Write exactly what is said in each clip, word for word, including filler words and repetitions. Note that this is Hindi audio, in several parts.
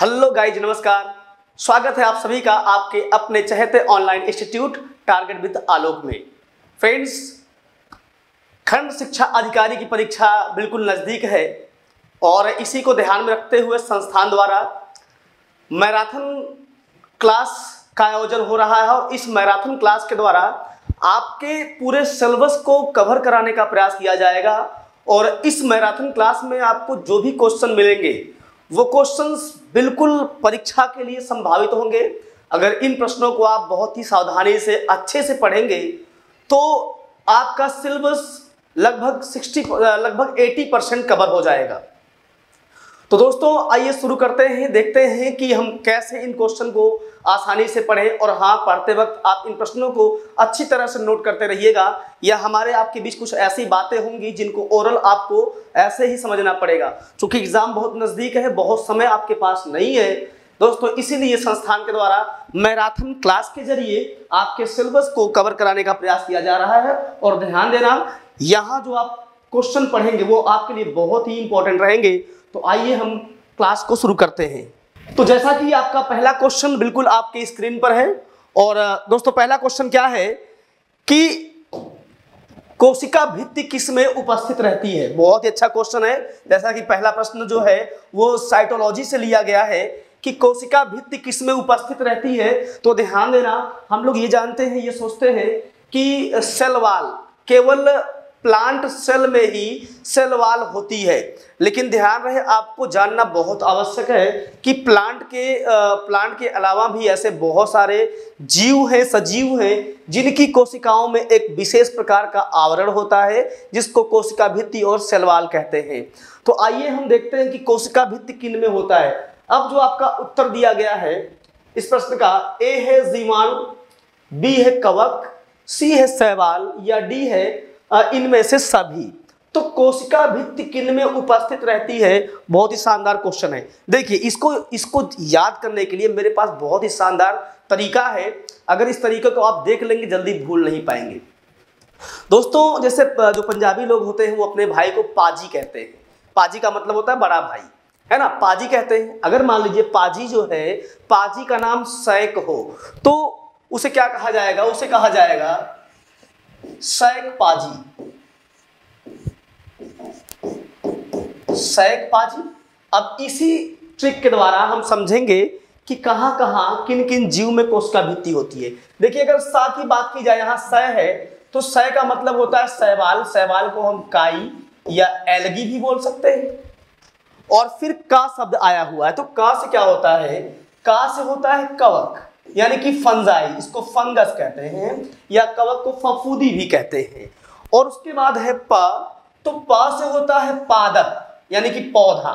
हेलो गाइज, नमस्कार। स्वागत है आप सभी का आपके अपने चहेते online institute target with Alok में। फ्रेंड्स, खंड शिक्षा अधिकारी की परीक्षा बिल्कुल नज़दीक है और इसी को ध्यान में रखते हुए संस्थान द्वारा मैराथन क्लास का आयोजन हो रहा है और इस मैराथन क्लास के द्वारा आपके पूरे सिलेबस को कवर कराने का प्रयास किया जाएगा और इस मैराथन क्लास में आपको जो भी क्वेश्चन मिलेंगे वो क्वेश्चंस बिल्कुल परीक्षा के लिए संभावित होंगे। अगर इन प्रश्नों को आप बहुत ही सावधानी से अच्छे से पढ़ेंगे तो आपका सिलेबस लगभग साठ लगभग अस्सी परसेंट कवर हो जाएगा। तो दोस्तों, आइए शुरू करते हैं, देखते हैं कि हम कैसे इन क्वेश्चन को आसानी से पढ़ें। और हाँ, पढ़ते वक्त आप इन प्रश्नों को अच्छी तरह से नोट करते रहिएगा या हमारे आपके बीच कुछ ऐसी बातें होंगी जिनको ओरल आपको ऐसे ही समझना पड़ेगा, क्योंकि एग्ज़ाम बहुत नज़दीक है, बहुत समय आपके पास नहीं है दोस्तों। इसीलिए संस्थान के द्वारा मैराथन क्लास के जरिए आपके सिलेबस को कवर कराने का प्रयास किया जा रहा है। और ध्यान देना, यहाँ जो आप क्वेश्चन पढ़ेंगे वो आपके लिए बहुत ही इंपॉर्टेंट रहेंगे। तो आइए हम क्लास को शुरू करते हैं। तो जैसा कि आपका पहला क्वेश्चन बिल्कुल आपके स्क्रीन पर है और दोस्तों पहला क्वेश्चन क्या है कि कोशिका भित्ति किस में उपस्थित रहती है। बहुत ही अच्छा क्वेश्चन है। जैसा कि पहला प्रश्न जो है वो साइटोलॉजी से लिया गया है कि कोशिका भित्ति किस में उपस्थित रहती है। तो ध्यान देना, हम लोग ये जानते हैं, ये सोचते हैं कि सेल वॉल केवल प्लांट सेल में ही सेल वॉल होती है, लेकिन ध्यान रहे, आपको जानना बहुत आवश्यक है कि प्लांट के प्लांट के अलावा भी ऐसे बहुत सारे जीव हैं, सजीव हैं, जिनकी कोशिकाओं में एक विशेष प्रकार का आवरण होता है जिसको कोशिका भित्ति और सेल वॉल कहते हैं। तो आइए हम देखते हैं कि कोशिका भित्ति किन में होता है। अब जो आपका उत्तर दिया गया है इस प्रश्न का, ए है जीवाणु, बी है कवक, सी है शैवाल या डी है इनमें से सभी। तो कोशिका भित्ति किन में उपस्थित रहती है, बहुत ही शानदार क्वेश्चन है। देखिए, इसको इसको याद करने के लिए मेरे पास बहुत ही शानदार तरीका है। अगर इस तरीके को आप देख लेंगे जल्दी भूल नहीं पाएंगे। दोस्तों, जैसे जो पंजाबी लोग होते हैं वो अपने भाई को पाजी कहते हैं। पाजी का मतलब होता है बड़ा भाई, है ना, पाजी कहते हैं। अगर मान लीजिए पाजी जो है, पाजी का नाम सैक हो तो उसे क्या कहा जाएगा, उसे कहा जाएगा सैक पाजी, सैक पाजी। अब इसी ट्रिक के द्वारा हम समझेंगे कि कहां कहां किन किन जीव में कोशिका भित्ति होती है। देखिए, अगर सा की बात की जाए, यहां स है तो स का मतलब होता है शैवाल। शैवाल को हम काई या एलगी भी बोल सकते हैं। और फिर का शब्द आया हुआ है तो का से क्या होता है, का से होता है कवक यानी कि फंजाई, इसको फंगस कहते हैं, या कवक को फफूदी भी कहते हैं। और उसके बाद है प, तो प से होता है पादप यानी कि पौधा,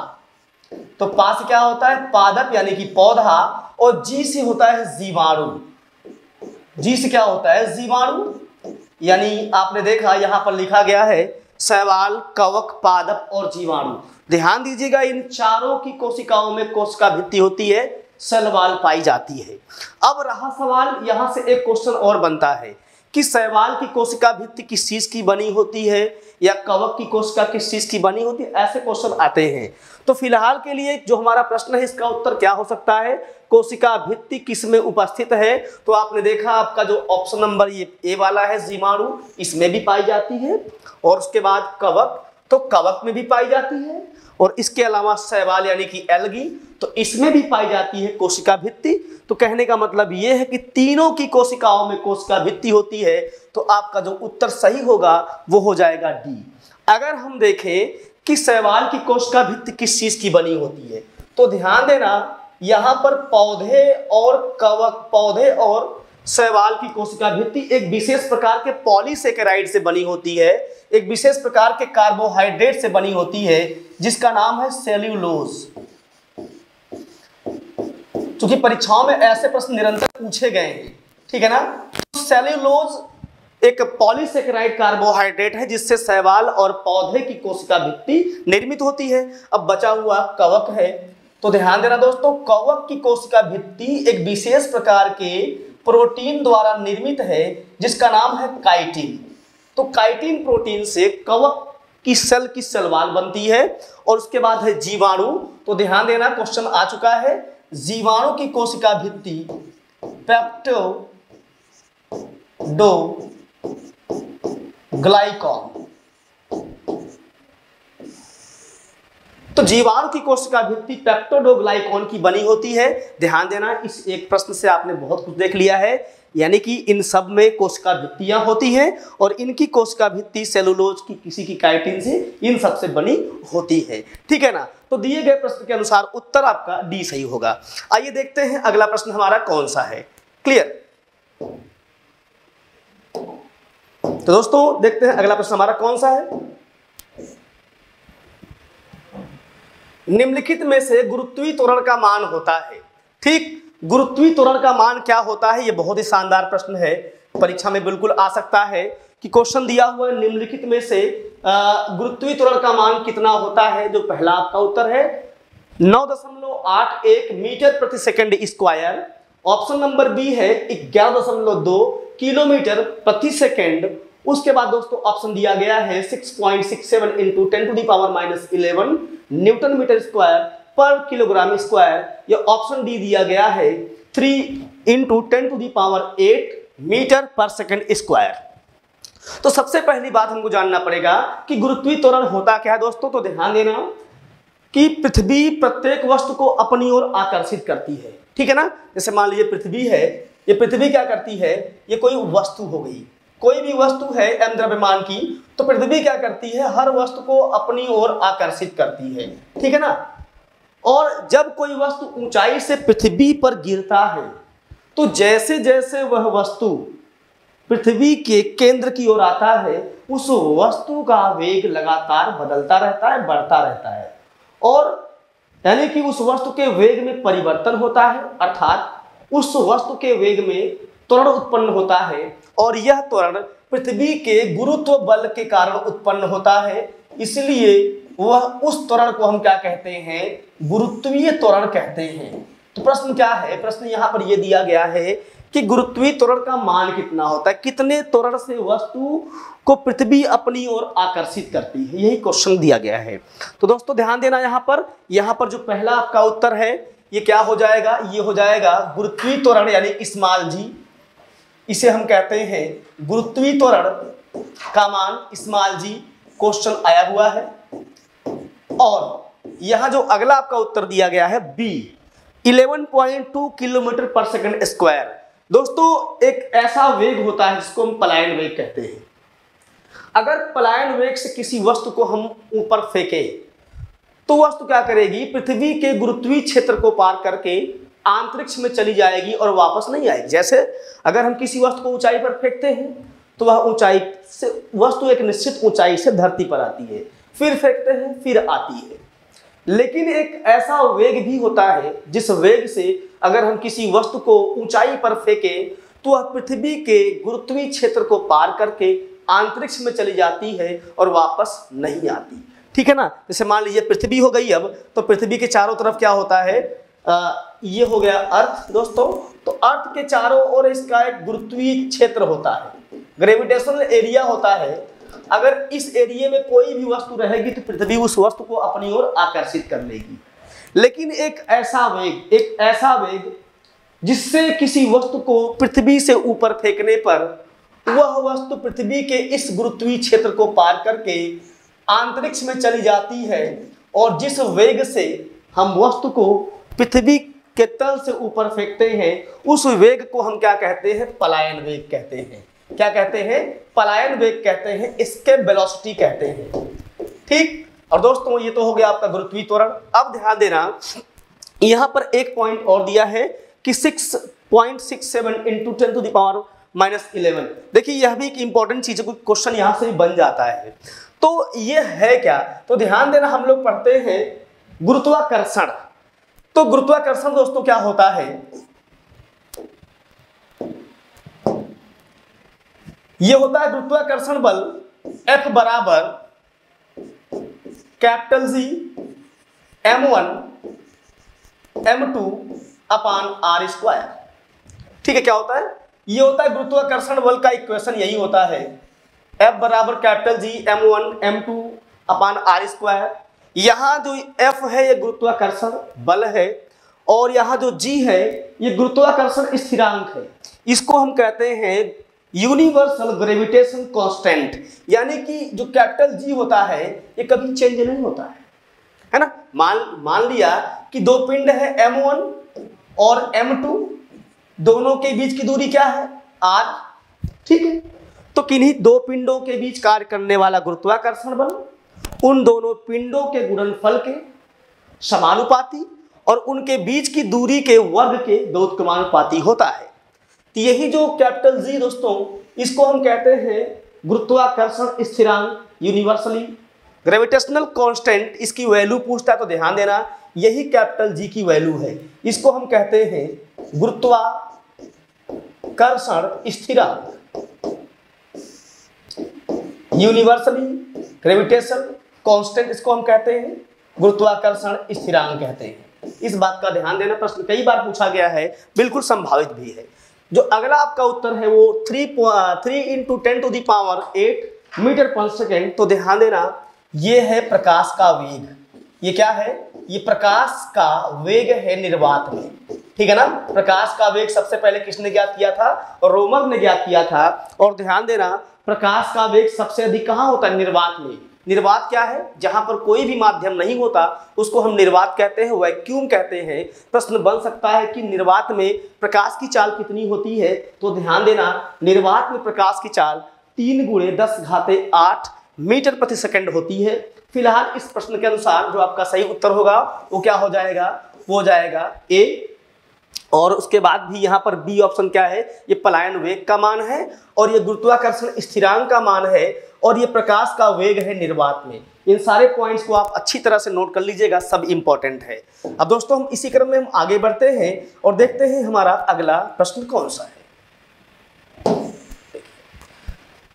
तो प से क्या होता है पादप यानी कि पौधा। और जी से होता है जीवाणु, जी से क्या होता है जीवाणु, यानी आपने देखा यहाँ पर लिखा गया है शैवाल, कवक, पादप और जीवाणु। ध्यान दीजिएगा, इन चारों की कोशिकाओं में कोशिका भित्ति होती है, शैवाल पाई जाती है। अब रहा सवाल, यहाँ से एक क्वेश्चन और बनता है कि शैवाल की कोशिका भित्ति किस चीज की बनी होती है या कवक की कोशिका किस चीज की बनी होती है, ऐसे क्वेश्चन आते हैं। तो फिलहाल के लिए जो हमारा प्रश्न है इसका उत्तर क्या हो सकता है, कोशिका भित्ति किस में उपस्थित है। तो आपने देखा आपका जो ऑप्शन नंबर ये ए वाला है जीवाणु, इसमें भी पाई जाती है। और उसके बाद कवक, तो कवक में भी पाई जाती है। और इसके अलावा शैवाल यानी कि एल्गी, तो इसमें भी पाई जाती है कोशिका भित्ति। तो कहने का मतलब यह है कि तीनों की कोशिकाओं में कोशिका भित्ति होती है। तो आपका जो उत्तर सही होगा वो हो जाएगा डी। अगर हम देखें कि शैवाल की कोशिका भित्ति किस चीज की बनी होती है, तो ध्यान देना, यहाँ पर पौधे और कवक, पौधे और शैवाल की कोशिका भित्ति एक विशेष प्रकार के पॉलीसेकेराइड से बनी होती है, एक विशेष प्रकार के कार्बोहाइड्रेट से बनी होती है जिसका नाम है सेल्यूलोज। क्योंकि परीक्षाओं में ऐसे प्रश्न निरंतर पूछे गए हैं, ठीक है ना। सेल्यूलोज एक पॉलीसेकेराइड कार्बोहाइड्रेट है जिससे शैवाल और पौधे की कोशिका भित्ति निर्मित होती है। अब बचा हुआ कवक है, तो ध्यान देना दोस्तों, कवक की कोशिका भित्ति एक विशेष प्रकार के प्रोटीन द्वारा निर्मित है जिसका नाम है काइटिन। तो काइटिन प्रोटीन से कवक कि सेल की सलवार बनती है। और उसके बाद है जीवाणु। तो ध्यान देना क्वेश्चन आ चुका है, जीवाणु की कोशिका भित्ति पेप्टोडोग्लाइकॉन। तो जीवाणु की कोशिका भित्ति पेप्टोडोग्लाइकॉन की बनी होती है। ध्यान देना, इस एक प्रश्न से आपने बहुत कुछ देख लिया है, यानी कि इन सब में कोशिका भित्तियां होती हैं और इनकी कोशिका भित्ति सेलुलोज की किसी की काइटिन से इन सब से बनी होती है। ठीक है ना। तो दिए गए प्रश्न के अनुसार उत्तर आपका डी सही होगा। आइए देखते हैं अगला प्रश्न हमारा कौन सा है। क्लियर। तो दोस्तों देखते हैं अगला प्रश्न हमारा कौन सा है। निम्नलिखित में से गुरुत्वीय त्वरण का मान होता है। ठीक, गुरुत्वीय त्वरण का मान क्या होता है, ये बहुत ही शानदार प्रश्न है, परीक्षा में बिल्कुल आ सकता है कि क्वेश्चन दिया हुआ है निम्नलिखित में से गुरुत्वीय त्वरण का मान कितना होता है। जो पहला आपका उत्तर है नौ दशमलव आठ एक मीटर प्रति second square. Option number B है ग्यारह दशमलव दो किलोमीटर प्रति सेकंड। उसके बाद दोस्तों ऑप्शन दिया गया है six point six seven into ten to the power minus eleven newton metre square पर किलोग्राम स्क्वायर। या ऑप्शन डी दिया गया है three into ten to the power eight metre पर सेकंड स्क्वायर। तो सबसे पहली बात हमको जानना पड़ेगा कि गुरुत्वीय त्वरण होता क्या है दोस्तों। तो ध्यान देना कि पृथ्वी प्रत्येक वस्तु को अपनी ओर आकर्षित करती है। ठीक है ना। जैसे मान लीजिए पृथ्वी है, ये पृथ्वी क्या करती है, ये कोई वस्तु हो गई, कोई भी वस्तु है एम द्रव्यमान की, तो पृथ्वी क्या करती है, हर वस्तु को अपनी ओर आकर्षित करती है। ठीक है ना। और जब कोई वस्तु ऊंचाई से पृथ्वी पर गिरता है तो जैसे जैसे वह वस्तु पृथ्वी के केंद्र की ओर आता है उस वस्तु का वेग लगातार बदलता रहता है, बढ़ता रहता है, और यानी कि उस वस्तु के वेग में परिवर्तन होता है, अर्थात उस वस्तु के वेग में त्वरण उत्पन्न होता है। और यह त्वरण पृथ्वी के गुरुत्व बल के कारण उत्पन्न होता है, इसलिए वह उस त्वरण को हम क्या कहते हैं, गुरुत्वीय त्वरण कहते हैं। तो प्रश्न क्या है, प्रश्न यहाँ पर यह दिया गया है कि गुरुत्वीय त्वरण का मान कितना होता है, कितने त्वरण से वस्तु को पृथ्वी अपनी ओर आकर्षित करती है, यही क्वेश्चन दिया गया है। तो दोस्तों ध्यान देना, यहाँ पर यहाँ पर जो पहला आपका उत्तर है ये क्या हो जाएगा, ये हो जाएगा गुरुत्वीय त्वरण यानी स्मॉल जी, इसे हम कहते हैं गुरुत्वीय त्वरण का मान स्मॉल जी, क्वेश्चन आया हुआ है। और यहां जो अगला आपका उत्तर दिया गया है बी ग्यारह पॉइंट दो किलोमीटर पर सेकंड स्क्वायर। दोस्तों एक ऐसा वेग होता है जिसको हम पलायन वेग कहते हैं। अगर पलायन वेग से किसी वस्तु को हम ऊपर फेंके तो वस्तु क्या करेगी, पृथ्वी के गुरुत्वीय क्षेत्र को पार करके अंतरिक्ष में चली जाएगी और वापस नहीं आएगी। जैसे अगर हम किसी वस्तु को ऊंचाई पर फेंकते हैं तो वह ऊंचाई से वस्तु एक निश्चित ऊंचाई से धरती पर आती है, फिर फेंकते हैं, फिर आती है। लेकिन एक ऐसा वेग भी होता है जिस वेग से अगर हम किसी वस्तु को ऊंचाई पर फेंकें तो वह पृथ्वी के गुरुत्वीय क्षेत्र को पार करके अंतरिक्ष में चली जाती है और वापस नहीं आती। ठीक है ना। जैसे मान लीजिए पृथ्वी हो गई, अब तो पृथ्वी के चारों तरफ क्या होता है, आ, ये हो गया अर्थ दोस्तों। तो अर्थ के चारों ओर इसका एक गुरुत्वीय क्षेत्र होता है, ग्रेविटेशनल एरिया होता है। अगर इस एरिया में कोई भी वस्तु रहेगी तो पृथ्वी उस वस्तु को अपनी ओर आकर्षित कर लेगी। लेकिन एक ऐसा वेग, एक ऐसा वेग जिससे किसी वस्तु को पृथ्वी से ऊपर फेंकने पर वह वस्तु पृथ्वी के इस गुरुत्वीय क्षेत्र को पार करके अंतरिक्ष में चली जाती है, और जिस वेग से हम वस्तु को पृथ्वी के तल से ऊपर फेंकते हैं उस वेग को हम क्या कहते हैं, पलायन वेग कहते हैं। क्या कहते हैं, पलायन वेग कहते हैं, इसके वेलोसिटी कहते हैं। ठीक। और दोस्तों ये तो हो गया आपका गुरुत्वीय त्वरण। अब ध्यान देना यहाँ पर एक पॉइंट और दिया है कि six point six seven into ten to the power minus eleven. देखिए यह भी एक इंपॉर्टेंट चीज है, क्वेश्चन यहाँ से भी बन जाता है। तो ये है क्या, तो ध्यान देना हम लोग पढ़ते हैं गुरुत्वाकर्षण। तो गुरुत्वाकर्षण दोस्तों क्या होता है, यह होता है गुरुत्वाकर्षण बल F बराबर capital G M one M two upon R square. ठीक है। क्या होता है, यह होता है गुरुत्वाकर्षण बल का इक्वेशन, यही होता है F बराबर capital G M one M two upon R square. यहाँ जो एफ है ये गुरुत्वाकर्षण बल है और यहाँ जो जी है ये गुरुत्वाकर्षण स्थिरांक है। इसको हम कहते हैं यूनिवर्सल ग्रेविटेशन कांस्टेंट, यानी कि जो कैपिटल जी होता है ये कभी चेंज नहीं होता है, है ना। मान मान लिया कि दो पिंड है एम वन और एम टू, दोनों के बीच की दूरी क्या है आर, ठीक है। तो किन्हीं दो पिंडों के बीच कार्य करने वाला गुरुत्वाकर्षण बल उन दोनों पिंडों के गुणनफल के समानुपाती और उनके बीच की दूरी के वर्ग के द्व्युत्क्रमानुपाती होता है। तो यही जो कैपिटल जी दोस्तों, इसको हम कहते हैं गुरुत्वाकर्षण स्थिरांक, यूनिवर्सली ग्रेविटेशनल कांस्टेंट। इसकी वैल्यू पूछता है तो ध्यान देना, यही कैपिटल जी की वैल्यू है। इसको हम कहते हैं गुरुत्वाकर्षण स्थिरांक, यूनिवर्सली ग्रेविटेशन कांस्टेंट, इसको हम कहते हैं गुरुत्वाकर्षण स्थिरांक कहते हैं। इस बात का ध्यान देना, प्रश्न कई बार पूछा गया है, बिल्कुल संभावित भी है। जो अगला आपका उत्तर है वो three three into ten to the power eight metre पर सेकेंड। तो ध्यान देना, ये है प्रकाश का वेग। ये क्या है? ये प्रकाश का वेग है निर्वात में, ठीक है ना। प्रकाश का वेग सबसे पहले किसने ज्ञात किया था? रोमर ने ज्ञात किया था। और ध्यान देना, प्रकाश का वेग सबसे अधिक कहाँ होता है? निर्वात में। निर्वात क्या है? जहां पर कोई भी माध्यम नहीं होता उसको हम निर्वात कहते हैं, वैक्यूम कहते हैं। प्रश्न बन सकता है कि निर्वात में प्रकाश की चाल कितनी होती है? तो ध्यान देना, निर्वात में प्रकाश की चाल तीन गुणे दस घाते आठ मीटर प्रति सेकंड होती है। फिलहाल इस प्रश्न के अनुसार जो आपका सही उत्तर होगा वो क्या हो जाएगा? वो हो जाएगा ए। और उसके बाद भी यहाँ पर बी ऑप्शन क्या है? ये पलायन वेग का मान है और ये गुरुत्वाकर्षण स्थिरांक का मान है और ये प्रकाश का वेग है निर्वात में। इन सारे पॉइंट्स को आप अच्छी तरह से नोट कर लीजिएगा, सब इम्पॉर्टेंट है। अब दोस्तों हम इसी क्रम में हम आगे बढ़ते हैं और देखते हैं हमारा अगला प्रश्न कौन सा है।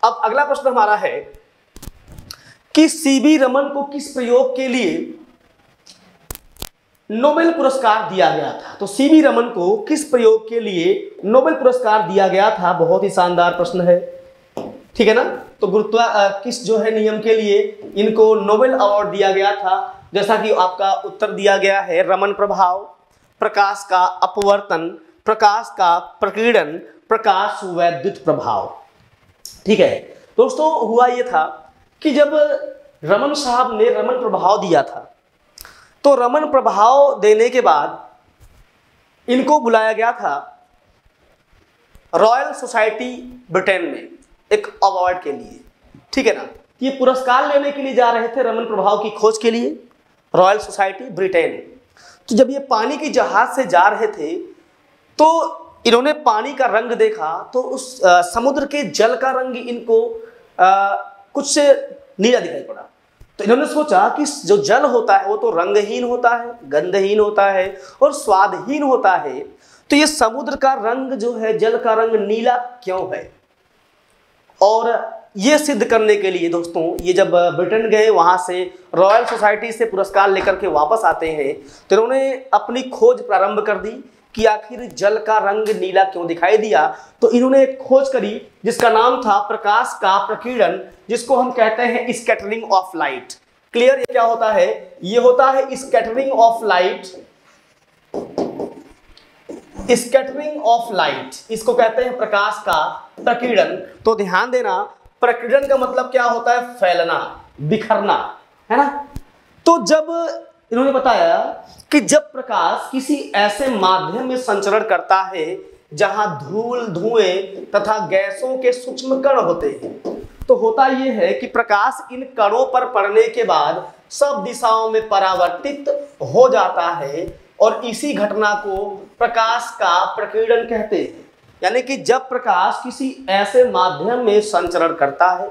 अब अगला प्रश्न हमारा है कि सी वी रमन को किस प्रयोग के लिए नोबेल पुरस्कार दिया गया था? तो सी वी रमन को किस प्रयोग के लिए नोबेल पुरस्कार दिया गया था? बहुत ही शानदार प्रश्न है, ठीक है ना। तो गुरुत्वा किस जो है नियम के लिए इनको नोबेल अवार्ड दिया गया था? जैसा कि आपका उत्तर दिया गया है, रमन प्रभाव, प्रकाश का अपवर्तन, प्रकाश का प्रकीर्णन, प्रकाश वैद्युत प्रभाव, ठीक है दोस्तों। हुआ ये था कि जब रमन साहब ने रमन प्रभाव दिया था तो रमन प्रभाव देने के बाद इनको बुलाया गया था रॉयल सोसाइटी ब्रिटेन में एक अवार्ड के लिए, ठीक है ना। ये पुरस्कार लेने के लिए जा रहे थे रमन प्रभाव की खोज के लिए, रॉयल सोसाइटी ब्रिटेन। तो जब ये पानी की जहाज से जा रहे थे तो इन्होंने पानी का रंग देखा तो उस आ, समुद्र के जल का रंग इनको आ, कुछ से नीला दिखाई पड़ा। तो इन्होंने सोचा कि जो जल होता है वो तो रंगहीन होता है, गंधहीन होता है और स्वादहीन होता है, तो ये समुद्र का रंग जो है, जल का रंग नीला क्यों है? और ये सिद्ध करने के लिए दोस्तों ये जब ब्रिटेन गए, वहाँ से रॉयल सोसाइटी से पुरस्कार लेकर के वापस आते हैं तो इन्होंने अपनी खोज प्रारंभ कर दी कि आखिर जल का रंग नीला क्यों दिखाई दिया। तो इन्होंने एक खोज करी जिसका नाम था प्रकाश का प्रकीर्णन, जिसको हम कहते हैं स्कैटरिंग ऑफ लाइट। क्लियर? ये क्या होता है? ये होता है scattering of light. Scattering of light इसको कहते हैं प्रकाश का प्रकीर्णन। तो ध्यान देना, प्रकीर्णन का मतलब क्या होता है? फैलना, बिखरना, है ना। तो जब इन्होंने बताया कि जब प्रकाश किसी ऐसे माध्यम में संचरण करता है जहां धूल, धुएं तथा गैसों के सूक्ष्म कण होते हैं, तो होता यह है कि प्रकाश इन कणों पर पड़ने के बाद सब दिशाओं में परावर्तित हो जाता है और इसी घटना को प्रकाश का प्रकीर्णन कहते हैं। यानी कि जब प्रकाश किसी ऐसे माध्यम में संचरण करता है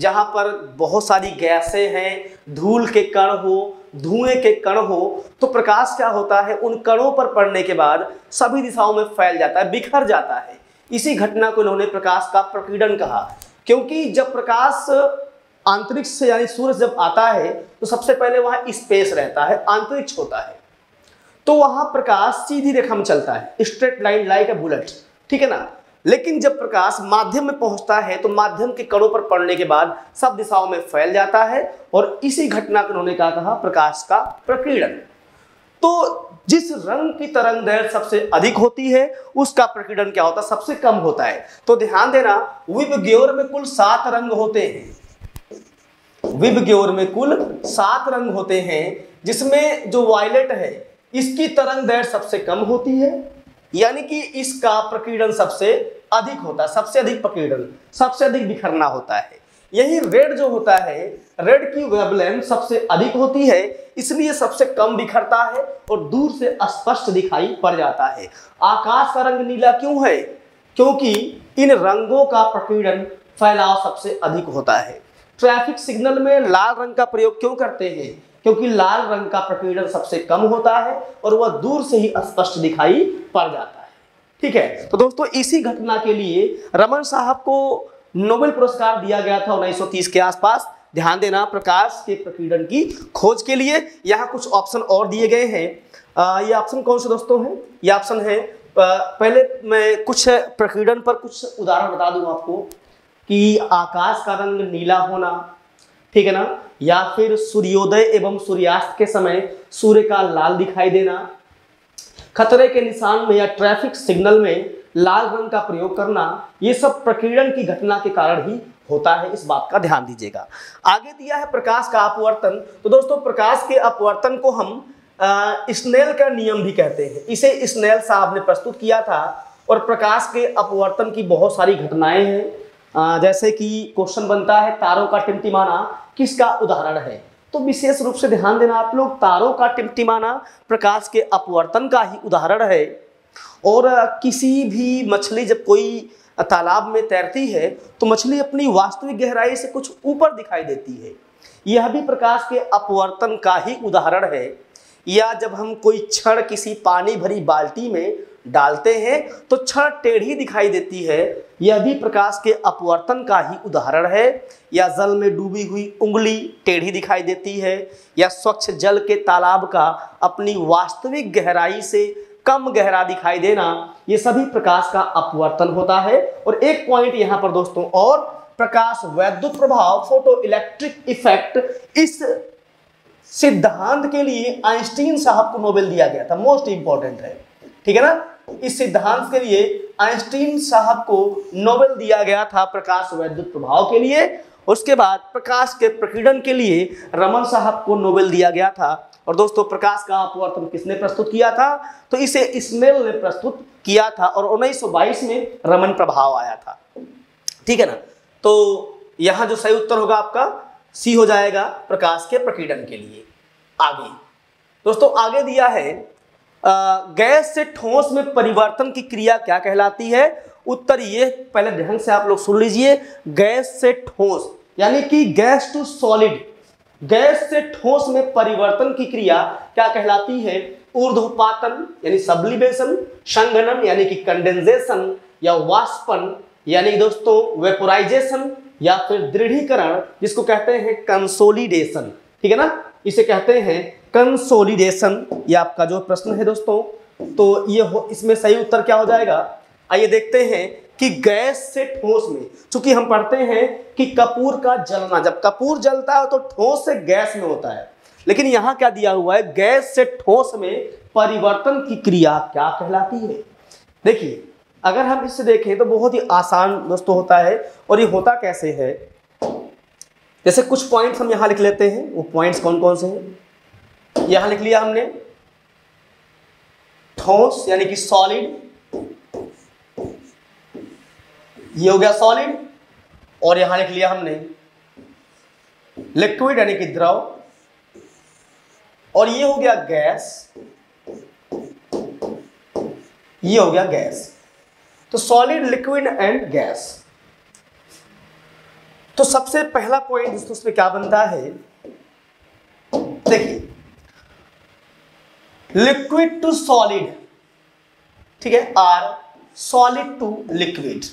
जहाँ पर बहुत सारी गैसें हैं, धूल के कण हो, धुएं के कण हो, तो प्रकाश क्या होता है? उन कणों पर पड़ने के बाद सभी दिशाओं में फैल जाता है, बिखर जाता है। इसी घटना को इन्होंने प्रकाश का प्रकीर्णन कहा, क्योंकि जब प्रकाश अंतरिक्ष से यानी सूरज जब आता है तो सबसे पहले वहाँ स्पेस रहता है, अंतरिक्ष होता है, तो वहाँ प्रकाश सीधी रेखा में चलता है, straight line like a bullet, ठीक है ना। लेकिन जब प्रकाश माध्यम में पहुंचता है तो माध्यम के कणों पर पड़ने के बाद सब दिशाओं में फैल जाता है और इसी घटना को उन्होंने क्या कहा, प्रकाश का प्रकीर्णन। तो जिस रंग की तरंग दैर्घ्य सबसे अधिक होती है उसका प्रकीर्णन क्या होता है, सबसे कम होता है। तो ध्यान देना, विबग्योर में कुल सात रंग होते हैं, विबग्योर में कुल सात रंग होते हैं, जिसमें जो वायलेट है इसकी तरंग दैर्घ्य सबसे कम होती है, यानी कि इसका प्रकीर्णन सबसे अधिक होता है, सबसे अधिक प्रकीर्णन, सबसे अधिक बिखरना होता है। यही रेड जो होता है, रेड की वेवलेंथ सबसे अधिक होती है, इसलिए सबसे कम बिखरता है और दूर से स्पष्ट दिखाई पड़ जाता है। आकाश का रंग नीला क्यों है, क्योंकि इन रंगों का प्रकीर्णन फैलाव सबसे अधिक होता है। ट्रैफिक सिग्नल में लाल रंग का प्रयोग क्यों करते हैं, क्योंकि लाल रंग का प्रकीर्णन सबसे कम होता है और वह दूर से ही स्पष्ट दिखाई पड़ जाता है। ठीक है, तो दोस्तों इसी घटना के लिए रमन साहब को नोबेल पुरस्कार दिया गया था उन्नीस सौ तीस के आसपास। ध्यान देना, प्रकाश के प्रकीर्णन की खोज के लिए। यहाँ कुछ ऑप्शन और दिए गए हैं, आ, ये ऑप्शन कौन से दोस्तों हैं, ये ऑप्शन है, पहले मैं कुछ प्रकीर्णन पर कुछ उदाहरण बता दूँ आपको कि आकाश का रंग नीला होना, ठीक है ना, या फिर सूर्योदय एवं सूर्यास्त के समय सूर्य का लाल दिखाई देना, खतरे के निशान में या ट्रैफिक सिग्नल में लाल रंग का प्रयोग करना, ये सब प्रकीर्णन की घटना के कारण ही होता है, इस बात का ध्यान दीजिएगा। आगे दिया है प्रकाश का अपवर्तन। तो दोस्तों प्रकाश के अपवर्तन को हम स्नेल का नियम भी कहते हैं, इसे स्नेल साहब ने प्रस्तुत किया था। और प्रकाश के अपवर्तन की बहुत सारी घटनाएं हैं, जैसे कि क्वेश्चन बनता है तारों का टिमटिमाना किसका उदाहरण है, तो विशेष रूप से ध्यान देना आप लोग, तारों का टिमटिमाना प्रकाश के अपवर्तन का ही उदाहरण है। और किसी भी मछली जब कोई तालाब में तैरती है तो मछली अपनी वास्तविक गहराई से कुछ ऊपर दिखाई देती है, यह भी प्रकाश के अपवर्तन का ही उदाहरण है। या जब हम कोई छड़ किसी पानी भरी बाल्टी में डालते हैं तो छड़ टेढ़ी दिखाई देती है, यह भी प्रकाश के अपवर्तन का ही उदाहरण है। या जल में डूबी हुई उंगली टेढ़ी दिखाई देती है, या स्वच्छ जल के तालाब का अपनी वास्तविक गहराई से कम गहरा दिखाई देना, ये सभी प्रकाश का अपवर्तन होता है। और एक पॉइंट यहाँ पर दोस्तों और, प्रकाश वैद्युत प्रभाव फोटो इलेक्ट्रिक इफेक्ट, इस सिद्धांत के लिए आइंस्टीन साहब को नोबेल दिया गया था, मोस्ट इंपॉर्टेंट है, ठीक है ना, इस सिद्धांत के लिए आइंस्टीन साहब को नोबेल दिया गया था, प्रकाश वैद्युत प्रभाव के लिए। उसके बाद प्रकाश के प्रकीर्णन के लिए रमन साहब को नोबेल दिया गया था। और दोस्तों प्रकाश का अपवर्तन किसने प्रस्तुत किया था, तो इसे स्नेल ने प्रस्तुत किया था और उन्नीस सौ बाईस में रमन प्रभाव आया था, ठीक है ना। तो यहाँ जो सही उत्तर होगा आपका सी हो जाएगा, प्रकाश के प्रकीर्णन के लिए। आगे दोस्तों आगे दिया है, गैस से ठोस में परिवर्तन की क्रिया क्या कहलाती है, उत्तर ये पहले ध्यान से आप लोग सुन लीजिए, गैस से ठोस, यानी कि गैस टू सॉलिड, गैस से ठोस में परिवर्तन की क्रिया क्या कहलाती है, ऊर्ध्वपातन यानी सब्लिमेशन, संघनन यानी कि कंडेंसेशन, या वाष्पन यानी दोस्तों वेपोराइजेशन, या फिर दृढ़ीकरण जिसको कहते हैं कंसोलिडेशन, ठीक है ना, इसे कहते हैं कंसोलिडेशन। ये आपका जो प्रश्न है दोस्तों, तो ये हो, इसमें सही उत्तर क्या हो जाएगा, आइए देखते हैं कि गैस से ठोस में, चूंकि हम पढ़ते हैं कि कपूर का जलना, जब कपूर जलता है तो ठोस से गैस में होता है, लेकिन यहाँ क्या दिया हुआ है, गैस से ठोस में परिवर्तन की क्रिया क्या कहलाती है। देखिए अगर हम इससे देखें तो बहुत ही आसान दोस्तों होता है, और ये होता कैसे है, जैसे कुछ पॉइंट्स हम यहाँ लिख लेते हैं, वो पॉइंट्स कौन कौन से हैं, यहाँ लिख लिया हमने ठोस यानी कि सॉलिड, ये हो गया सॉलिड, और यहाँ लिख लिया हमने लिक्विड यानी कि द्रव, और ये हो गया गैस, ये हो गया गैस। तो सॉलिड, लिक्विड एंड गैस। तो सबसे पहला पॉइंट दोस्तों इसमें क्या बनता है, देखिए लिक्विड टू सॉलिड, ठीक है, or solid to liquid,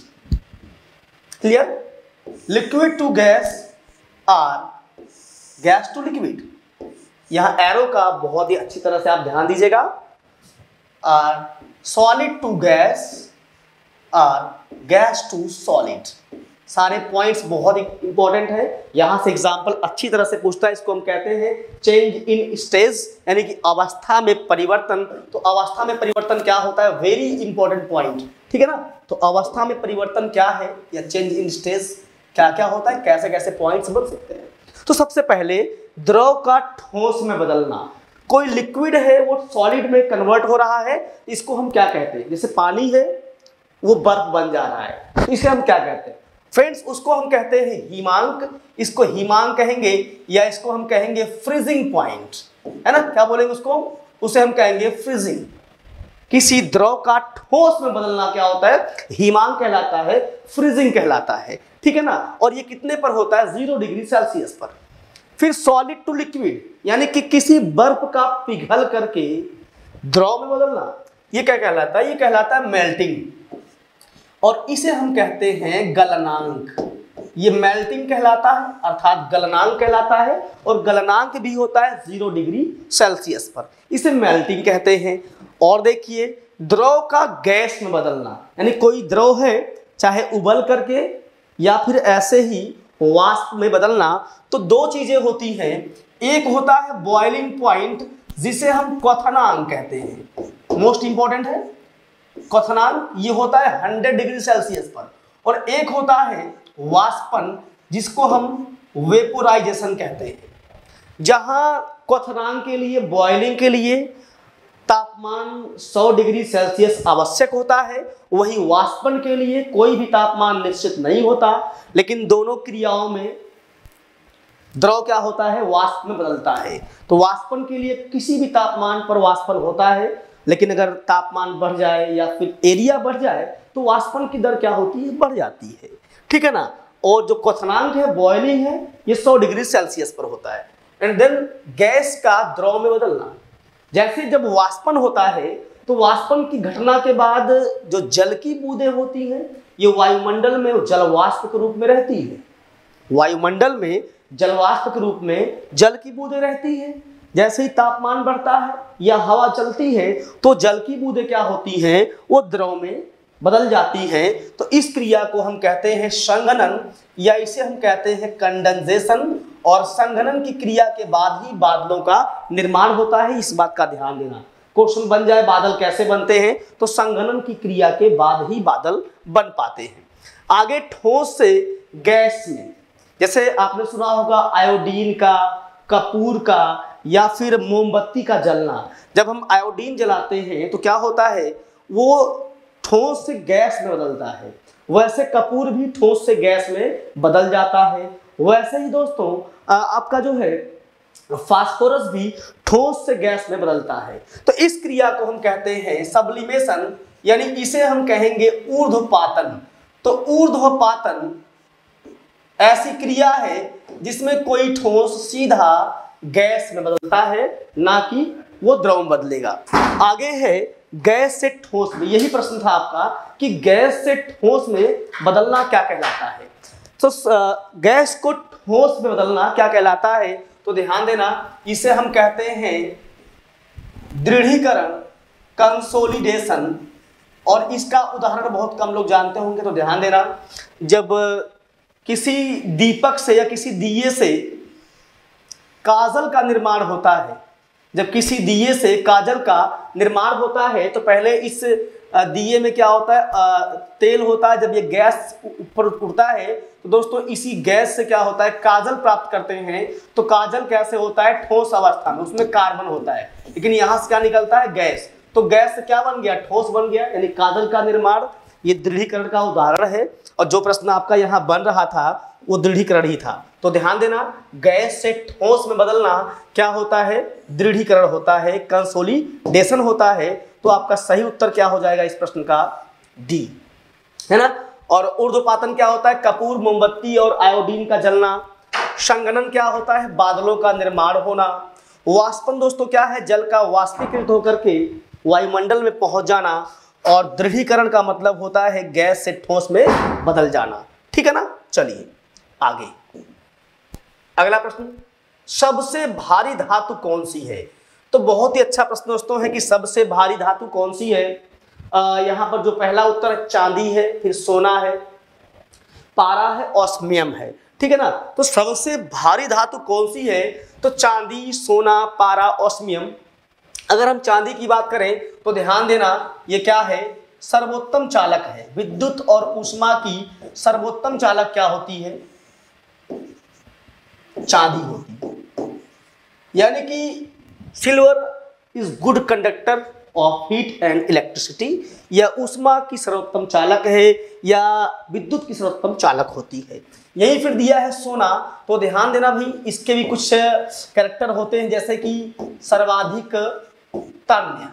clear, liquid to gas or gas to liquid, यहां एरो का बहुत ही अच्छी तरह से आप ध्यान दीजिएगा, or solid to gas or gas to solid. सारे पॉइंट्स बहुत इंपॉर्टेंट है, यहाँ से एग्जाम्पल अच्छी तरह से पूछता है। इसको हम कहते हैं चेंज इन स्टेज, यानी कि अवस्था में परिवर्तन। तो अवस्था में परिवर्तन क्या होता है? वेरी इंपॉर्टेंट पॉइंट, ठीक है ना। तो अवस्था में परिवर्तन क्या है या चेंज इन स्टेज क्या क्या होता है, कैसे कैसे पॉइंट्स बन सकते हैं। तो सबसे पहले द्रव का ठोस में बदलना, कोई लिक्विड है वो सॉलिड में कन्वर्ट हो रहा है, इसको हम क्या कहते हैं? जैसे पानी है वो बर्फ बन जा रहा है, इसे हम क्या कहते हैं फ्रेंड्स? उसको हम कहते हैं हिमांक। इसको हिमांक कहेंगे या इसको हम कहेंगे फ्रीजिंग पॉइंट, है ना। क्या बोलेंगे उसको? उसे हम कहेंगे फ्रीजिंग। किसी द्रव का ठोस में बदलना क्या होता है? हिमांक कहलाता है, फ्रीजिंग कहलाता है, ठीक है ना। और ये कितने पर होता है? जीरो डिग्री सेल्सियस पर। फिर सॉलिड टू लिक्विड, यानी कि किसी बर्फ का पिघल करके द्रव में बदलना, ये क्या कहलाता है? ये कहलाता है मेल्टिंग, और इसे हम कहते हैं गलनांक। ये मेल्टिंग कहलाता है अर्थात गलनांक कहलाता है, और गलनांक भी होता है जीरो डिग्री सेल्सियस पर, इसे मेल्टिंग कहते हैं। और देखिए द्रव का गैस में बदलना, यानी कोई द्रव है चाहे उबल करके या फिर ऐसे ही वाष्प में बदलना। तो दो चीजें होती हैं, एक होता है बॉइलिंग पॉइंट जिसे हम क्वथनांक कहते हैं, मोस्ट इंपॉर्टेंट है क्वथनांक, ये होता है सौ डिग्री सेल्सियस पर। और एक होता है वाष्पन जिसको हम वेपोराइजेशन कहते हैं, जहां क्वथनांक के लिए बॉइलिंग के लिए तापमान सौ डिग्री सेल्सियस आवश्यक होता है, वही वाष्पन के लिए कोई भी तापमान निश्चित नहीं होता, लेकिन दोनों क्रियाओं में द्रव क्या होता है? वाष्प में बदलता है। तो वाष्पन के लिए किसी भी तापमान पर वाष्पन होता है, लेकिन अगर तापमान बढ़ जाए या फिर एरिया बढ़ जाए तो वाष्पन की दर क्या होती है? बढ़ जाती है, ठीक है ना। और जो क्वथनांक है बॉइलिंग है, ये सौ डिग्री सेल्सियस पर होता है। एंड देन गैस का द्रव में बदलना, जैसे जब वाष्पन होता है तो वाष्पन की घटना के बाद जो जल की बूंदें होती हैं ये वायुमंडल में जल वाष्प के रूप में रहती है, वायुमंडल में जल वाष्प के रूप में जल की बूंदें रहती है। जैसे ही तापमान बढ़ता है या हवा चलती है तो जल की बूंदें क्या होती हैं? वो द्रव में बदल जाती हैं। तो इस क्रिया को हम कहते हैं संघनन, या इसे हम कहते हैं कंडेंसेशन। और संघनन की क्रिया के बाद ही बादलों का निर्माण होता है, इस बात का ध्यान देना। क्वेश्चन बन जाए बादल कैसे बनते हैं, तो संघनन की क्रिया के बाद ही बादल बन पाते हैं। आगे ठोस से गैस में, जैसे आपने सुना होगा आयोडीन का, कपूर का या फिर मोमबत्ती का जलना। जब हम आयोडीन जलाते हैं तो क्या होता है? वो ठोस से गैस में बदलता है, वैसे कपूर भी ठोस से गैस में बदल जाता है। वैसे ही दोस्तों आपका जो है फास्फोरस भी ठोस से गैस में बदलता है। तो इस क्रिया को हम कहते हैं सब्लिमेशन, यानी इसे हम कहेंगे ऊर्ध्वपातन। तो ऊर्ध्वपातन ऐसी क्रिया है जिसमें कोई ठोस सीधा गैस में बदलता है, ना कि वो द्रव में बदलेगा। आगे है गैस से ठोस में, यही प्रश्न था आपका कि गैस से ठोस में बदलना क्या कहलाता है। तो गैस को ठोस में बदलना क्या कहलाता है? तो ध्यान देना, इसे हम कहते हैं दृढ़ीकरण, कंसोलिडेशन। और इसका उदाहरण बहुत कम लोग जानते होंगे, तो ध्यान देना। जब किसी दीपक से या किसी दिए से काजल का निर्माण होता है, जब किसी दिए से काजल का निर्माण होता है तो पहले इस दिए में क्या होता है? तेल होता है। जब ये गैस ऊपर उड़ता है तो दोस्तों इसी गैस से क्या होता है? काजल प्राप्त करते हैं। तो काजल कैसे होता है? ठोस अवस्था में, उसमें कार्बन होता है, लेकिन यहाँ से क्या निकलता है? गैस। तो गैस से क्या बन गया? ठोस बन गया, यानी काजल का निर्माण। ये दृढ़ीकरण का उदाहरण है, और जो प्रश्न आपका यहाँ बन रहा था वो दृढ़ीकरण ही था। तो ध्यान देना, गैस से ठोस में बदलना क्या होता है? दृढ़ीकरण होता है, कंसोलिडेशन होता है। तो आपका सही उत्तर क्या हो जाएगा इस प्रश्न का? डी, है ना। और ऊर्ध्वपातन क्या होता है? कपूर, मोमबत्ती और आयोडीन का जलना। संघनन क्या होता है? बादलों का निर्माण होना। वाष्पन दोस्तों क्या है? जल का वाष्पीकृत होकर के वायुमंडल में पहुंच जाना। और दृढ़ीकरण का मतलब होता है गैस से ठोस में बदल जाना, ठीक है ना। चलिए आगे, अगला प्रश्न, सबसे भारी धातु कौन सी है? तो बहुत ही अच्छा प्रश्न दोस्तों है कि सबसे भारी धातु कौन सी है। यहाँ पर जो पहला उत्तर है चांदी है, फिर सोना है, पारा है, ऑस्मियम है, ठीक है ना। तो सबसे भारी धातु कौन सी है, तो चांदी, सोना, पारा, ऑस्मियम। अगर हम चांदी की बात करें तो ध्यान देना ये क्या है, सर्वोत्तम चालक है। विद्युत और ऊष्मा की सर्वोत्तम चालक क्या होती है, चांदी होती है। यानी कि silver is good conductor of heat and electricity, या ऊष्मा की सर्वोत्तम चालक है या विद्युत की सर्वोत्तम चालक होती है। यही फिर दिया है सोना, तो ध्यान देना भाई इसके भी कुछ कैरेक्टर होते हैं, जैसे कि सर्वाधिक तन्य,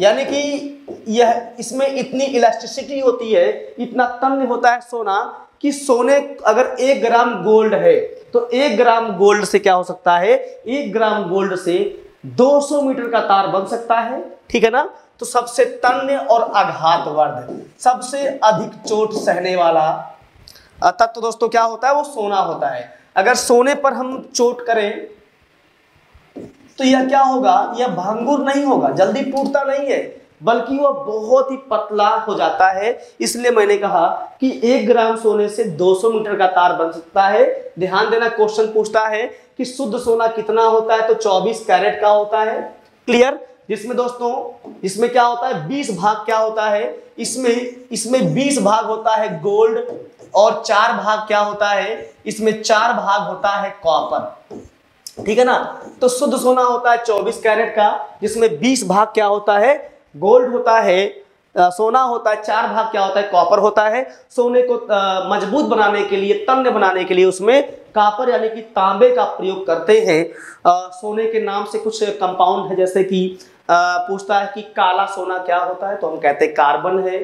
यानी कि यह इसमें इतनी इलास्टिसिटी होती है, इतना तन्य होता है सोना कि सोने अगर एक ग्राम गोल्ड है तो एक ग्राम गोल्ड से क्या हो सकता है, एक ग्राम गोल्ड से दो सौ मीटर का तार बन सकता है, ठीक है ना। तो सबसे तन्य और आघातवर्ध, सबसे अधिक चोट सहने वाला तत्व तो दोस्तों क्या होता है, वो सोना होता है। अगर सोने पर हम चोट करें तो यह क्या होगा, यह भंगुर नहीं होगा, जल्दी टूटता नहीं है, बल्कि वह बहुत ही पतला हो जाता है। इसलिए मैंने कहा कि एक ग्राम सोने से दो सौ मीटर का तार बन सकता है। ध्यान देना क्वेश्चन पूछता है कि शुद्ध सोना कितना होता है, तो चौबीस कैरेट का होता है, क्लियर। जिसमें दोस्तों इसमें क्या होता है, बीस भाग क्या होता है, इसमें इसमें बीस भाग होता है गोल्ड और चार भाग क्या होता है, इसमें चार भाग होता है कॉपर, ठीक है ना। तो शुद्ध सोना होता है चौबीस कैरेट का, जिसमें बीस भाग क्या होता है, गोल्ड होता है, आ, सोना होता है, चार भाग क्या होता है, कॉपर होता है। सोने को आ, मजबूत बनाने के लिए, तन्य बनाने के लिए उसमें कॉपर यानी कि तांबे का प्रयोग करते हैं। आ, सोने के नाम से कुछ कंपाउंड है, जैसे कि आ, पूछता है कि काला सोना क्या होता है, तो हम कहते हैं कार्बन है,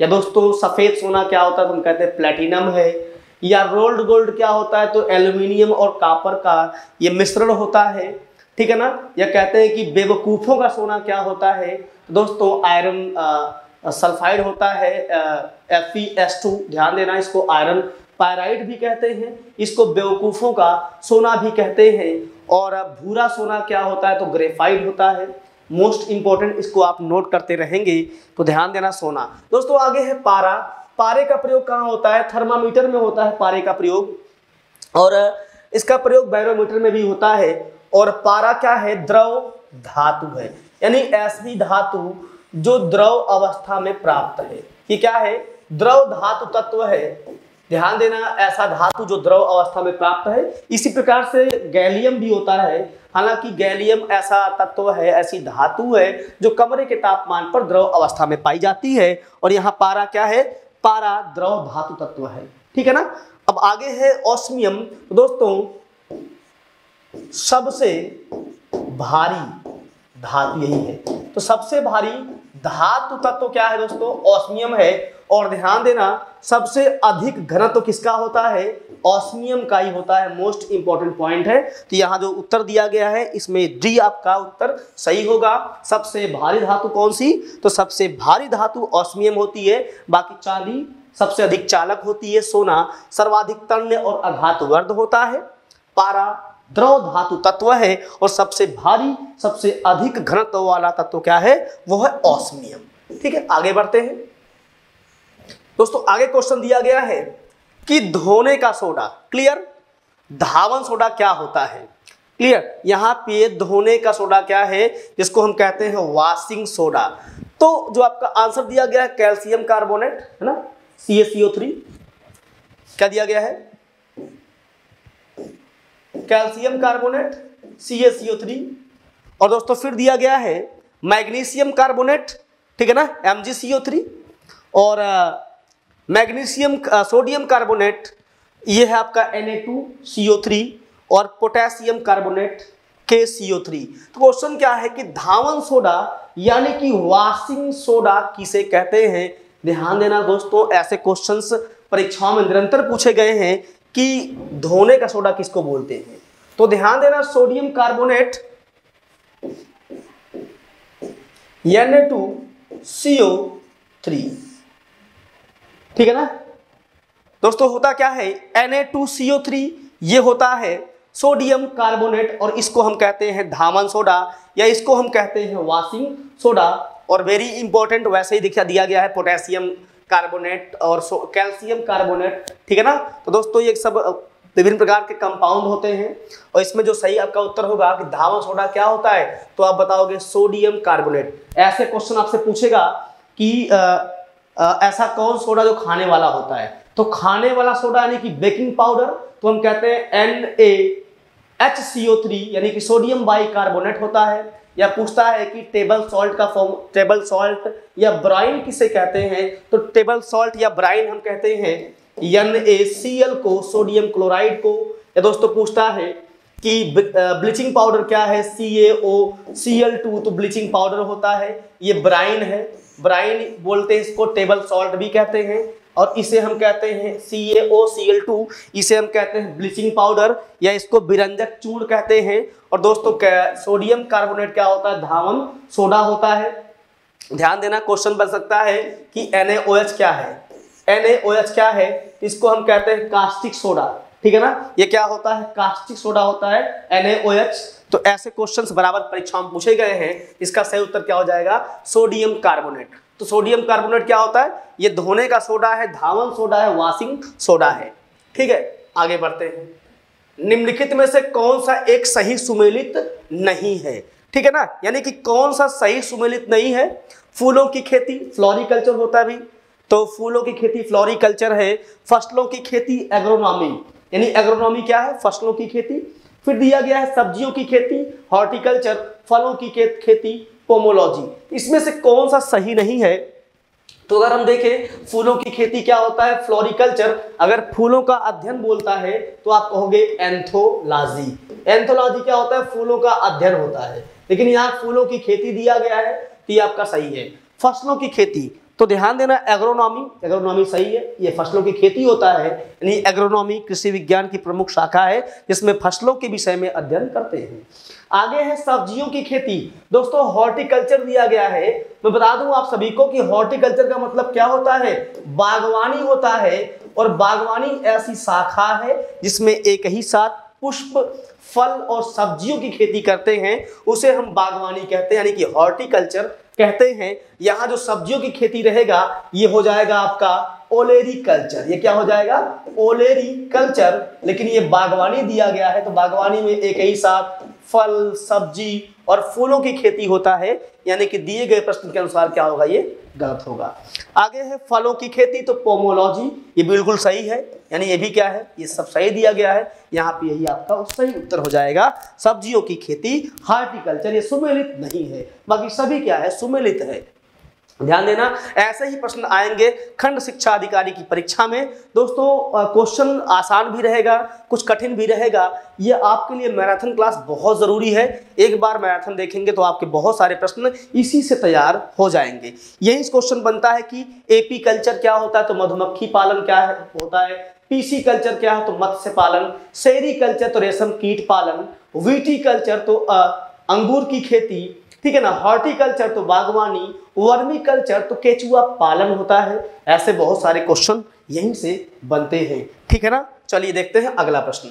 या दोस्तों सफेद सोना क्या होता है, तो हम कहते हैं प्लेटिनम है, या रोल्ड गोल्ड क्या होता है, तो एल्युमिनियम और कॉपर का ये मिश्रण होता है, ठीक है ना। या कहते हैं कि बेवकूफों का सोना क्या होता है, दोस्तों आयरन सल्फाइड होता है, एफ ई एस टू, ध्यान देना इसको आयरन पायराइड भी कहते हैं, इसको बेवकूफों का सोना भी कहते हैं। और भूरा सोना क्या होता है, तो ग्रेफाइट होता है। मोस्ट इंपॉर्टेंट इसको आप नोट करते रहेंगे, तो ध्यान देना सोना। दोस्तों आगे है पारा। पारे का प्रयोग कहाँ होता है, थर्मामीटर में होता है पारे का प्रयोग, और इसका प्रयोग बैरोमीटर में भी होता है। और पारा क्या है, द्रव धातु है, यानी ऐसी धातु जो द्रव अवस्था में प्राप्त है। ये क्या है, द्रव धातु तत्व है, ध्यान देना। ऐसा धातु जो द्रव अवस्था में प्राप्त है। इसी प्रकार से गैलियम भी होता है, हालांकि गैलियम ऐसा तत्व है, ऐसी धातु है जो कमरे के तापमान पर द्रव अवस्था में पाई जाती है। और यहाँ पारा क्या है, पारा द्रव धातु तत्व है, ठीक है ना। अब आगे है ऑस्मियम। दोस्तों सबसे भारी धातु यही है, तो सबसे भारी धातु तत्व क्या है दोस्तों, ऑस्मियम है। और ध्यान देना सबसे अधिक घनत्व किसका होता है, ऑस्मियम का ही होता है। मोस्ट इंपॉर्टेंट पॉइंट है, तो यहाँ जो उत्तर दिया गया है इसमें डी आपका उत्तर सही होगा। सबसे भारी धातु कौन सी, तो सबसे भारी धातु ऑस्मियम होती है। बाकी चांदी सबसे अधिक चालक होती है, सोना सर्वाधिक तन्य और आघातवर्ध होता है, पारा द्रव धातु तत्व है, और सबसे भारी सबसे अधिक घनत्व वाला तत्व क्या है, वो है ऑस्मियम, ठीक है। आगे बढ़ते हैं दोस्तों। आगे क्वेश्चन दिया गया है कि धोने का सोडा, क्लियर, धावन सोडा क्या होता है, क्लियर। यहाँ पे धोने का सोडा क्या है, जिसको हम कहते हैं वॉशिंग सोडा। तो जो आपका आंसर दिया गया है कैल्शियम कार्बोनेट, है ना, सी ए सी ओ थ्री। क्या दिया गया है, calcium carbonate C A C O three. और दोस्तों फिर दिया गया है मैग्नीशियम कार्बोनेट, ठीक है ना, M G C O three. और मैग्नीशियम सोडियम कार्बोनेट, ये है आपका N A two C O three, और पोटेशियम कार्बोनेट के सी ओ थ्री। तो क्वेश्चन क्या है कि धावन सोडा यानी कि वॉशिंग सोडा किसे कहते हैं। ध्यान देना दोस्तों, ऐसे क्वेश्चंस परीक्षाओं में निरंतर पूछे गए हैं कि धोने का सोडा किसको बोलते हैं। तो ध्यान देना sodium carbonate N A two C O three, ठीक है ना। दोस्तों होता क्या है, N A two C O three ये होता है सोडियम कार्बोनेट, और इसको हम कहते हैं धावन सोडा, या इसको हम कहते हैं वॉशिंग सोडा। और वेरी इंपॉर्टेंट वैसे ही दिखा दिया गया है पोटेशियम कार्बोनेट और कैल्शियम कार्बोनेट, ठीक है ना। तो दोस्तों ये सब विभिन्न प्रकार के कंपाउंड होते हैं और इसमें जो सही आपका उत्तर होगा कि धावा सोडा क्या होता है, तो आप बताओगे सोडियम कार्बोनेट। ऐसे क्वेश्चन आपसे पूछेगा कि आ, आ, ऐसा कौन सोडा जो खाने वाला होता है, तो खाने वाला सोडा यानी कि बेकिंग पाउडर तो हम कहते हैं N A H C O three यानी कि सोडियम बाई कार्बोनेट होता है। या पूछता है कि टेबल सॉल्ट का फॉर्म, टेबल सॉल्ट या ब्राइन किसे कहते हैं, तो टेबल सॉल्ट या ब्राइन हम कहते हैं एन ए सी एल को, सोडियम क्लोराइड को। या दोस्तों पूछता है कि ब्लीचिंग पाउडर क्या है, C A O C L two तो ब्लीचिंग पाउडर होता है, ये ब्राइन है, ब्राइन बोलते हैं इसको, टेबल सॉल्ट भी कहते हैं और इसे हम कहते हैं सी A O C L to, इसे हम कहते हैं ब्लीचिंग पाउडर या इसको बिरंजक चूर्ण कहते हैं। और दोस्तों सोडियम कार्बोनेट क्या होता है, धावन सोडा होता है। ध्यान देना क्वेश्चन बन सकता है कि एन ए ओ एच क्या है, एन ए ओ एच क्या है, इसको हम कहते हैं कास्टिक सोडा, ठीक है ना, ये क्या होता है, कास्टिक सोडा होता है एन ए ओ एच। तो ऐसे क्वेश्चंस बराबर परीक्षा में पूछे गए हैं, इसका सही उत्तर क्या हो जाएगा, सोडियम कार्बोनेट। तो सोडियम कार्बोनेट क्या होता है, ये धोने का सोडा है, धावन सोडा है, वॉशिंग सोडा है, ठीक है। आगे बढ़ते हैं, निम्नलिखित में से कौन सा एक सही सुमेलित नहीं है, ठीक है ना, यानी कि कौन सा सही सुमेलित नहीं है। फूलों की खेती फ्लोरिकल्चर होता है भी, तो फूलों की खेती फ्लोरिकल्चर है। फसलों की खेती एग्रोनॉमी, यानी एग्रोनॉमी क्या है, फसलों की खेती। फिर दिया गया है सब्जियों की खेती हॉर्टिकल्चर, फलों की खेती पोमोलॉजी। इसमें से कौन सा सही नहीं है, तो अगर हम देखें फूलों की खेती क्या होता है, फ्लोरिकल्चर। अगर फूलों का अध्ययन बोलता है तो आप कहोगे एंथोलॉजी, एंथोलॉजी क्या होता है, फूलों का अध्ययन होता है, लेकिन यहाँ फूलों की खेती दिया गया है तो ये आपका सही है। फसलों की खेती तो ध्यान देना एग्रोनॉमी, एग्रोनॉमी सही है, ये फसलों की खेती होता है, यानी एग्रोनॉमी कृषि विज्ञान की प्रमुख शाखा है जिसमें फसलों के विषय में अध्ययन करते हैं। आगे है सब्जियों की खेती, दोस्तों हॉर्टिकल्चर दिया गया है। मैं बता दूं आप सभी को कि हॉर्टिकल्चर का मतलब क्या होता है, बागवानी होता है, और बागवानी ऐसी शाखा है जिसमें एक ही साथ पुष्प, फल और सब्जियों की खेती करते हैं, उसे हम बागवानी कहते हैं, यानी कि हॉर्टिकल्चर कहते हैं। यहाँ जो सब्जियों की खेती रहेगा ये हो जाएगा आपका ओलेरी कल्चर, ये क्या हो जाएगा, ओलेरी कल्चर। लेकिन ये बागवानी दिया गया है तो बागवानी में एक ही साथ फल, सब्जी और फूलों की खेती होता है, यानी कि दिए गए प्रश्न के अनुसार क्या होगा, ये गलत होगा। आगे है फलों की खेती, तो पोमोलॉजी ये बिल्कुल सही है, यानी ये भी क्या है, ये सब सही दिया गया है, यहाँ पे यही आपका सही उत्तर हो जाएगा। सब्जियों की खेती हॉर्टिकल्चर ये सुमेलित नहीं है, बाकी सभी क्या है, सुमेलित है। ध्यान देना ऐसे ही प्रश्न आएंगे खंड शिक्षा अधिकारी की परीक्षा में। दोस्तों क्वेश्चन आसान भी रहेगा, कुछ कठिन भी रहेगा, ये आपके लिए मैराथन क्लास बहुत ज़रूरी है। एक बार मैराथन देखेंगे तो आपके बहुत सारे प्रश्न इसी से तैयार हो जाएंगे। यही क्वेश्चन बनता है कि एपी कल्चर क्या होता है, तो मधुमक्खी पालन क्या है होता है, पीसी कल्चर क्या है, तो मत्स्य पालन, सेरी कल्चर तो रेशम कीट पालन, वीटी कल्चर तो आ, अंगूर की खेती, ठीक है ना, हॉर्टिकल्चर तो बागवानी, वर्मी कल्चर तो केचुआ पालन होता है। ऐसे बहुत सारे क्वेश्चन यहीं से बनते हैं, ठीक है ना। चलिए देखते हैं अगला प्रश्न।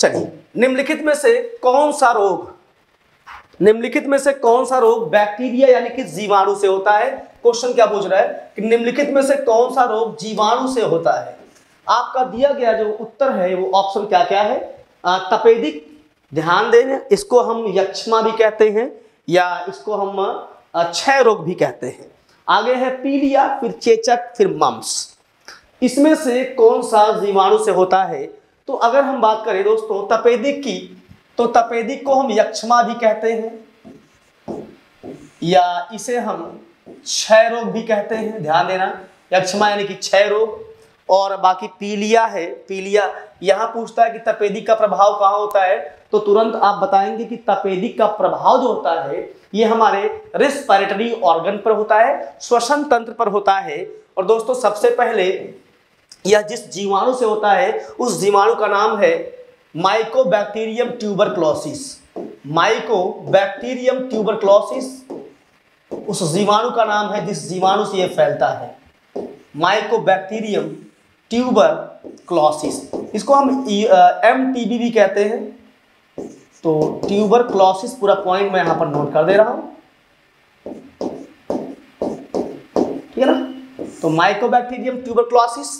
चलिए, निम्नलिखित में से कौन सा रोग निम्नलिखित में से कौन सा रोग बैक्टीरिया यानी कि जीवाणु से होता है। क्वेश्चन क्या पूछ रहा है कि निम्नलिखित में से कौन सा रोग जीवाणु से होता है। आपका दिया गया जो उत्तर है वो ऑप्शन क्या क्या है, आ, तपेदिक, ध्यान दें इसको हम यक्ष्मा भी कहते हैं या इसको हम क्षय रोग भी कहते हैं। आगे है पीलिया, फिर चेचक, फिर मम्स। इसमें से कौन सा जीवाणु से होता है, तो अगर हम बात करें दोस्तों तपेदिक की, तो तपेदिक को हम यक्ष्मा भी कहते हैं या इसे हम क्षय रोग भी कहते हैं। ध्यान देना यक्ष्मा यानी कि क्षय रोग, और बाकी पीलिया है, पीलिया यहाँ पूछता है कि तपेदिक का प्रभाव कहाँ होता है, तो तुरंत आप बताएंगे कि तपेदिक का प्रभाव जो होता है ये हमारे रेस्पिरेटरी ऑर्गन पर होता है, श्वसन तंत्र पर होता है। और दोस्तों सबसे पहले यह जिस जीवाणु से होता है उस जीवाणु का नाम है माइकोबैक्टीरियम ट्यूबरक्लोसिस, माइकोबैक्टीरियम ट्यूबरक्लोसिस उस जीवाणु का नाम है जिस जीवाणु से यह फैलता है, माइकोबैक्टीरियम ट्यूबरक्लोसिस। इसको हम एम टी बी भी कहते हैं, तो ट्यूबरक्लोसिस पूरा पॉइंट मैं यहाँ पर नोट कर दे रहा हूँ, ठीक है ना। तो माइकोबैक्टीरियम ट्यूबरक्लोसिस,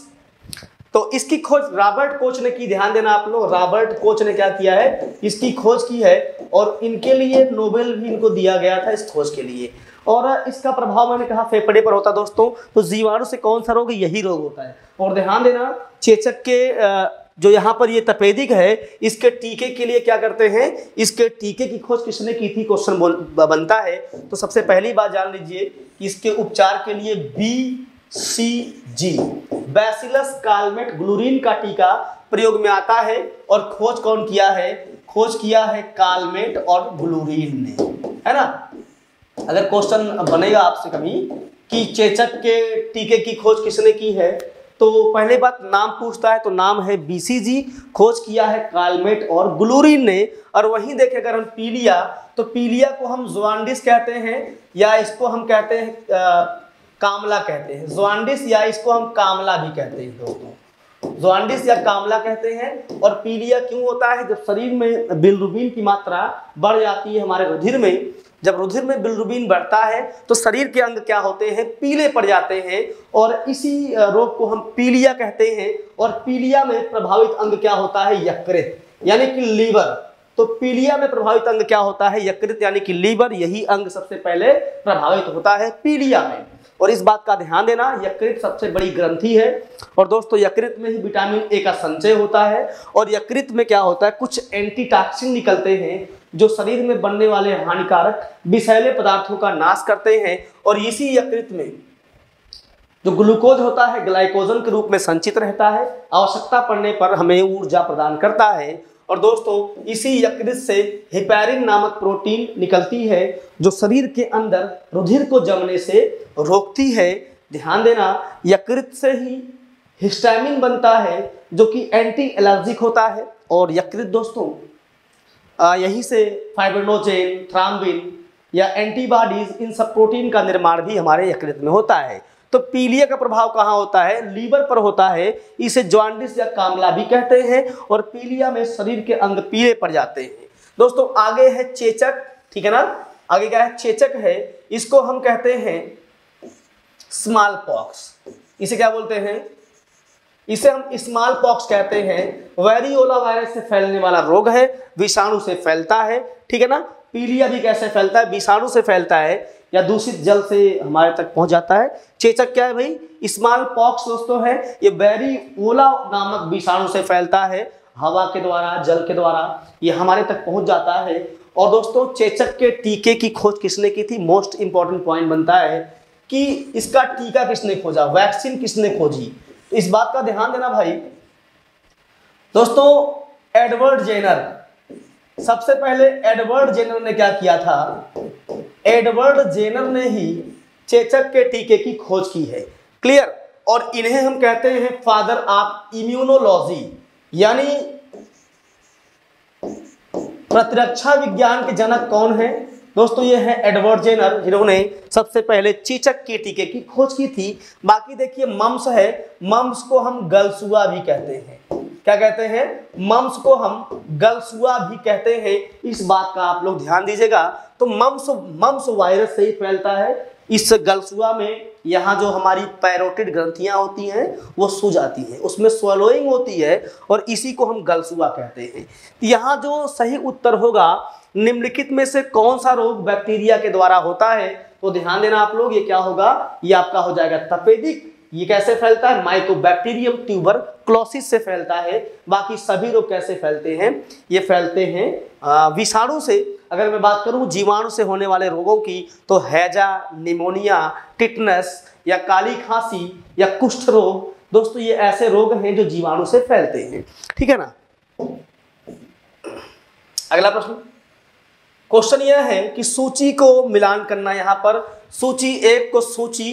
तो इसकी खोज रॉबर्ट कोच ने की, ध्यान देना आप लोग, रॉबर्ट कोच ने क्या किया है, इसकी खोज की है और इनके लिए नोबेल भी इनको दिया गया था इस खोज के लिए। और इसका प्रभाव मैंने कहा फेफड़े पर होता दोस्तों। तो जीवाणु से कौन सा रोग, यही रोग होता है। और ध्यान देना चेचक के जो यहाँ पर ये तपेदिक है, इसके टीके के लिए क्या करते हैं, इसके टीके की खोज किसने की थी, क्वेश्चन बनता है। तो सबसे पहली बात जान लीजिए, इसके उपचार के लिए B C G bacillus Calmette Guerin का टीका प्रयोग में आता है। और खोज कौन किया है, खोज किया है कालमेट और ग्लूरिन ने, है ना। अगर क्वेश्चन बनेगा आपसे कभी कि चेचक के टीके की खोज किसने की है, तो पहले बात नाम पूछता है, तो नाम है बीसीजी, खोज किया है कालमेट और ग्लूरिन ने। और वहीं देखें अगर हम पीलिया, तो पीलिया को हम जॉन्डिस कहते हैं या इसको हम कहते हैं आ, कामला कहते हैं, जॉन्डिस या इसको हम कामला भी कहते हैं दोस्तों, जॉन्डिस या कामला कहते हैं। और पीलिया क्यों होता है, जब शरीर में बिलरुबिन की मात्रा बढ़ जाती है हमारे रुधिर में, जब रुधिर में बिलरुबिन बढ़ता है तो शरीर के अंग क्या होते हैं, पीले पड़ जाते हैं। और इसी रोग को हम पीलिया कहते हैं। और पीलिया में प्रभावित अंग क्या होता है, यकृत यानी कि लीवर। तो पीलिया में प्रभावित अंग क्या होता है, यकृत यानी कि लीवर, यही अंग सबसे पहले प्रभावित होता है पीलिया में। और इस बात का ध्यान देना, यकृत सबसे बड़ी ग्रंथि है। और दोस्तों यकृत में ही विटामिन ए का संचय होता है। और यकृत में क्या होता है, कुछ एंटीटॉक्सिन निकलते हैं जो शरीर में बनने वाले हानिकारक विषैले पदार्थों का नाश करते हैं। और इसी यकृत में जो ग्लूकोज होता है ग्लाइकोजन के रूप में संचित रहता है, आवश्यकता पड़ने पर हमें ऊर्जा प्रदान करता है। और दोस्तों इसी यकृत से हिपैरिन नामक प्रोटीन निकलती है जो शरीर के अंदर रुधिर को जमने से रोकती है। ध्यान देना, यकृत से ही हिस्टामिन बनता है जो कि एंटी एलर्जिक होता है। और यकृत दोस्तों आ, यही से फाइब्रोनोजेन, थ्राम्बिन या एंटीबॉडीज, इन सब प्रोटीन का निर्माण भी हमारे यकृत में होता है। तो पीलिया का प्रभाव कहाँ होता है, लीवर पर होता है, इसे जॉन्डिस या कामला भी कहते हैं। और पीलिया में शरीर के अंग पीले पड़ जाते हैं दोस्तों। आगे है चेचक, ठीक है ना, आगे क्या है, चेचक है, इसको हम कहते हैं स्मॉल पॉक्स। इसे क्या बोलते हैं, इसे हम स्मॉल पॉक्स कहते हैं। वेरियोला वायरस से फैलने वाला रोग है, विषाणु से फैलता है, ठीक है ना। पीलिया भी कैसे फैलता है, विषाणु से फैलता है या दूषित जल से हमारे तक पहुंच जाता है। चेचक क्या है भाई, स्मॉल पॉक्स दोस्तों है, ये वेरियोला नामक विषाणु से फैलता है, हवा के द्वारा, जल के द्वारा ये हमारे तक पहुंच जाता है। और दोस्तों चेचक के टीके की खोज किसने की थी, मोस्ट इंपॉर्टेंट पॉइंट बनता है कि इसका टीका किसने खोजा, वैक्सीन किसने खोजी। इस बात का ध्यान देना भाई दोस्तों, एडवर्ड जेनर, सबसे पहले एडवर्ड जेनर ने क्या किया था, एडवर्ड जेनर ने ही चेचक के टीके की खोज की है, क्लियर। और इन्हें हम कहते हैं फादर ऑफ इम्यूनोलॉजी, यानी प्रतिरक्षा विज्ञान के जनक कौन है दोस्तों, ये है एडवर्ड जेनर, जिन्होंने सबसे पहले चेचक के टीके की खोज की थी। बाकी देखिए मम्स है, मम्स को हम गलसुआ भी कहते हैं, क्या कहते हैं, मम्स को हम गलसुआ भी कहते हैं। इस बात का आप लोग ध्यान दीजिएगा। तो मम्स मम्स वायरस से ही फैलता है। इस गलसुआ में यहाँ जो हमारी पैरोटिड ग्रंथियाँ होती हैं वो सूज जाती हैं, उसमें स्वलोइंग होती है और इसी को हम गलसुआ कहते हैं। यहाँ जो सही उत्तर होगा, निम्नलिखित में से कौन सा रोग बैक्टीरिया के द्वारा होता है, तो ध्यान देना आप लोग, ये क्या होगा, ये आपका हो जाएगा तपेदिक। ये कैसे फैलता है, माइकोबैक्टीरियम ट्यूबरक्लोसिस से फैलता है। बाकी सभी रोग कैसे फैलते हैं, ये फैलते हैं विषाणु से। अगर मैं बात करूं जीवाणु से होने वाले रोगों की, तो हैजा, निमोनिया, टिटनस या काली खांसी या कुष्ठ रोग दोस्तों, ये ऐसे रोग हैं जो जीवाणु से फैलते हैं, ठीक है ना। अगला प्रश्न, क्वेश्चन यह है कि सूची को मिलान करना, यहाँ पर सूची एक को सूची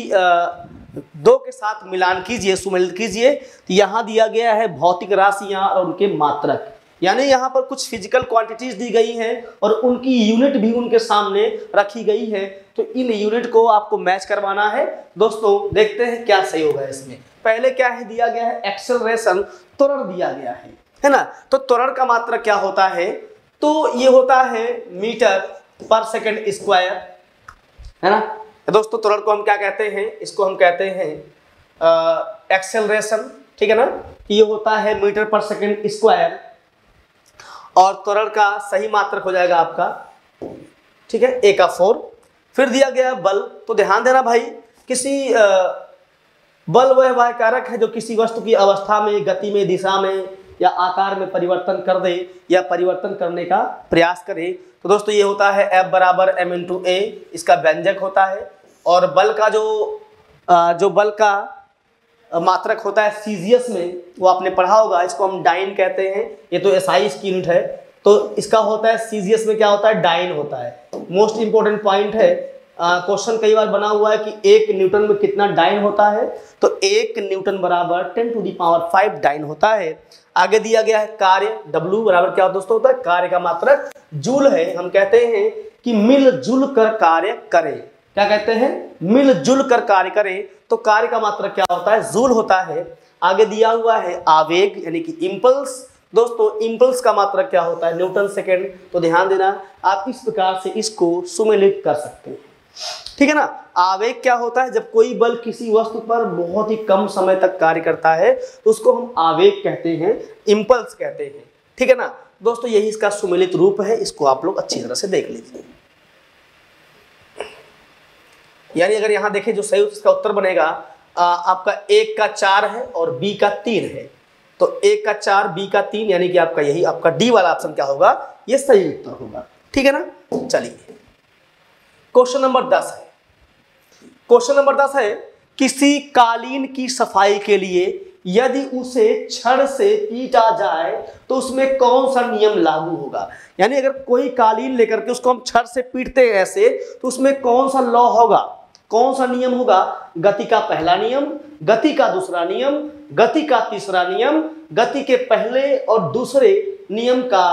दो के साथ मिलान कीजिए, सुमेलित कीजिए। तो यहाँ दिया गया है भौतिक राशियाँ और उनके मात्रक, यानी यहाँ पर कुछ फिजिकल क्वांटिटीज दी गई हैं और उनकी यूनिट भी उनके सामने रखी गई है। तो इन यूनिट को आपको मैच करवाना है दोस्तों। देखते हैं क्या सही होगा इसमें। पहले क्या है दिया गया है, एक्सेलरेशन, त्वरण दिया गया है, है ना। तो त्वरण का मात्रक क्या होता है, तो ये होता है मीटर पर सेकंड स्क्वायर, है ना दोस्तों। त्वरण को हम क्या कहते हैं, इसको हम कहते हैं एक्सेलरेशन, ठीक है ना। ये होता है मीटर पर सेकंड स्क्वायर और त्वरण का सही मात्रक हो जाएगा आपका, ठीक है, ए का फोर। फिर दिया गया बल, तो ध्यान देना भाई, किसी आ, बल वह वह कारक है जो किसी वस्तु की अवस्था में, गति में, दिशा में या आकार में परिवर्तन कर दे या परिवर्तन करने का प्रयास करे। तो दोस्तों ये होता है F बराबर एम इंटू ए, इसका व्यंजक होता है। और बल का जो जो बल का मात्रक होता है सीजीएस में, वो आपने पढ़ा होगा, इसको हम डाइन कहते हैं। ये तो एसआई इसकी यूनिट है, तो इसका होता है सीजीएस में क्या होता है, डाइन होता है। मोस्ट इंपॉर्टेंट पॉइंट है, क्वेश्चन कई बार बना हुआ है कि एक न्यूटन में कितना डाइन होता है, तो एक न्यूटन बराबर ten to the power five dyne होता है। आगे दिया गया है कार्य, डब्ल्यू बराबर क्या दोस्तों होता है, कार्य का मात्रक जूल है। हम कहते हैं कि मिलजुल कर कार्य करें, क्या कहते हैं, मिलजुल कर कार्य करें। तो कार्य का मात्रक क्या होता है, जूल होता है। आगे दिया हुआ है आवेग यानी कि इम्पल्स। दोस्तों इम्पल्स का मात्रक क्या होता है, न्यूटन सेकेंड। तो ध्यान देना, आप इस प्रकार से इसको सुमेलित कर सकते हैं, ठीक है ना। आवेग क्या होता है, जब कोई बल किसी वस्तु पर बहुत ही कम समय तक कार्य करता है तो उसको हम आवेग कहते हैं, इंपल्स कहते हैं, ठीक है ना दोस्तों। यही इसका सुमेलित रूप है, इसको आप लोग अच्छी तरह से देख लीजिए। यानी अगर यहाँ देखें जो सही उसका उत्तर बनेगा आ, आपका एक का चार है और बी का तीन है, तो एक का चार, बी का तीन, यानी कि आपका यही आपका डी वाला ऑप्शन क्या होगा, ये सही उत्तर होगा, ठीक है ना। चलिए क्वेश्चन नंबर दस है। क्वेश्चन नंबर दस है, किसी कालीन की सफाई के लिए यदि उसे छड़ से पीटा जाए तो उसमें कौन सा नियम लागू होगा। यानी अगर कोई कालीन लेकर के उसको हम छड़ से पीटते हैं ऐसे, तो उसमें कौन सा लॉ होगा, कौन सा नियम होगा। गति का पहला नियम, गति का दूसरा नियम, गति का तीसरा नियम, गति के पहले और दूसरे नियम का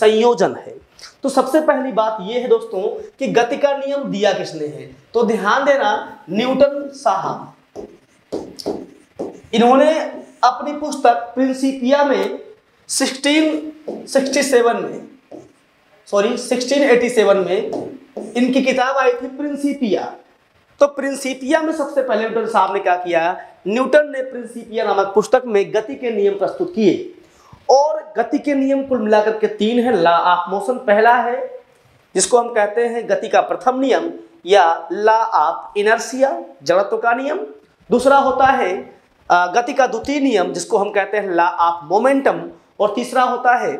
संयोजन है। तो सबसे पहली बात यह है दोस्तों कि गति का नियम दिया किसने है, तो ध्यान देना न्यूटन साहब। इन्होंने अपनी पुस्तक प्रिंसिपिया में सोलह सौ सरसठ में सॉरी सोलह सौ सत्तासी में इनकी किताब आई थी प्रिंसिपिया। तो प्रिंसिपिया में सबसे पहले न्यूटन साहब ने क्या किया, न्यूटन ने प्रिंसिपिया नामक पुस्तक में गति के नियम प्रस्तुत किए। और गति के नियम कुल मिलाकर के तीन है। लॉ ऑफ मोशन पहला है, जिसको हम कहते हैं गति का प्रथम नियम या लॉ ऑफ इनर्शिया, जड़त्व का नियम। दूसरा होता है गति का द्वितीय नियम, जिसको हम कहते हैं लॉ ऑफ मोमेंटम। और तीसरा होता है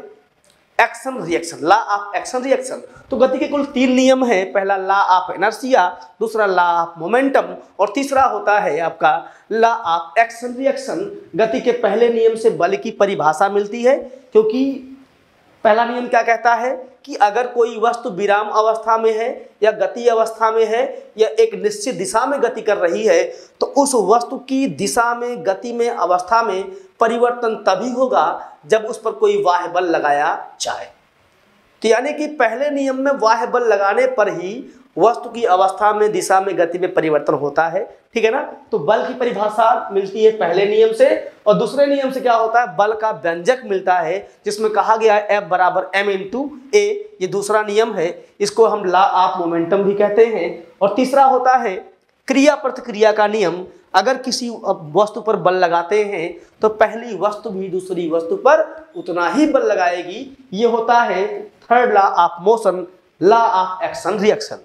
action reaction, law of action reaction. तो गति के कुल तीन नियम है, पहला लॉ ऑफ इनर्शिया, दूसरा लॉ ऑफ मोमेंटम और तीसरा होता है आपका लॉ ऑफ एक्शन रिएक्शन। गति के पहले नियम से बल की परिभाषा मिलती है, क्योंकि पहला नियम क्या कहता है कि अगर कोई वस्तु विराम अवस्था में है या गति अवस्था में है या एक निश्चित दिशा में गति कर रही है, तो उस वस्तु की दिशा में, गति में, अवस्था में परिवर्तन तभी होगा जब उस पर कोई वाह बल लगाया जाए। तो यानी कि पहले नियम में वाह बल लगाने पर ही वस्तु की अवस्था में, दिशा में, गति में परिवर्तन होता है, ठीक है ना। तो बल की परिभाषा मिलती है पहले नियम से, और दूसरे नियम से क्या होता है, बल का व्यंजक मिलता है, जिसमें कहा गया है F बराबर एम इंटू ए, ये दूसरा नियम है, इसको हम लॉ ऑफ मोमेंटम भी कहते हैं। और तीसरा होता है क्रिया प्रतिक्रिया का नियम, अगर किसी वस्तु पर बल लगाते हैं तो पहली वस्तु भी दूसरी वस्तु पर उतना ही बल लगाएगी, ये होता है third law of motion, law of action reaction.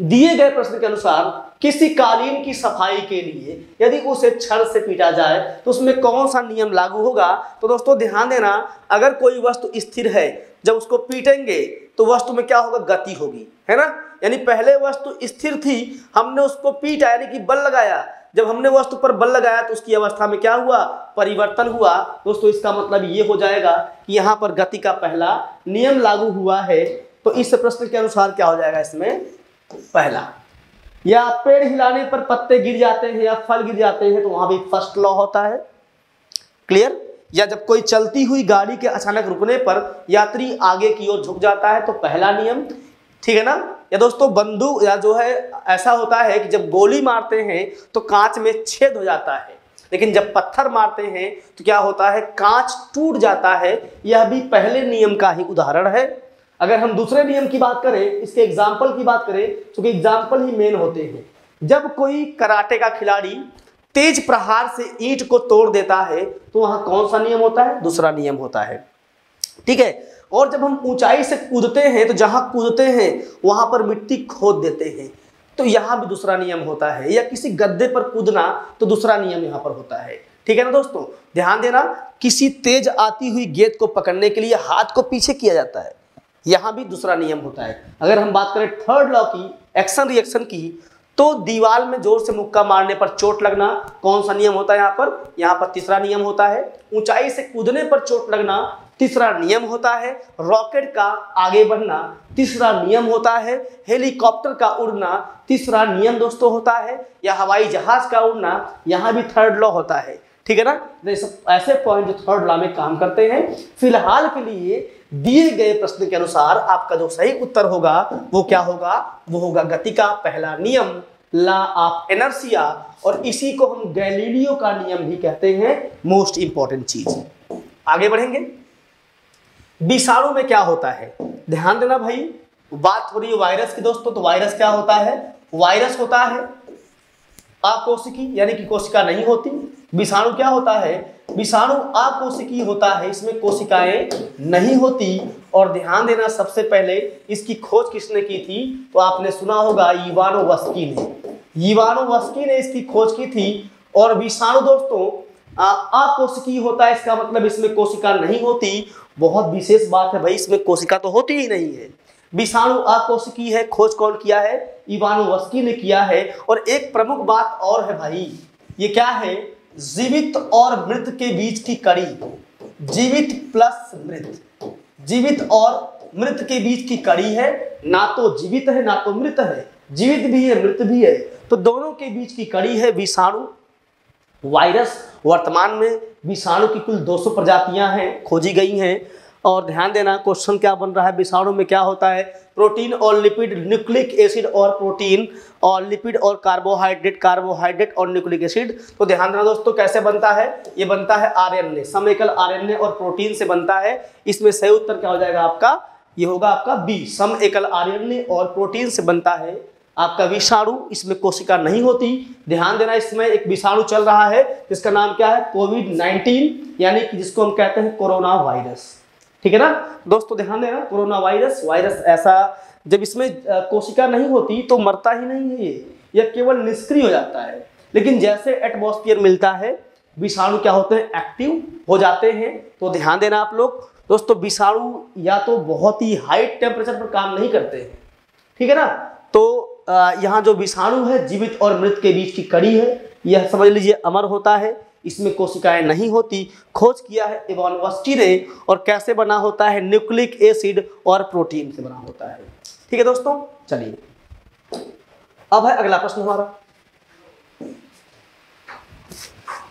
दिए गए प्रश्न के अनुसार किसी कालीन की सफाई के लिए यदि उसे छड़ से पीटा जाए तो उसमें कौन सा नियम लागू होगा। तो दोस्तों ध्यान देना, अगर कोई वस्तु स्थिर है, जब उसको पीटेंगे तो वस्तु में क्या होगा, गति होगी, है ना। यानी पहले वस्तु स्थिर थी, हमने उसको पीटा यानी कि बल लगाया, जब हमने वस्तु पर बल लगाया तो उसकी अवस्था में क्या हुआ, परिवर्तन हुआ। दोस्तों इसका मतलब ये हो जाएगा कि यहाँ पर गति का पहला नियम लागू हुआ है। तो इस प्रश्न के अनुसार क्या हो जाएगा इसमें, पहला, या पेड़ हिलाने पर पत्ते गिर जाते हैं या फल गिर जाते हैं तो वहां भी फर्स्ट लॉ होता है, क्लियर। या जब कोई चलती हुई गाड़ी के अचानक रुकने पर यात्री आगे की ओर झुक जाता है तो पहला नियम, ठीक है ना। या दोस्तों बंदूक या जो है ऐसा होता है कि जब गोली मारते हैं तो कांच में छेद हो जाता है लेकिन जब पत्थर मारते हैं तो क्या होता है, कांच टूट जाता है। यह भी पहले नियम का ही उदाहरण है। अगर हम दूसरे नियम की बात करें, इसके एग्जाम्पल की बात करें, क्योंकि एग्जाम्पल ही मेन होते हैं। जब कोई कराटे का खिलाड़ी तेज प्रहार से ईंट को तोड़ देता है तो वहां कौन सा नियम होता है, दूसरा नियम होता है। ठीक है। और जब हम ऊंचाई से कूदते हैं तो जहां कूदते हैं वहां पर मिट्टी खोद देते हैं, तो यहां भी दूसरा नियम होता है। या किसी गद्दे पर कूदना तो दूसरा नियम यहां पर होता है। ठीक है ना दोस्तों, ध्यान देना। किसी तेज आती हुई गेंद को पकड़ने के लिए हाथ को पीछे किया जाता है, यहां भी दूसरा नियम होता है। अगर हम बात करें थर्ड लॉ की, एक्शन रिएक्शन की, तो दीवार में जोर से मुक्का मारने पर चोट लगना कौन सा नियम होता है, यहाँ पर यहाँ पर तीसरा नियम होता है। ऊंचाई से कूदने पर चोट लगना तीसरा नियम होता है। रॉकेट का आगे बढ़ना तीसरा नियम होता है। हेलीकॉप्टर का उड़ना तीसरा नियम दोस्तों होता है। या हवाई जहाज का उड़ना, यहाँ भी थर्ड लॉ होता है। ठीक है ना, ऐसे पॉइंट जो थर्ड लॉ में काम करते हैं। फिलहाल के लिए दिए गए प्रश्न के अनुसार आपका जो सही उत्तर होगा वो क्या होगा, वो होगा गति का पहला नियम, लॉ ऑफ इनर्शिया, और इसी को हम गैलीलियो का नियम भी कहते हैं। मोस्ट इंपॉर्टेंट चीज। आगे बढ़ेंगे, विषाणु में क्या होता है, ध्यान देना भाई। बात हो रही है वायरस की दोस्तों, तो वायरस क्या होता है, वायरस होता है अकोशिकी, यानी कि कोशिका नहीं होती। विषाणु क्या होता है, विषाणु अकोशिकी होता है, इसमें कोशिकाएं नहीं होती। और ध्यान देना, सबसे पहले इसकी खोज किसने की थी, तो आपने सुना होगा इवानोवस्की ने, इवानोवस्की ने इसकी खोज की थी। और विषाणु दोस्तों अकोशिकी होता है, इसका मतलब इसमें कोशिका नहीं होती। बहुत विशेष बात है भाई, इसमें कोशिका तो होती ही नहीं है। विषाणु अकोशिकी है, खोज कौन किया है, इवानोवस्की ने किया है। और एक प्रमुख बात और है भाई, ये क्या है, जीवित और मृत के बीच की कड़ी, जीवित प्लस मृत, जीवित और मृत के बीच की कड़ी है। ना तो जीवित है ना तो मृत है, जीवित भी है मृत भी है, तो दोनों के बीच की कड़ी है विषाणु। वायरस, वर्तमान में विषाणु की कुल दो सौ प्रजातियां हैं, खोजी गई हैं। और ध्यान देना, क्वेश्चन क्या बन रहा है, विषाणु में क्या होता है, प्रोटीन और लिपिड, न्यूक्लिक एसिड और प्रोटीन, और लिपिड और कार्बोहाइड्रेट, कार्बोहाइड्रेट और न्यूक्लिक एसिड। तो ध्यान देना दोस्तों, कैसे बनता है, ये बनता है आरएनए, समएकल आरएनए और प्रोटीन से बनता है। इसमें सही उत्तर क्या हो जाएगा आपका, ये होगा आपका बी, समएकल आरएनए और प्रोटीन से बनता है आपका विषाणु। इसमें कोशिका नहीं होती। ध्यान देना, इसमें एक विषाणु चल रहा है जिसका नाम क्या है, कोविड नाइन्टीन, यानी कि जिसको हम कहते हैं कोरोना वायरस। ठीक है ना दोस्तों, ध्यान देना, कोरोना वायरस, वायरस ऐसा, जब इसमें कोशिका नहीं होती तो मरता ही नहीं है ये, यह केवल निष्क्रिय हो जाता है। लेकिन जैसे एटमोस्फियर मिलता है, विषाणु क्या होते हैं, एक्टिव हो जाते हैं। तो ध्यान देना आप लोग दोस्तों, विषाणु या तो बहुत ही हाई टेम्परेचर पर काम नहीं करते हैं। ठीक है ना, तो यहाँ जो विषाणु है, जीवित और मृत के बीच की कड़ी है, यह समझ लीजिए अमर होता है, इसमें कोशिकाएं नहीं होती। खोज किया है इवानोवस्की ने। और कैसे बना होता है, न्यूक्लिक एसिड और प्रोटीन से बना होता है। ठीक है दोस्तों, चलिए अब है अगला प्रश्न हमारा,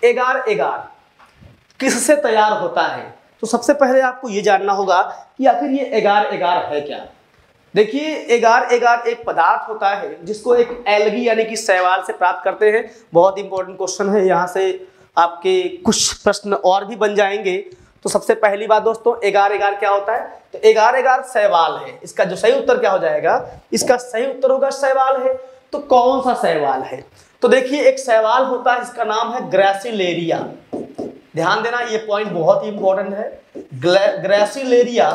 एगार एगार किससे तैयार होता है। तो सबसे पहले आपको ये जानना होगा कि आखिर ये एगार एगार है क्या। देखिए, एगार एगार एक पदार्थ होता है जिसको एक एल्गी, यानी कि शैवाल से प्राप्त करते हैं। बहुत इंपॉर्टेंट क्वेश्चन है, यहाँ से आपके कुछ प्रश्न और भी बन जाएंगे। तो सबसे पहली बात दोस्तों, एगार एगार क्या होता है, तो एगार एगार शैवाल है। इसका जो सही उत्तर क्या हो जाएगा, इसका सही उत्तर होगा शैवाल है। तो कौन सा शैवाल है, तो देखिए एक शैवाल होता है, इसका नाम है ग्रैसिलेरिया। ध्यान देना, ये पॉइंट बहुत ही इंपॉर्टेंट है, ग्रैसिलेरिया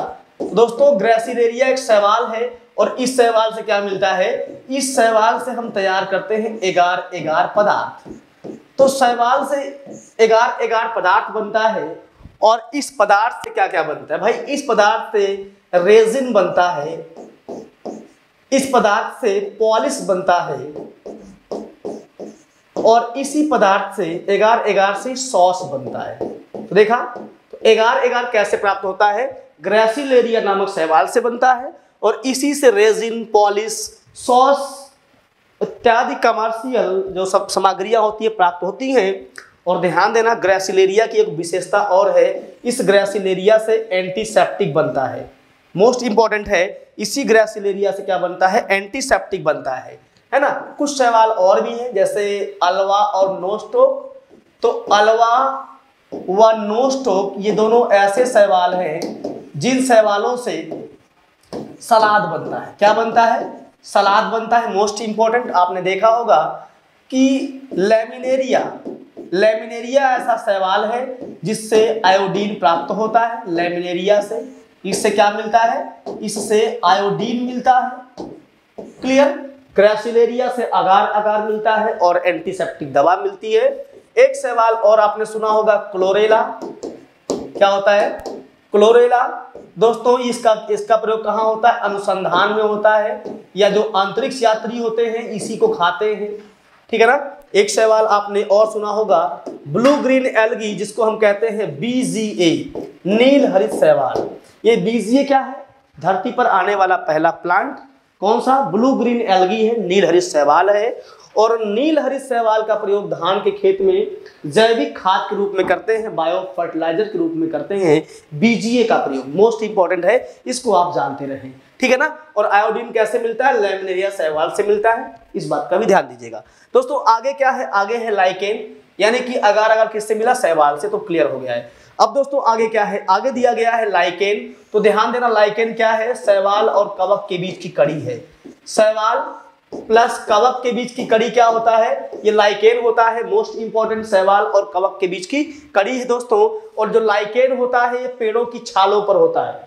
दोस्तों। ग्रैसिलेरिया एक शैवाल है, और इस शैवाल से क्या मिलता है, इस शैवाल से हम तैयार करते हैं एगार एगार पदार्थ। तो शैवाल से एगार एगार पदार्थ बनता है। और इस पदार्थ से क्या क्या बनता है भाई, इस पदार्थ से रेजिन बनता है, इस पदार्थ से पॉलिश बनता है, और इसी पदार्थ से एगार एगार से सॉस बनता है। तो देखा, तो एगार एगार कैसे प्राप्त होता है, ग्रैसिलेरिया नामक शैवाल से बनता है, और इसी से रेजिन, पॉलिश, सॉस इत्यादि कमर्शियल जो सब सामग्रियां होती है प्राप्त होती हैं। और ध्यान देना, ग्रैसिलेरिया की एक विशेषता और है, इस ग्रैसिलेरिया से एंटीसेप्टिक बनता है। मोस्ट इंपॉर्टेंट है, इसी ग्रैसिलेरिया से क्या बनता है, एंटीसेप्टिक बनता है। है ना, कुछ शैवाल और भी हैं, जैसे अल्वा और नोस्टो, तो अलवा व नो स्टॉप ये दोनों ऐसे सवाल हैं जिन सवालों से सलाद बनता है। क्या बनता है? सलाद बनता है। मोस्ट इंपॉर्टेंट आपने देखा होगा कि लैमिनेरिया लैमिनेरिया ऐसा सवाल है जिससे आयोडीन प्राप्त होता है। लैमिनेरिया से इससे क्या मिलता है? इससे आयोडीन मिलता है। क्लियर? क्रैसिलेरिया से अगार अगार मिलता है और एंटीसेप्टिक दवा मिलती है। एक सवाल और आपने सुना होगा क्लोरेला। क्या होता है क्लोरेला? दोस्तों इसका इसका प्रयोग कहाँ होता है? अनुसंधान में होता है या जो अंतरिक्ष यात्री होते हैं इसी को खाते हैं। ठीक है ना। एक सवाल आपने और सुना होगा ब्लू ग्रीन एल्गी, जिसको हम कहते हैं बीजीए, नील हरित शैवाल। ये बीजीए क्या है? धरती पर आने वाला पहला प्लांट कौन सा? ब्लू ग्रीन एल्गी है, नील हरित शैवाल है। और नील हरित शैवाल का प्रयोग धान के खेत में जैविक खाद के रूप में करते हैं, बायो फर्टिलाइजर के रूप में करते हैं। बीजीए का प्रयोग मोस्ट इंपॉर्टेंट है, इसको आप जानते रहें। ठीक है ना। और आयोडीन कैसे मिलता है? लैमिनेरिया शैवाल से मिलता है। इस बात का भी ध्यान दीजिएगा। दोस्तों आगे क्या है? आगे है लाइकेन, यानी कि अगार अगार किससे मिला? शैवाल से। तो क्लियर हो गया है। अब दोस्तों आगे क्या है? आगे दिया गया है लाइकेन। तो ध्यान देना लाइकेन क्या है? शैवाल और कवक के बीच की कड़ी है। शैवाल प्लस कवक के बीच की कड़ी क्या होता है? ये लाइकेन होता है। मोस्ट इंपॉर्टेंट शैवाल और कवक के बीच की कड़ी है दोस्तों। और जो लाइकेन होता है ये पेड़ों की छालों पर होता है।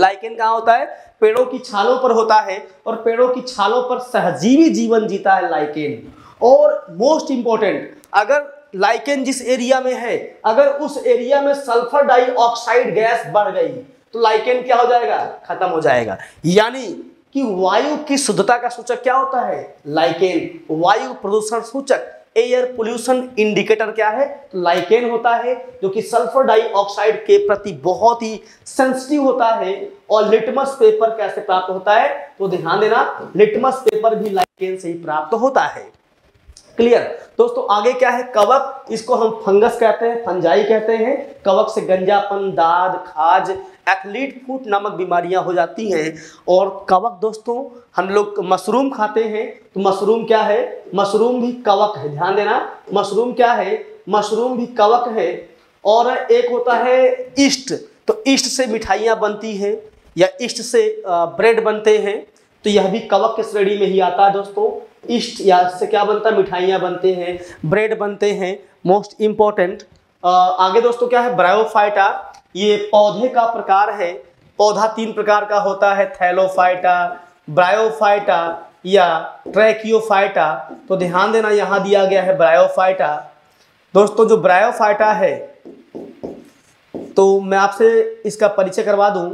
लाइकेन कहाँ होता है? पेड़ों की छालों पर होता है। और पेड़ों की छालों पर सहजीवी जीवन जीता है लाइकेन। और मोस्ट इंपॉर्टेंट, अगर लाइकेन जिस एरिया में है, अगर उस एरिया में सल्फर डाइऑक्साइड गैस बढ़ गई तो लाइकेन क्या हो जाएगा? खत्म हो जाएगा। यानी कि वायु की शुद्धता का सूचक क्या होता है? लाइकेन। वायु प्रदूषण सूचक, एयर पोल्यूशन इंडिकेटर क्या है? लाइकेन होता है, जो कि सल्फर डाइऑक्साइड के प्रति बहुत ही सेंसिटिव होता है। और लिटमस पेपर कैसे प्राप्त होता है? तो ध्यान देना लिटमस पेपर भी लाइकेन से ही प्राप्त होता है। क्लियर दोस्तों। आगे क्या है? कवक। इसको हम फंगस कहते हैं, फंजाई कहते हैं। कवक से गंजापन, दाद, खाज, एथलीट फूट नामक बीमारियां हो जाती हैं। और कवक दोस्तों, हम लोग मशरूम खाते हैं तो मशरूम क्या है? मशरूम भी कवक है। ध्यान देना मशरूम क्या है? मशरूम भी कवक है। और एक होता है ईस्ट, तो ईस्ट से मिठाइयाँ बनती हैं या ईस्ट से ब्रेड बनते हैं, तो यह भी कवक की श्रेणी में ही आता है दोस्तों। ईस्ट या से क्या बनता है? मिठाइयाँ बनते हैं, ब्रेड बनते हैं। Most important. आगे दोस्तों क्या है? ब्रायोफाइटा। ये पौधे का प्रकार है। पौधा तीन प्रकार का होता है, थैलोफाइटा, ब्रायोफाइटा या ट्रैकियोफाइटा। तो ध्यान देना यहाँ दिया गया है ब्रायोफाइटा। दोस्तों जो ब्रायोफाइटा है, तो मैं आपसे इसका परिचय करवा दूँ।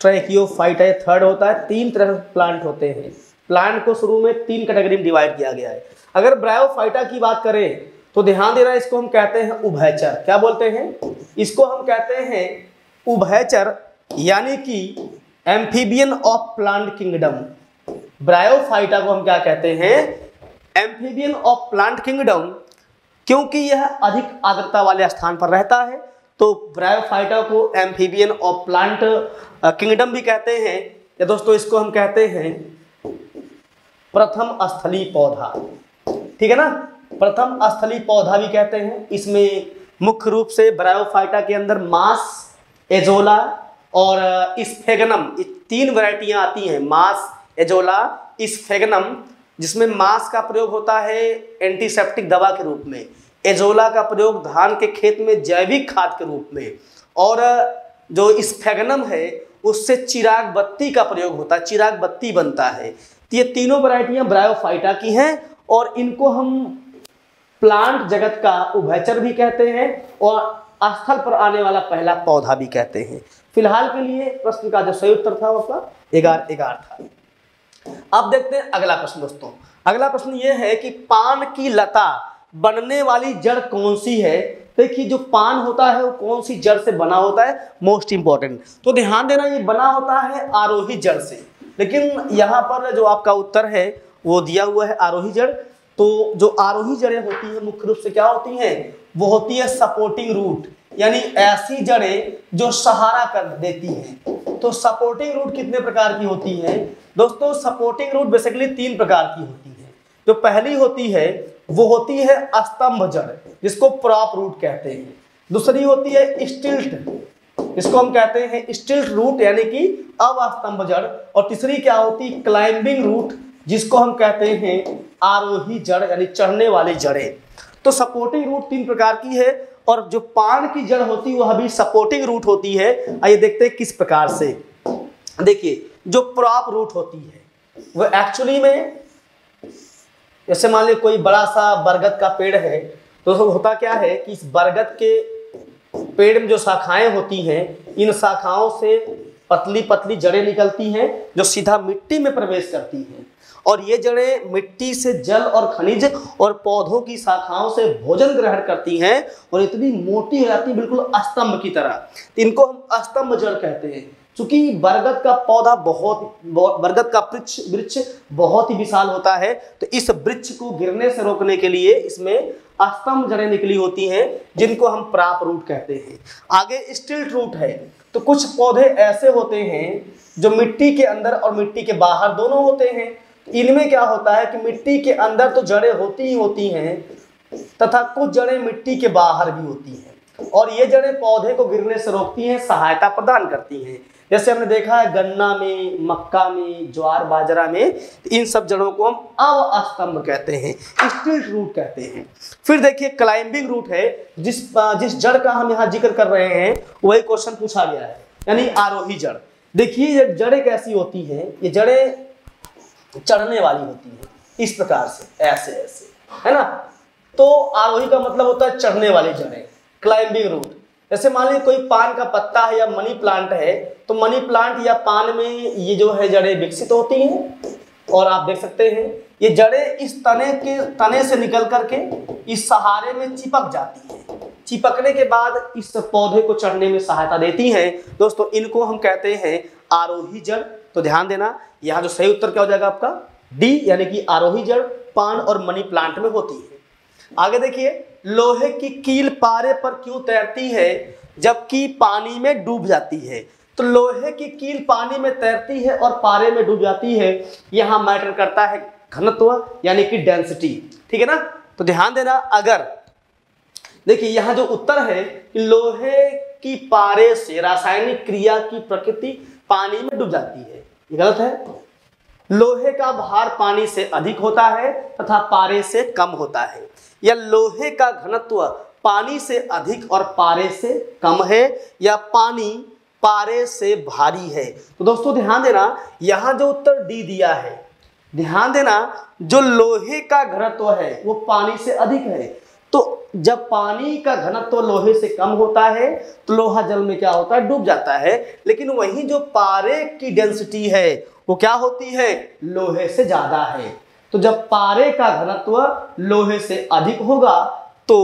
ट्रैकियोफाइटा ये थर्ड होता है। तीन तरह के प्लांट होते हैं। प्लांट को शुरू में तीन कैटेगरी में डिवाइड किया गया है। अगर ब्रायोफाइटा की बात करें तो ध्यान देना इसको हम कहते हैं उभयचर। क्या बोलते हैं? इसको हम कहते हैं उभयचर, यानी कि amphibian of plant kingdom. Bryophyta को हम क्या कहते हैं? एम्फीबियन ऑफ प्लांट किंगडम, क्योंकि यह अधिक आर्द्रता वाले स्थान पर रहता है। तो ब्रायोफाइटा को एम्फीबियन ऑफ प्लांट किंगडम भी कहते हैं, या दोस्तों इसको हम कहते हैं प्रथम स्थली पौधा। ठीक है ना। प्रथम स्थली पौधा भी कहते हैं। इसमें मुख्य रूप से ब्रायोफाइटा के अंदर मास, एजोला और स्फेगनम, ये तीन वैरायटियां आती हैं, मास, एजोला, स्फेगनम। जिसमें मास का प्रयोग होता है एंटीसेप्टिक दवा के रूप में, एजोला का प्रयोग धान के खेत में जैविक खाद के रूप में, और जो स्फेगनम है उससे चिराग बत्ती का प्रयोग होता है, चिराग बत्ती बनता है। ये तीनों वैरायटियां ब्रायोफाइटा की हैं और इनको हम प्लांट जगत का उभयचर भी कहते हैं और स्थल पर आने वाला पहला पौधा भी कहते हैं। फिलहाल के लिए प्रश्न का जो सही उत्तर था वो आपका एगार एगार था। अब देखते हैं अगला प्रश्न दोस्तों। अगला प्रश्न ये है कि पान की लता बनने वाली जड़ कौन सी है? देखिए जो पान होता है वो कौन सी जड़ से बना होता है? Most important. तो ध्यान देना ये बना होता है आरोही जड़ से, लेकिन यहाँ पर जो आपका उत्तर है वो दिया हुआ है आरोही जड़। तो जो आरोही जड़ें होती हैं मुख्य रूप से क्या होती हैं? वो होती है सपोर्टिंग रूट, यानी ऐसी जड़ें जो सहारा कर देती हैं। तो सपोर्टिंग रूट कितने प्रकार की होती हैं दोस्तों? सपोर्टिंग रूट बेसिकली तीन प्रकार की होती है। जो पहली होती है वो होती है स्तंभ जड़, जिसको प्रॉप रूट कहते हैं। दूसरी होती है स्टिल्ट, इसको हम कहते हैं स्टिल्ट रूट यानी कि अवस्तंभ जड़। और तीसरी क्या होती है क्लाइंबिंग रूट, जिसको हम कहते हैं आरोही जड़ यानी चढ़ने वाली जड़ें। तो सपोर्टिंग रूट तीन प्रकार की है और जो पान की जड़ होती है वह भी सपोर्टिंग रूट होती है। आइए देखते हैं किस प्रकार से। देखिए जो प्रॉप रूट होती है वह एक्चुअली में, जैसे मान लीजिए कोई बड़ा सा बरगद का पेड़ है, तो होता क्या है कि इस बरगद के पेड़ में जो शाखाएं होती हैं, इन शाखाओं से पतली पतली जड़ें निकलती हैं जो सीधा मिट्टी में प्रवेश करती हैं। और ये जड़ें मिट्टी से जल और खनिज और पौधों की शाखाओं से भोजन ग्रहण करती हैं और इतनी मोटी रहती बिल्कुल स्तंभ की तरह। तो इनको हम स्तंभ जड़ कहते हैं। चूंकि बरगद का पौधा बहुत बरगद का वृक्ष वृक्ष बहुत ही विशाल होता है, तो इस वृक्ष को गिरने से रोकने के लिए इसमें स्तंभ जड़ें निकली होती हैं, जिनको हम प्रॉप रूट कहते हैं। आगे स्टिल्ट रूट है, तो कुछ पौधे ऐसे होते हैं जो मिट्टी के अंदर और मिट्टी के बाहर दोनों होते हैं। इनमें क्या होता है कि मिट्टी के अंदर तो जड़ें होती ही होती हैं तथा कुछ जड़ें मिट्टी के बाहर भी होती हैं, और ये जड़ें पौधे को गिरने से रोकती हैं, सहायता प्रदान करती हैं। जैसे हमने देखा है गन्ना में, मक्का में, ज्वार बाजरा में, इन सब जड़ों को हम अवस्तंभ कहते हैं, स्टिल्ट रूट कहते हैं। फिर देखिए क्लाइंबिंग रूट है, जिस जिस जड़ का हम यहाँ जिक्र कर रहे हैं वही क्वेश्चन पूछा गया है, यानी आरोही जड़। देखिए ये जड़ें कैसी होती हैं, ये जड़ें चढ़ने वाली होती हैं, इस प्रकार से ऐसे ऐसे, है ना। तो आरोही का मतलब होता है चढ़ने वाली जड़ें, क्लाइंबिंग रूट। जैसे मान लीजिए कोई पान का पत्ता है या मनी प्लांट है, तो मनी प्लांट या पान में ये जो है जड़ें विकसित होती हैं, और आप देख सकते हैं ये जड़ें इस तने के तने से निकल करके इस सहारे में चिपक जाती हैं। चिपकने के बाद इस पौधे को चढ़ने में सहायता देती हैं। दोस्तों इनको हम कहते हैं आरोही जड़। तो ध्यान देना, यहाँ जो सही उत्तर क्या हो जाएगा आपका डी, यानी कि आरोही जड़ पान और मनी प्लांट में होती है। आगे देखिए, लोहे की कील पारे पर क्यों तैरती है जबकि पानी में डूब जाती है? तो लोहे की कील पानी में तैरती है और पारे में डूब जाती है, यहाँ मैटर करता है घनत्व यानी कि डेंसिटी, ठीक है ना। तो ध्यान देना, अगर देखिए यहाँ जो उत्तर है कि लोहे की पारे से रासायनिक क्रिया की प्रकृति पानी में डूब जाती है, ये गलत है। लोहे का भार पानी से अधिक होता है तथा पारे से कम होता है, या लोहे का घनत्व पानी से अधिक और पारे से कम है, या पानी पारे से भारी है। तो दोस्तों ध्यान देना, यहाँ जो उत्तर डी दिया है, ध्यान देना जो लोहे का घनत्व है वो पानी से अधिक है। तो जब पानी का घनत्व लोहे से कम होता है तो लोहा जल में क्या होता है, डूब जाता है। लेकिन वहीं जो पारे की डेंसिटी है वो क्या होती है, लोहे से ज़्यादा है। तो जब पारे का घनत्व लोहे से अधिक होगा तो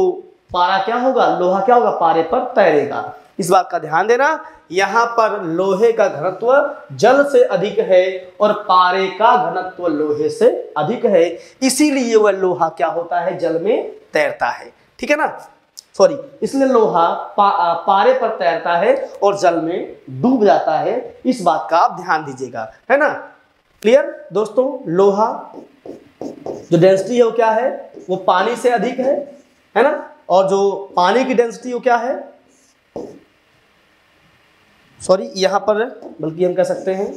पारा क्या होगा, लोहा क्या होगा, पारे पर तैरेगा। इस बात का ध्यान देना, यहाँ पर लोहे का घनत्व जल से अधिक है और पारे का घनत्व लोहे से अधिक है, इसीलिए वह लोहा क्या होता है, जल में तैरता है, ठीक है ना। सॉरी, इसलिए लोहा पा, पारे पर तैरता है और जल में डूब जाता है। इस बात का आप ध्यान दीजिएगा, है ना। क्लियर दोस्तों, लोहा जो डेंसिटी है वो क्या है, वो पानी से अधिक है, है ना। और जो पानी की डेंसिटी वो क्या है, सॉरी यहाँ पर बल्कि हम कह सकते हैं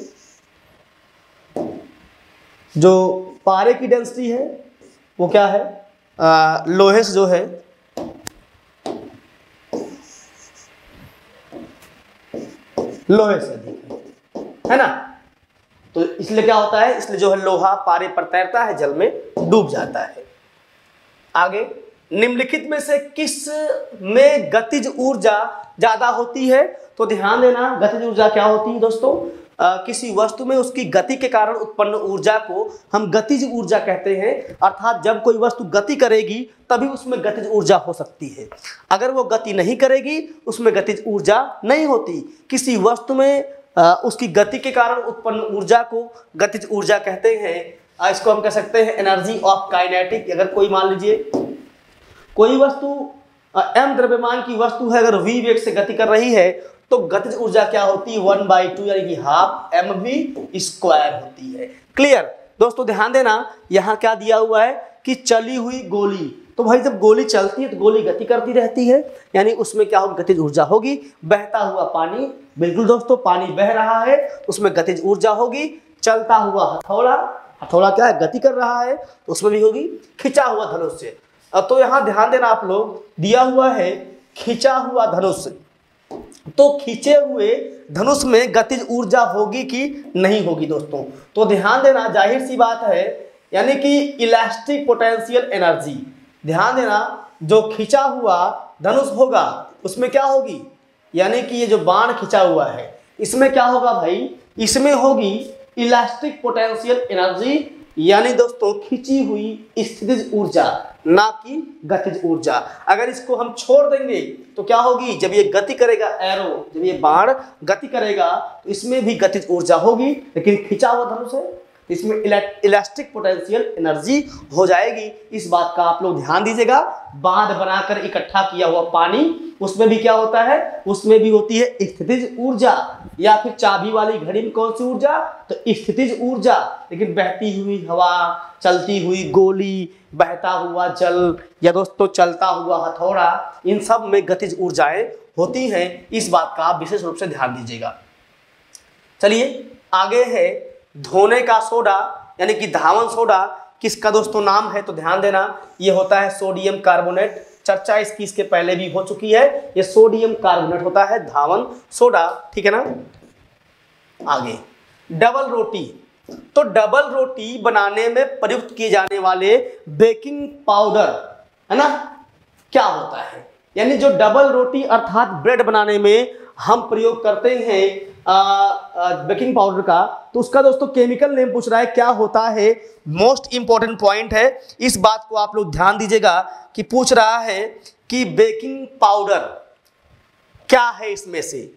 जो पारे की डेंसिटी है वो क्या है, आ, लोहे से जो है लोहे से अधिक है, है ना। तो इसलिए क्या होता है, इसलिए जो है लोहा पारे पर तैरता है, जल में डूब जाता है। आगे, निम्नलिखित में से किस में गतिज ऊर्जा ज्यादा होती है? तो ध्यान देना, गतिज ऊर्जा क्या होती है दोस्तों, आ, किसी वस्तु में उसकी गति के कारण उत्पन्न ऊर्जा को हम गतिज ऊर्जा कहते हैं। अर्थात जब कोई वस्तु गति करेगी तभी उसमें गतिज ऊर्जा हो सकती है, अगर वो गति नहीं करेगी उसमें गतिज ऊर्जा नहीं होती। किसी वस्तु में आ, उसकी गति के कारण उत्पन्न ऊर्जा को गतिज ऊर्जा कहते हैं। इसको हम कह सकते हैं एनर्जी ऑफ काइनेटिक। अगर कोई मान लीजिए कोई वस्तु एम द्रव्यमान की वस्तु है, अगर वी वेग से गति कर रही है तो गतिज ऊर्जा क्या होती है, वन बाई टू यानी कि हाफ एम वी स्क्वायर होती है। क्लियर, दोस्तों ध्यान देना यहाँ क्या दिया हुआ है कि चली हुई गोली, तो भाई जब गोली चलती है तो गोली गति करती रहती है, यानी उसमें क्या होगी, गतिज ऊर्जा होगी। बहता हुआ पानी, बिल्कुल दोस्तों पानी बह रहा है उसमें गतिज ऊर्जा होगी। चलता हुआ हथौड़ा, हथौड़ा क्या है, गति कर रहा है तो उसमें भी होगी। खिंचा हुआ धनुष से, अब तो यहाँ ध्यान देना आप लोग, दिया हुआ है खिंचा हुआ धनुष, तो खींचे हुए धनुष में गतिज ऊर्जा होगी कि नहीं होगी दोस्तों, तो ध्यान देना जाहिर सी बात है, यानी कि इलास्टिक पोटेंशियल एनर्जी, ध्यान देना जो खींचा हुआ धनुष होगा उसमें क्या होगी, यानी कि ये जो बाण खींचा हुआ है इसमें क्या होगा भाई, इसमें होगी इलास्टिक पोटेंशियल एनर्जी, यानी दोस्तों खींची हुई स्थितिज ऊर्जा, ना कि गतिज ऊर्जा। अगर इसको हम छोड़ देंगे तो क्या होगी, जब ये गति करेगा एरो, जब ये बाण गति करेगा तो इसमें भी गतिज ऊर्जा होगी, लेकिन खिंचा हुआ धनुष है इसमें इलास्टिक पोटेंशियल एनर्जी हो जाएगी। इस बात का आप लोग ध्यान दीजिएगा। बांध बनाकर इकट्ठा किया हुआ पानी, उसमें भी क्या होता है, उसमें भी होती है स्थितिज ऊर्जा। या फिर चाबी वाली घड़ी में कौन सी ऊर्जा, तो स्थितिज ऊर्जा। लेकिन बहती हुई हवा, चलती हुई गोली, बहता हुआ जल, या दोस्तों चलता हुआ हथौड़ा, इन सब में गतिज ऊर्जाएं होती हैं। इस बात का आप विशेष रूप से ध्यान दीजिएगा। चलिए आगे है धोने का सोडा, यानी कि धावन सोडा, किसका दोस्तों नाम है, तो ध्यान देना ये होता है सोडियम कार्बोनेट। चर्चा इसकी इसके पहले भी हो चुकी है। ये सोडियम कार्बोनेट होता है धावन सोडा, ठीक है ना। आगे डबल रोटी, तो डबल रोटी बनाने में प्रयुक्त किए जाने वाले बेकिंग पाउडर, है ना, क्या होता है, यानी जो डबल रोटी अर्थात ब्रेड बनाने में हम प्रयोग करते हैं आ, आ, बेकिंग पाउडर का, तो उसका दोस्तों केमिकल नेम पूछ रहा है, क्या होता है। मोस्ट इंपॉर्टेंट पॉइंट है, इस बात को आप लोग ध्यान दीजिएगा कि पूछ रहा है कि बेकिंग पाउडर क्या है, इसमें से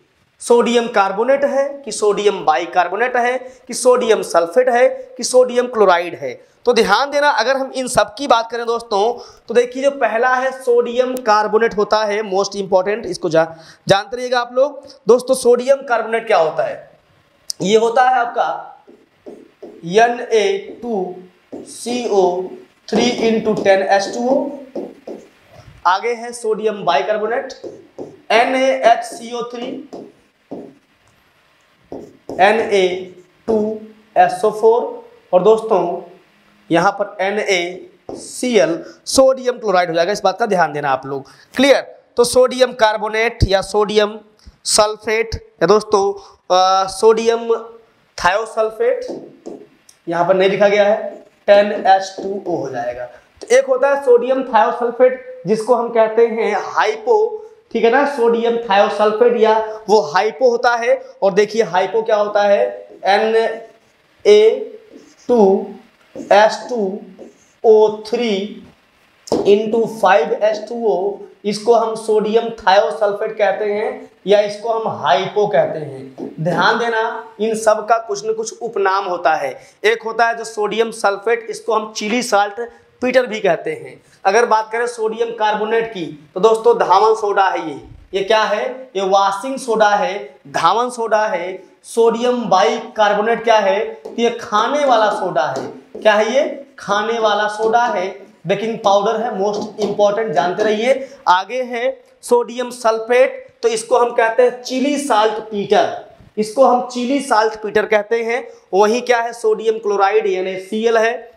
सोडियम कार्बोनेट है कि सोडियम बाइकार्बोनेट है कि सोडियम सल्फेट है कि सोडियम क्लोराइड है। तो ध्यान देना अगर हम इन सब की बात करें दोस्तों, तो देखिए जो पहला है सोडियम कार्बोनेट होता है, मोस्ट इंपॉर्टेंट, इसको जा, जानते रहिएगा आप लोग। दोस्तों सोडियम कार्बोनेट क्या होता है, ये होता है आपका N A two C O three into ten H two O. आगे है sodium bicarbonate N A H C O three N A two S O four, और दोस्तों यहाँ पर N A C L sodium chloride हो जाएगा। इस बात का ध्यान देना आप लोग, क्लियर। तो सोडियम कार्बोनेट या सोडियम सल्फेट या दोस्तों आ, सोडियम थायोसल्फेट, यहाँ पर नहीं लिखा गया है, टेन एच टू ओ हो जाएगा। तो एक होता है सोडियम थायोसल्फेट, जिसको हम कहते हैं हाइपो, ठीक है ना, सोडियम थायोसल्फेट या वो हाइपो होता है। और देखिए हाइपो क्या होता है, N A two S two O three into five H two O, इसको हम सोडियम थायोसल्फेट कहते हैं या इसको हम हाइपो कहते हैं। ध्यान देना इन सब का कुछ न कुछ उपनाम होता है। एक होता है जो सोडियम सल्फेट, इसको हम चिली साल्ट पीटर भी कहते हैं। अगर बात करें सोडियम कार्बोनेट की, तो दोस्तों धावन सोडा है ये ये क्या है, ये वाशिंग सोडा है, धावन सोडा है। सोडियम बाइकार्बोनेट क्या है, ये खाने वाला सोडा है, क्या है, ये खाने वाला सोडा है, बेकिंग पाउडर है, मोस्ट इंपॉर्टेंट, जानते रहिए। आगे है सोडियम सल्फेट, तो इसको हम कहते हैं चिली साल्ट पीटर, इसको हम चिली साल्ट पीटर कहते हैं। वही क्या है, सोडियम क्लोराइड यानी सी एल है,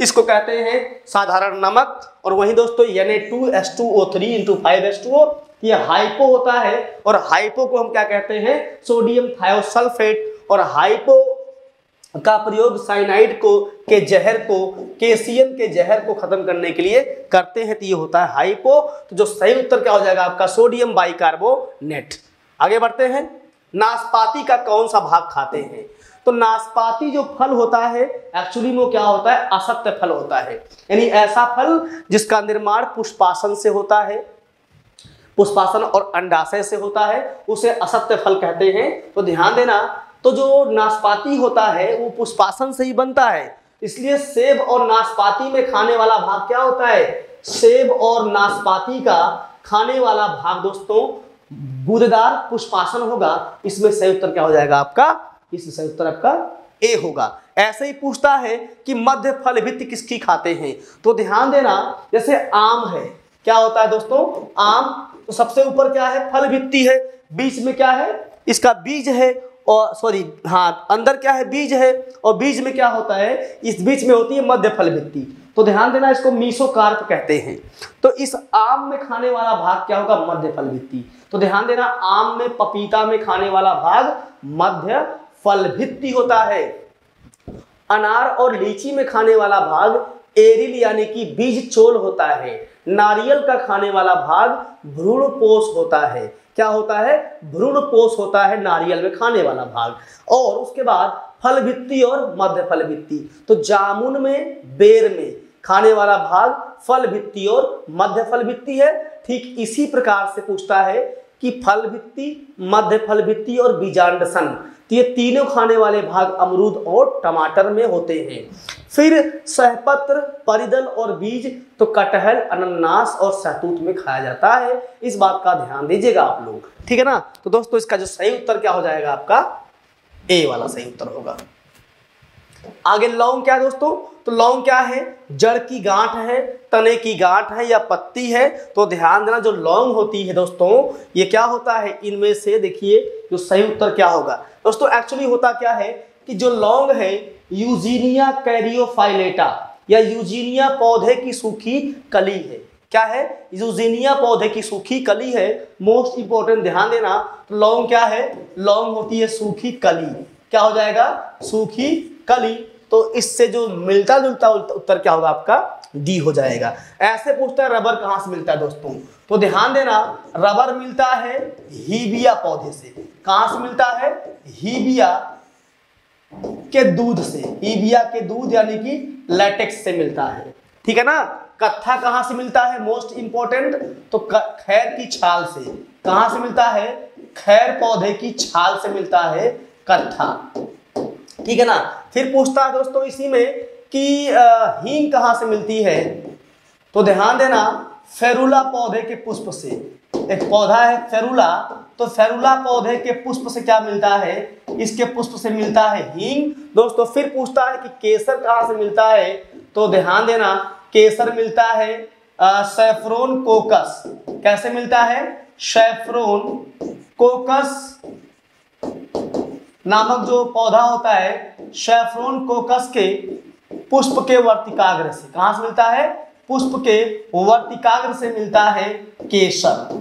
इसको कहते हैं साधारण नमक। और वहीं दोस्तों N A two S two O three into five H two O, ये हाइपो होता है, और हाइपो को हम क्या कहते हैं, सोडियम थायोसल्फेट। और हाइपो का प्रयोग साइनाइड को के जहर को, कैल्शियम के जहर को खत्म करने के लिए करते हैं, तो ये होता है हाइपो। तो जो सही उत्तर क्या हो जाएगा आपका, सोडियम बाइकार्बोनेट। आगे बढ़ते हैं, नाशपाती का कौन सा भाग खाते हैं, तो नाशपाती जो फल होता है एक्चुअली वो क्या होता है, असत्य फल होता है, यानी ऐसा फल जिसका निर्माण पुष्पासन से होता है, पुष्पासन और अंडाशय से होता है, उसे असत्य फल कहते हैं। तो ध्यान देना, तो जो नाशपाती होता है वो पुष्पासन से ही बनता है, इसलिए सेब और नाशपाती में खाने वाला भाग क्या होता है, सेब और नाशपाती का खाने वाला भाग दोस्तों गूदेदार पुष्पासन होगा। इसमें सही उत्तर क्या हो जाएगा आपका, इसमें सही उत्तर आपका ए होगा। ऐसे ही पूछता है कि मध्य फल भित्ति किसकी खाते हैं। तो ध्यान देना, जैसे आम है, क्या होता है दोस्तों, आम तो सबसे ऊपर क्या है, फल भित्ति है, बीच में क्या है, इसका बीज है, और सॉरी हाँ अंदर क्या है, बीज है, और बीज में क्या होता है, इस बीच में होती है मध्य फल भित्ति। तो ध्यान देना, इसको मीसोकार्प कहते हैं। तो इस आम में खाने वाला भाग क्या होगा, मध्य फल भित्ति। तो ध्यान देना, आम में, पपीता में खाने वाला भाग मध्य फल भित्ति होता है। अनार और लीची में खाने वाला भाग एरिल यानी कि बीज चोल होता है। नारियल का खाने वाला भाग भ्रूणपोष होता है। क्या होता है, भ्रूणपोष होता है नारियल में खाने वाला भाग। और उसके बाद फल भित्ति और मध्य फल भित्ति। तो जामुन में, बेर में खाने वाला भाग फल भित्ति और मध्य फल भित्ति है। ठीक इसी प्रकार से पूछता है कि फल भित्ति, मध्य फल भित्ति और बीजांडसन, ये तीनों खाने वाले भाग अमरूद और टमाटर में होते हैं। फिर सहपत्र, परिदल और बीज, तो कटहल, अनन्नास और सहतूत में खाया जाता है। इस बात का ध्यान दीजिएगा आप लोग, ठीक है ना। तो दोस्तों इसका जो सही उत्तर क्या हो जाएगा, आपका ए वाला सही उत्तर होगा। आगे लौंग क्या है दोस्तों, तो लौंग क्या है, जड़ की गांठ है, तने की गांठ है या पत्ती है। तो ध्यान देना, जो लौंग होती है दोस्तों, ये क्या होता है, इनमें से देखिए जो सही उत्तर क्या होगा दोस्तों। एक्चुअली होता क्या है कि जो लौंग है, यूजीनिया कैरियोफाइलेटा या यूजीनिया पौधे की सूखी कली है। क्या है, यूजीनिया पौधे की सूखी कली है। मोस्ट इंपोर्टेंट ध्यान देना, लौंग क्या है, लौंग होती है सूखी कली। क्या हो जाएगा, सूखी कली। तो इससे जो मिलता जुलता उत्तर क्या होगा, आपका डी हो जाएगा। ऐसे पूछता है रबर कहाँ से मिलता है दोस्तों, तो ध्यान देना, रबर मिलता है हीबिया पौधे से। कहाँ से मिलता है, हीबिया के दूध से। हीबिया के दूध यानी कि लेटेक्स से मिलता है, ठीक है ना। कत्था कहाँ से मिलता है, मोस्ट इंपोर्टेंट, तो खैर की छाल से। कहाँ से मिलता है, खैर पौधे की छाल से मिलता है कत्था, ठीक है ना। फिर पूछता है दोस्तों इसी में कि हींग कहाँ से मिलती है, तो ध्यान देना, फेरुला पौधे के पुष्प से। एक पौधा है फेरुला, तो फेरुला पौधे के पुष्प से क्या मिलता है, इसके पुष्प से मिलता है हींग दोस्तों। फिर पूछता है कि केसर कहाँ से मिलता है, तो ध्यान देना, केसर मिलता है सैफ्रोन कोकस। कैसे मिलता है, सैफ्रोन कोकस नामक जो पौधा होता है, सैफ्रोन कोकस के पुष्प के वर्तिकाग्र से। कहाँ से मिलता है, पुष्प के वर्तिकाग्र से मिलता है केसर,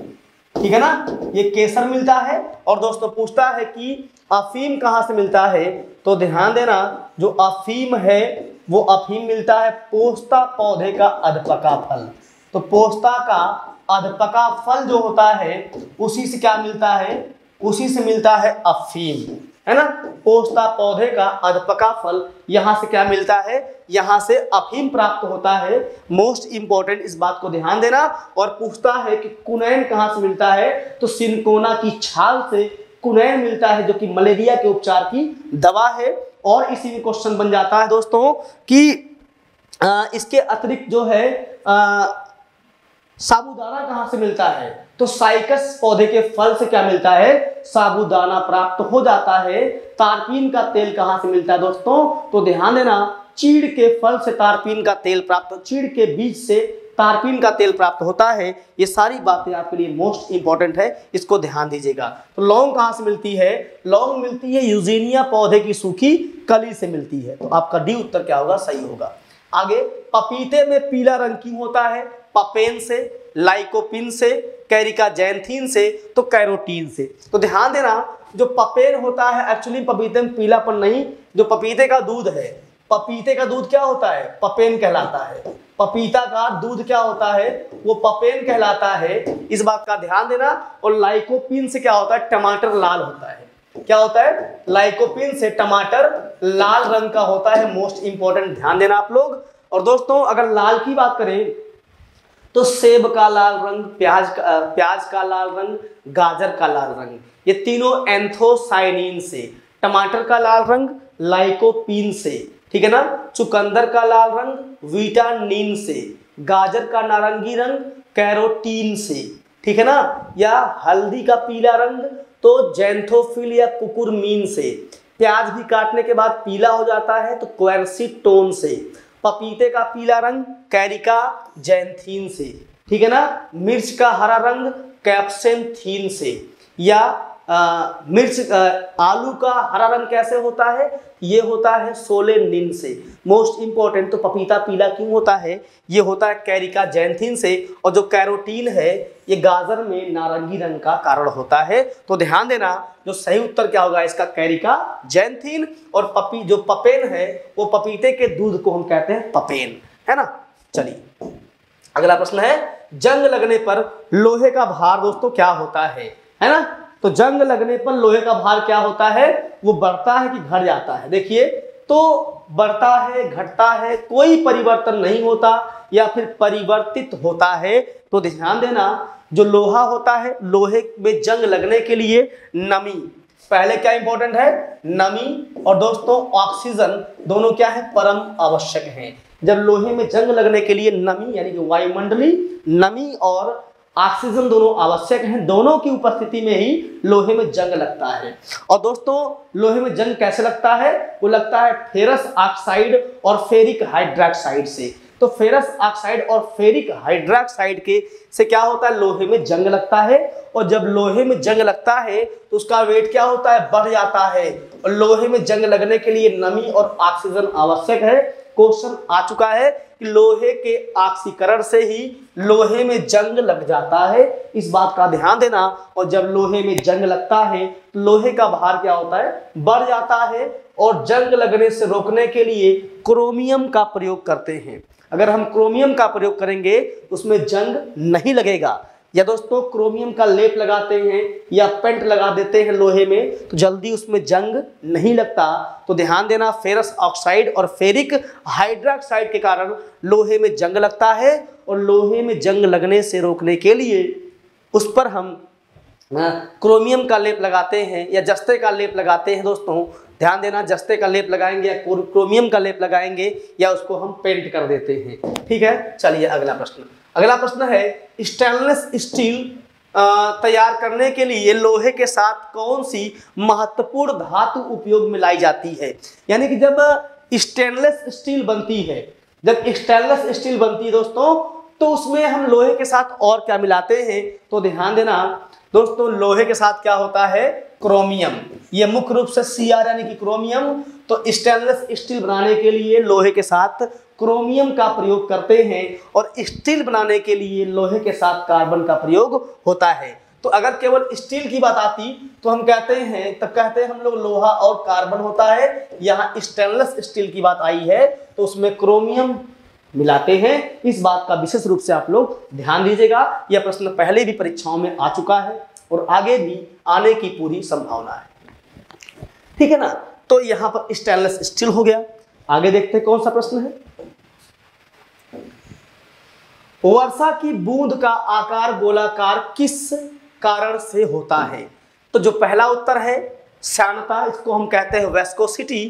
ठीक है ना, ये केसर मिलता है। और दोस्तों पूछता है कि अफीम कहाँ से मिलता है, तो ध्यान देना, जो अफीम है वो अफीम मिलता है पोस्ता पौधे का अधपका फल। तो पोस्ता का अधपका फल जो होता है, उसी से क्या मिलता है, उसी से मिलता है अफीम, है ना। पोस्ता पौधे का अधपका फल, यहाँ से क्या मिलता है, यहाँ से अफीम प्राप्त होता है। मोस्ट इंपॉर्टेंट, इस बात को ध्यान देना। और पूछता है कि कुनैन कहाँ से मिलता है, तो सिनकोना की छाल से कुनैन मिलता है, जो कि मलेरिया के उपचार की दवा है। और इसी में क्वेश्चन बन जाता है दोस्तों कि इसके अतिरिक्त जो है आ, साबूदाना कहाँ से मिलता है, तो साइकस पौधे के फल से क्या मिलता है, साबूदाना प्राप्त हो जाता है। तारपीन का तेल कहाँ से मिलता है दोस्तों, तो ध्यान देना, चीड़ के फल से तारपीन का तेल प्राप्त, चीड़ के बीज से तारपीन का तेल प्राप्त होता है। ये सारी बातें आपके लिए मोस्ट इंपॉर्टेंट है, इसको ध्यान दीजिएगा। तो लौंग कहाँ से मिलती है, लौंग मिलती है यूजेनिया पौधे की सूखी कली से मिलती है। तो आपका डी उत्तर क्या होगा, सही होगा। आगे, पपीते में पीला रंग क्यों होता है, पपेन से, लाइकोपिन से, कैरिका जैंथीन से, तो कैरोटीन से। तो ध्यान देना, जो पपेन होता है, एक्चुअली पपीते में पीलापन नहीं, जो पपीते का दूध है, पपीते का दूध क्या होता है, पपेन कहलाता है। पपीता का दूध क्या होता है, वो पपेन कहलाता है, इस बात का ध्यान देना। और लाइकोपिन से क्या होता है, टमाटर लाल होता है। क्या होता है, लाइकोपिन से टमाटर लाल रंग का होता है। मोस्ट इंपॉर्टेंट, ध्यान देना आप लोग। और दोस्तों अगर लाल की बात करें तो सेब का लाल रंग, प्याज का प्याज का लाल रंग, गाजर का लाल रंग, ये तीनों एंथोसाइनिन से। टमाटर का लाल रंग लाइकोपीन से, ठीक है ना। चुकंदर का लाल रंग विटानिन से, गाजर का नारंगी रंग कैरोटीन से, ठीक है ना। या हल्दी का पीला रंग तो जैंथोफिल या कुकुरमीन से। प्याज भी काटने के बाद पीला हो जाता है तो क्वेरसीटोन से, पपीते का पीला रंग कैरिका जैंथीन से, ठीक है ना। मिर्च का हरा रंग कैप्सेंथीन से, या आ, मिर्च आ, आलू का हरा रंग कैसे होता है, ये होता है सोलेनिन से। मोस्ट इम्पोर्टेंट, तो पपीता पीला क्यों होता है, ये होता है कैरिका जैंथीन से। और जो कैरोटीन है ये गाजर में नारंगी रंग का कारण होता है। तो ध्यान देना, जो सही उत्तर क्या होगा इसका, कैरिका जैंथीन। और पपी जो पपेन है वो पपीते के दूध को हम कहते हैं पपेन, है ना। चलिए अगला प्रश्न है, जंग लगने पर लोहे का भार दोस्तों क्या होता है, है ना। तो जंग लगने पर लोहे का भार क्या होता है, वो बढ़ता है कि घट जाता है। देखिए तो बढ़ता है घटता है, कोई परिवर्तन नहीं होता या फिर परिवर्तित होता है। तो ध्यान देना, जो लोहा होता है, लोहे में जंग लगने के लिए नमी, पहले क्या इंपॉर्टेंट है, नमी और दोस्तों ऑक्सीजन, दोनों क्या है, परम आवश्यक है। जब लोहे में जंग लगने के लिए नमी यानी कि वायुमंडलीय नमी और ऑक्सीजन दोनों आवश्यक हैं, दोनों की उपस्थिति में ही लोहे में जंग लगता है। और दोस्तों लोहे में जंग कैसे लगता है, वो लगता है फेरस ऑक्साइड और फेरिक हाइड्रोक्साइड से। तो फेरस ऑक्साइड और फेरिक हाइड्रोक्साइड के से क्या होता है, लोहे में जंग लगता है। और जब लोहे में जंग लगता है तो उसका वेट क्या होता है, बढ़ जाता है। और लोहे में जंग लगने के लिए नमी और ऑक्सीजन आवश्यक है। क्वेश्चन आ चुका है कि लोहे के ऑक्सीकरण से ही लोहे में जंग लग जाता है, इस बात का ध्यान देना। और जब लोहे में जंग लगता है तो लोहे का भार क्या होता है, बढ़ जाता है। और जंग लगने से रोकने के लिए क्रोमियम का प्रयोग करते हैं। अगर हम क्रोमियम का प्रयोग करेंगे उसमें जंग नहीं लगेगा। या दोस्तों क्रोमियम का लेप लगाते हैं या पेंट लगा देते हैं लोहे में, तो जल्दी उसमें जंग नहीं लगता। तो ध्यान देना, फेरस ऑक्साइड और फेरिक हाइड्रोक्साइड के कारण लोहे में जंग लगता है। और लोहे में जंग लगने से रोकने के लिए उस पर हम क्रोमियम का लेप लगाते हैं या जस्ते का लेप लगाते हैं। दोस्तों ध्यान देना, जस्ते का लेप लगाएंगे या क्रोमियम का लेप लगाएंगे या उसको हम पेंट कर देते हैं, ठीक है। चलिए अगला प्रश्न, अगला प्रश्न है, स्टेनलेस स्टील तैयार करने के लिए लोहे के साथ कौन सी महत्वपूर्ण धातु उपयोग में लाई जाती है। यानी कि जब स्टेनलेस स्टील बनती है, जब स्टेनलेस स्टील बनती है दोस्तों, तो उसमें हम लोहे के साथ और क्या मिलाते हैं। तो ध्यान देना दोस्तों, लोहे के साथ क्या होता है, क्रोमियम। ये मुख्य रूप से सी आर यानी कि क्रोमियम। तो स्टेनलेस स्टील बनाने के लिए लोहे के साथ क्रोमियम का प्रयोग करते हैं। और स्टील बनाने के लिए लोहे के साथ कार्बन का प्रयोग होता है। तो अगर केवल स्टील की बात आती तो हम कहते हैं, तब कहते हैं हम लोग लोहा और कार्बन होता है। यहाँ स्टेनलेस स्टील की बात आई है तो उसमें क्रोमियम मिलाते हैं। इस बात का विशेष रूप से आप लोग ध्यान दीजिएगा। यह प्रश्न पहले भी परीक्षाओं में आ चुका है और आगे भी आने की पूरी संभावना है, ठीक है ना। तो यहाँ पर स्टेनलेस स्टील हो गया। आगे देखते हैं कौन सा प्रश्न है। वर्षा की बूंद का आकार गोलाकार किस कारण से होता है। तो जो पहला उत्तर है श्यानता, इसको हम कहते हैं वेस्कोसिटी।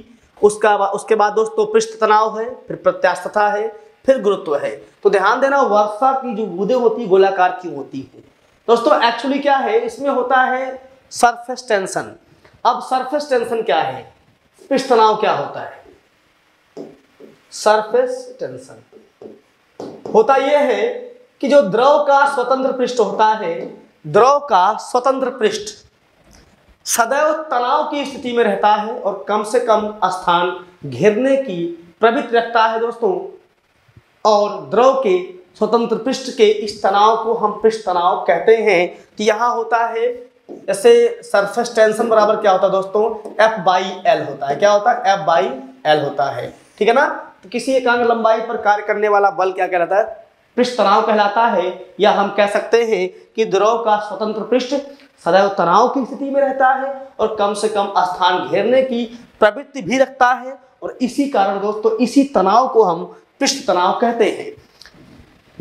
उसका उसके बाद दोस्तों पृष्ठ तनाव है, फिर प्रत्यास्थता है, फिर गुरुत्व है। तो ध्यान देना, वर्षा की जो बूंदें होती है गोलाकार क्यों होती है। दोस्तों एक्चुअली क्या है, इसमें होता है सरफेस टेंशन। अब सरफेस टेंशन क्या है, पृष्ठ तनाव क्या होता है। सरफेस टेंशन होता यह है कि जो द्रव का स्वतंत्र पृष्ठ होता है, द्रव का स्वतंत्र पृष्ठ सदैव तनाव की स्थिति में रहता है और कम से कम स्थान घेरने की प्रवृत्ति रखता है दोस्तों। और द्रव के स्वतंत्र पृष्ठ के इस तनाव को हम पृष्ठ तनाव कहते हैं। कि यहाँ होता है जैसे सरफेस टेंशन बराबर क्या होता है दोस्तों, एफ बाई एल होता है। क्या होता है, एफ बाई एल होता है, ठीक है ना। तो किसी एकांग लंबाई पर कार्य करने वाला बल क्या कहलाता है, पृष्ठ तनाव कहलाता है। या हम कह सकते हैं कि द्रव का स्वतंत्र पृष्ठ सदैव तनाव की स्थिति में रहता है और कम से कम स्थान घेरने की प्रवृत्ति भी रखता है। और इसी कारण दोस्तों इसी तनाव को हम पृष्ठ तनाव कहते हैं।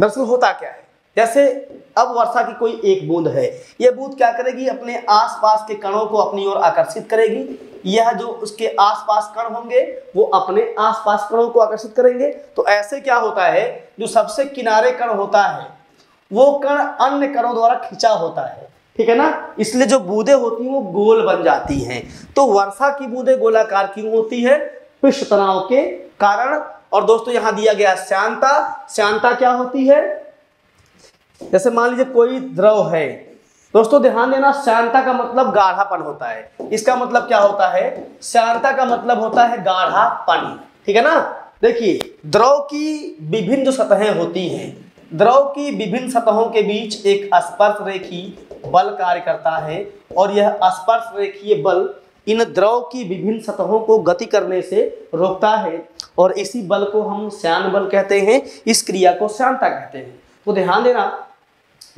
दरअसल होता क्या है, जैसे अब वर्षा की कोई एक बूंद है, यह बूंद क्या करेगी, अपने आसपास के कणों को अपनी ओर आकर्षित करेगी। यह जो उसके आसपास कण होंगे वो अपने आसपास कणों को आकर्षित करेंगे। तो ऐसे क्या होता है, जो सबसे किनारे कण होता है वो कण अन्य कणों द्वारा खींचा होता है, ठीक है ना, इसलिए जो बूंदें होती हैं वो गोल बन जाती हैं। तो वर्षा की बूंदें गोलाकार क्यों होती है? पृष्ठ तनाव के कारण। और दोस्तों यहां दिया गया श्यानता, श्यानता क्या होती है? जैसे मान लीजिए कोई द्रव है, दोस्तों ध्यान देना, श्यानता का मतलब गाढ़ापन होता है। इसका मतलब क्या होता है? श्यानता का मतलब होता है गाढ़ापन, ठीक है ना। देखिए द्रव की विभिन्न जो सतहें होती हैं, द्रव की विभिन्न सतहों के बीच एक स्पर्श रेखी बल कार्य करता है और यह स्पर्श रेखीय बल इन द्रव की विभिन्न सतहों को गति करने से रोकता है और इसी बल को हम श्यान बल कहते हैं। इस क्रिया को श्यानता कहते हैं। तो ध्यान देना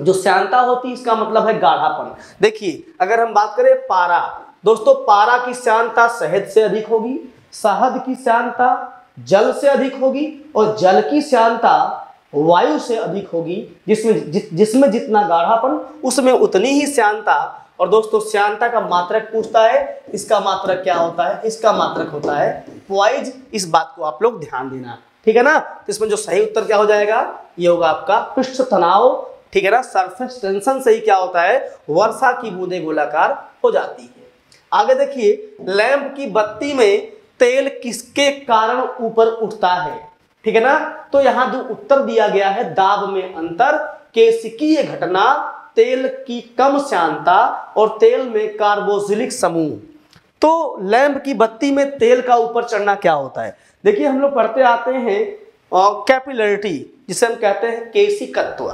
जो श्यानता होती है इसका मतलब है गाढ़ापन। देखिए अगर हम बात करें पारा, दोस्तों पारा की श्यानता शहद से अधिक होगी, शहद की श्यानता जल से अधिक होगी और जल की श्यानता वायु से अधिक होगी। जिसमें जि, जिसमें जितना गाढ़ापन उसमें उतनी ही श्यानता। और दोस्तों श्यानता का मात्रक पूछता है, इसका मात्रक क्या होता है? इसका मात्रक होता है पॉइज। इस बात को आप लोग ध्यान देना, ठीक है ना। तो इसमें जो सही उत्तर क्या हो जाएगा? ये होगा आपका पृष्ठ तनाव, ठीक है ना। सरफेस टेंशन से ही क्या होता है? वर्षा की बूंदें गोलाकार हो जाती है। आगे देखिए, लैंप की बत्ती में तेल किसके कारण ऊपर उठता है, ठीक है ना। तो यहाँ जो उत्तर दिया गया है, दाब में अंतर, केशिकीय घटना, तेल की कम श्यानता और तेल में कार्बोक्सिलिक समूह। तो लैंप की बत्ती में तेल का ऊपर चढ़ना क्या होता है? देखिए हम लोग पढ़ते आते हैं कैपिलरिटी, जिसे हम कहते हैं केशिकत्व।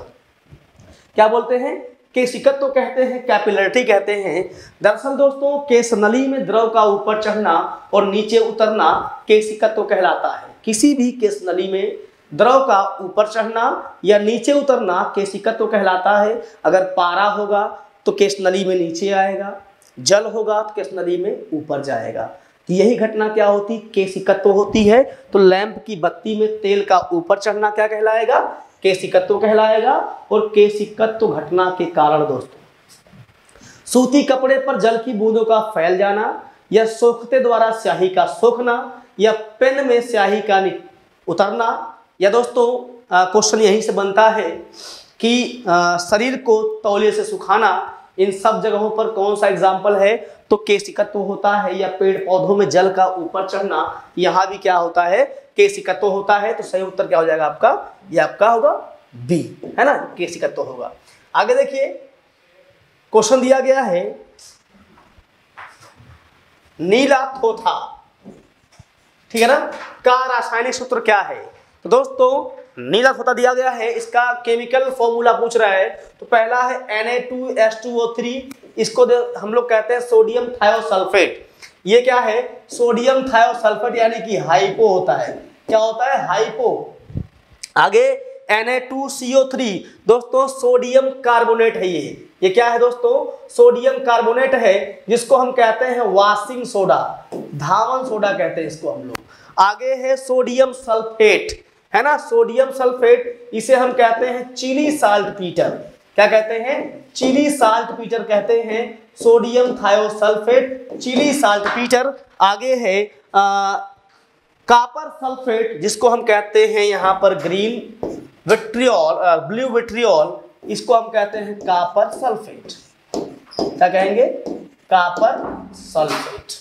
क्या बोलते हैं? केशिकत्व कहते हैं, कैपिलरिटी कहते हैं। दरअसल दोस्तों केशनली में द्रव का ऊपर चढ़ना और नीचे उतरना केशिकत्व कहलाता है। किसी भी केशनली में द्रव का ऊपर चढ़ना या नीचे उतरना केशिकत्व कहलाता है। अगर पारा होगा तो केशनली में नीचे आएगा, जल होगा तो केशनली में ऊपर जाएगा। यही घटना क्या होती? केशिकत्व होती है। तो लैंप की बत्ती में तेल का ऊपर चढ़ना क्या कहलाएगा? केशिकत्व कहलाएगा। और केशिकत्व घटना के कारण दोस्तों सूती कपड़े पर जल की बूंदों का फैल जाना या सोखते द्वारा स्याही का सोखना या पेन में स्याही का उतरना, या दोस्तों क्वेश्चन यहीं से बनता है कि आ, शरीर को तौलिए से सुखाना, इन सब जगहों पर कौन सा एग्जाम्पल है? तो केशिकत्व होता है। या पेड़ पौधों में जल का ऊपर चढ़ना, यहाँ भी क्या होता है? केशिकत्व होता है। तो सही उत्तर क्या हो जाएगा आपका? ये आपका होगा बी, है ना, केशिकत्व होगा। आगे देखिए क्वेश्चन दिया गया है, नीला थोथा, ठीक है ना, का रासायनिक सूत्र क्या है? तो दोस्तों नीला थोथा दिया गया है, इसका केमिकल फॉर्मूला पूछ रहा है। तो पहला है N A two S two O three, इसको हम लोग कहते हैं सोडियम थायोसल्फेट। ये क्या है? सोडियम थायोसल्फेट, यानी कि हाइपो होता है। क्या होता है? हाइपो। आगे N A two C O three, दोस्तों सोडियम कार्बोनेट है। ये ये क्या है दोस्तों? सोडियम कार्बोनेट है, जिसको हम कहते हैं वाशिंग सोडा, धावन सोडा कहते हैं इसको हम लोग। आगे है सोडियम सल्फेट, है ना, सोडियम सल्फेट, इसे हम कहते हैं चिली साल्ट पीटर। क्या कहते हैं? चिली साल्ट पीटर कहते हैं sodium thiosulphate, Chile saltpetre. आगे है आ, कापर सल्फेट, जिसको हम कहते हैं यहाँ पर ग्रीन विट्रियोल, ब्लू विट्रियोल, इसको हम कहते हैं कापर सल्फेट। क्या कहेंगे? कापर सल्फेट,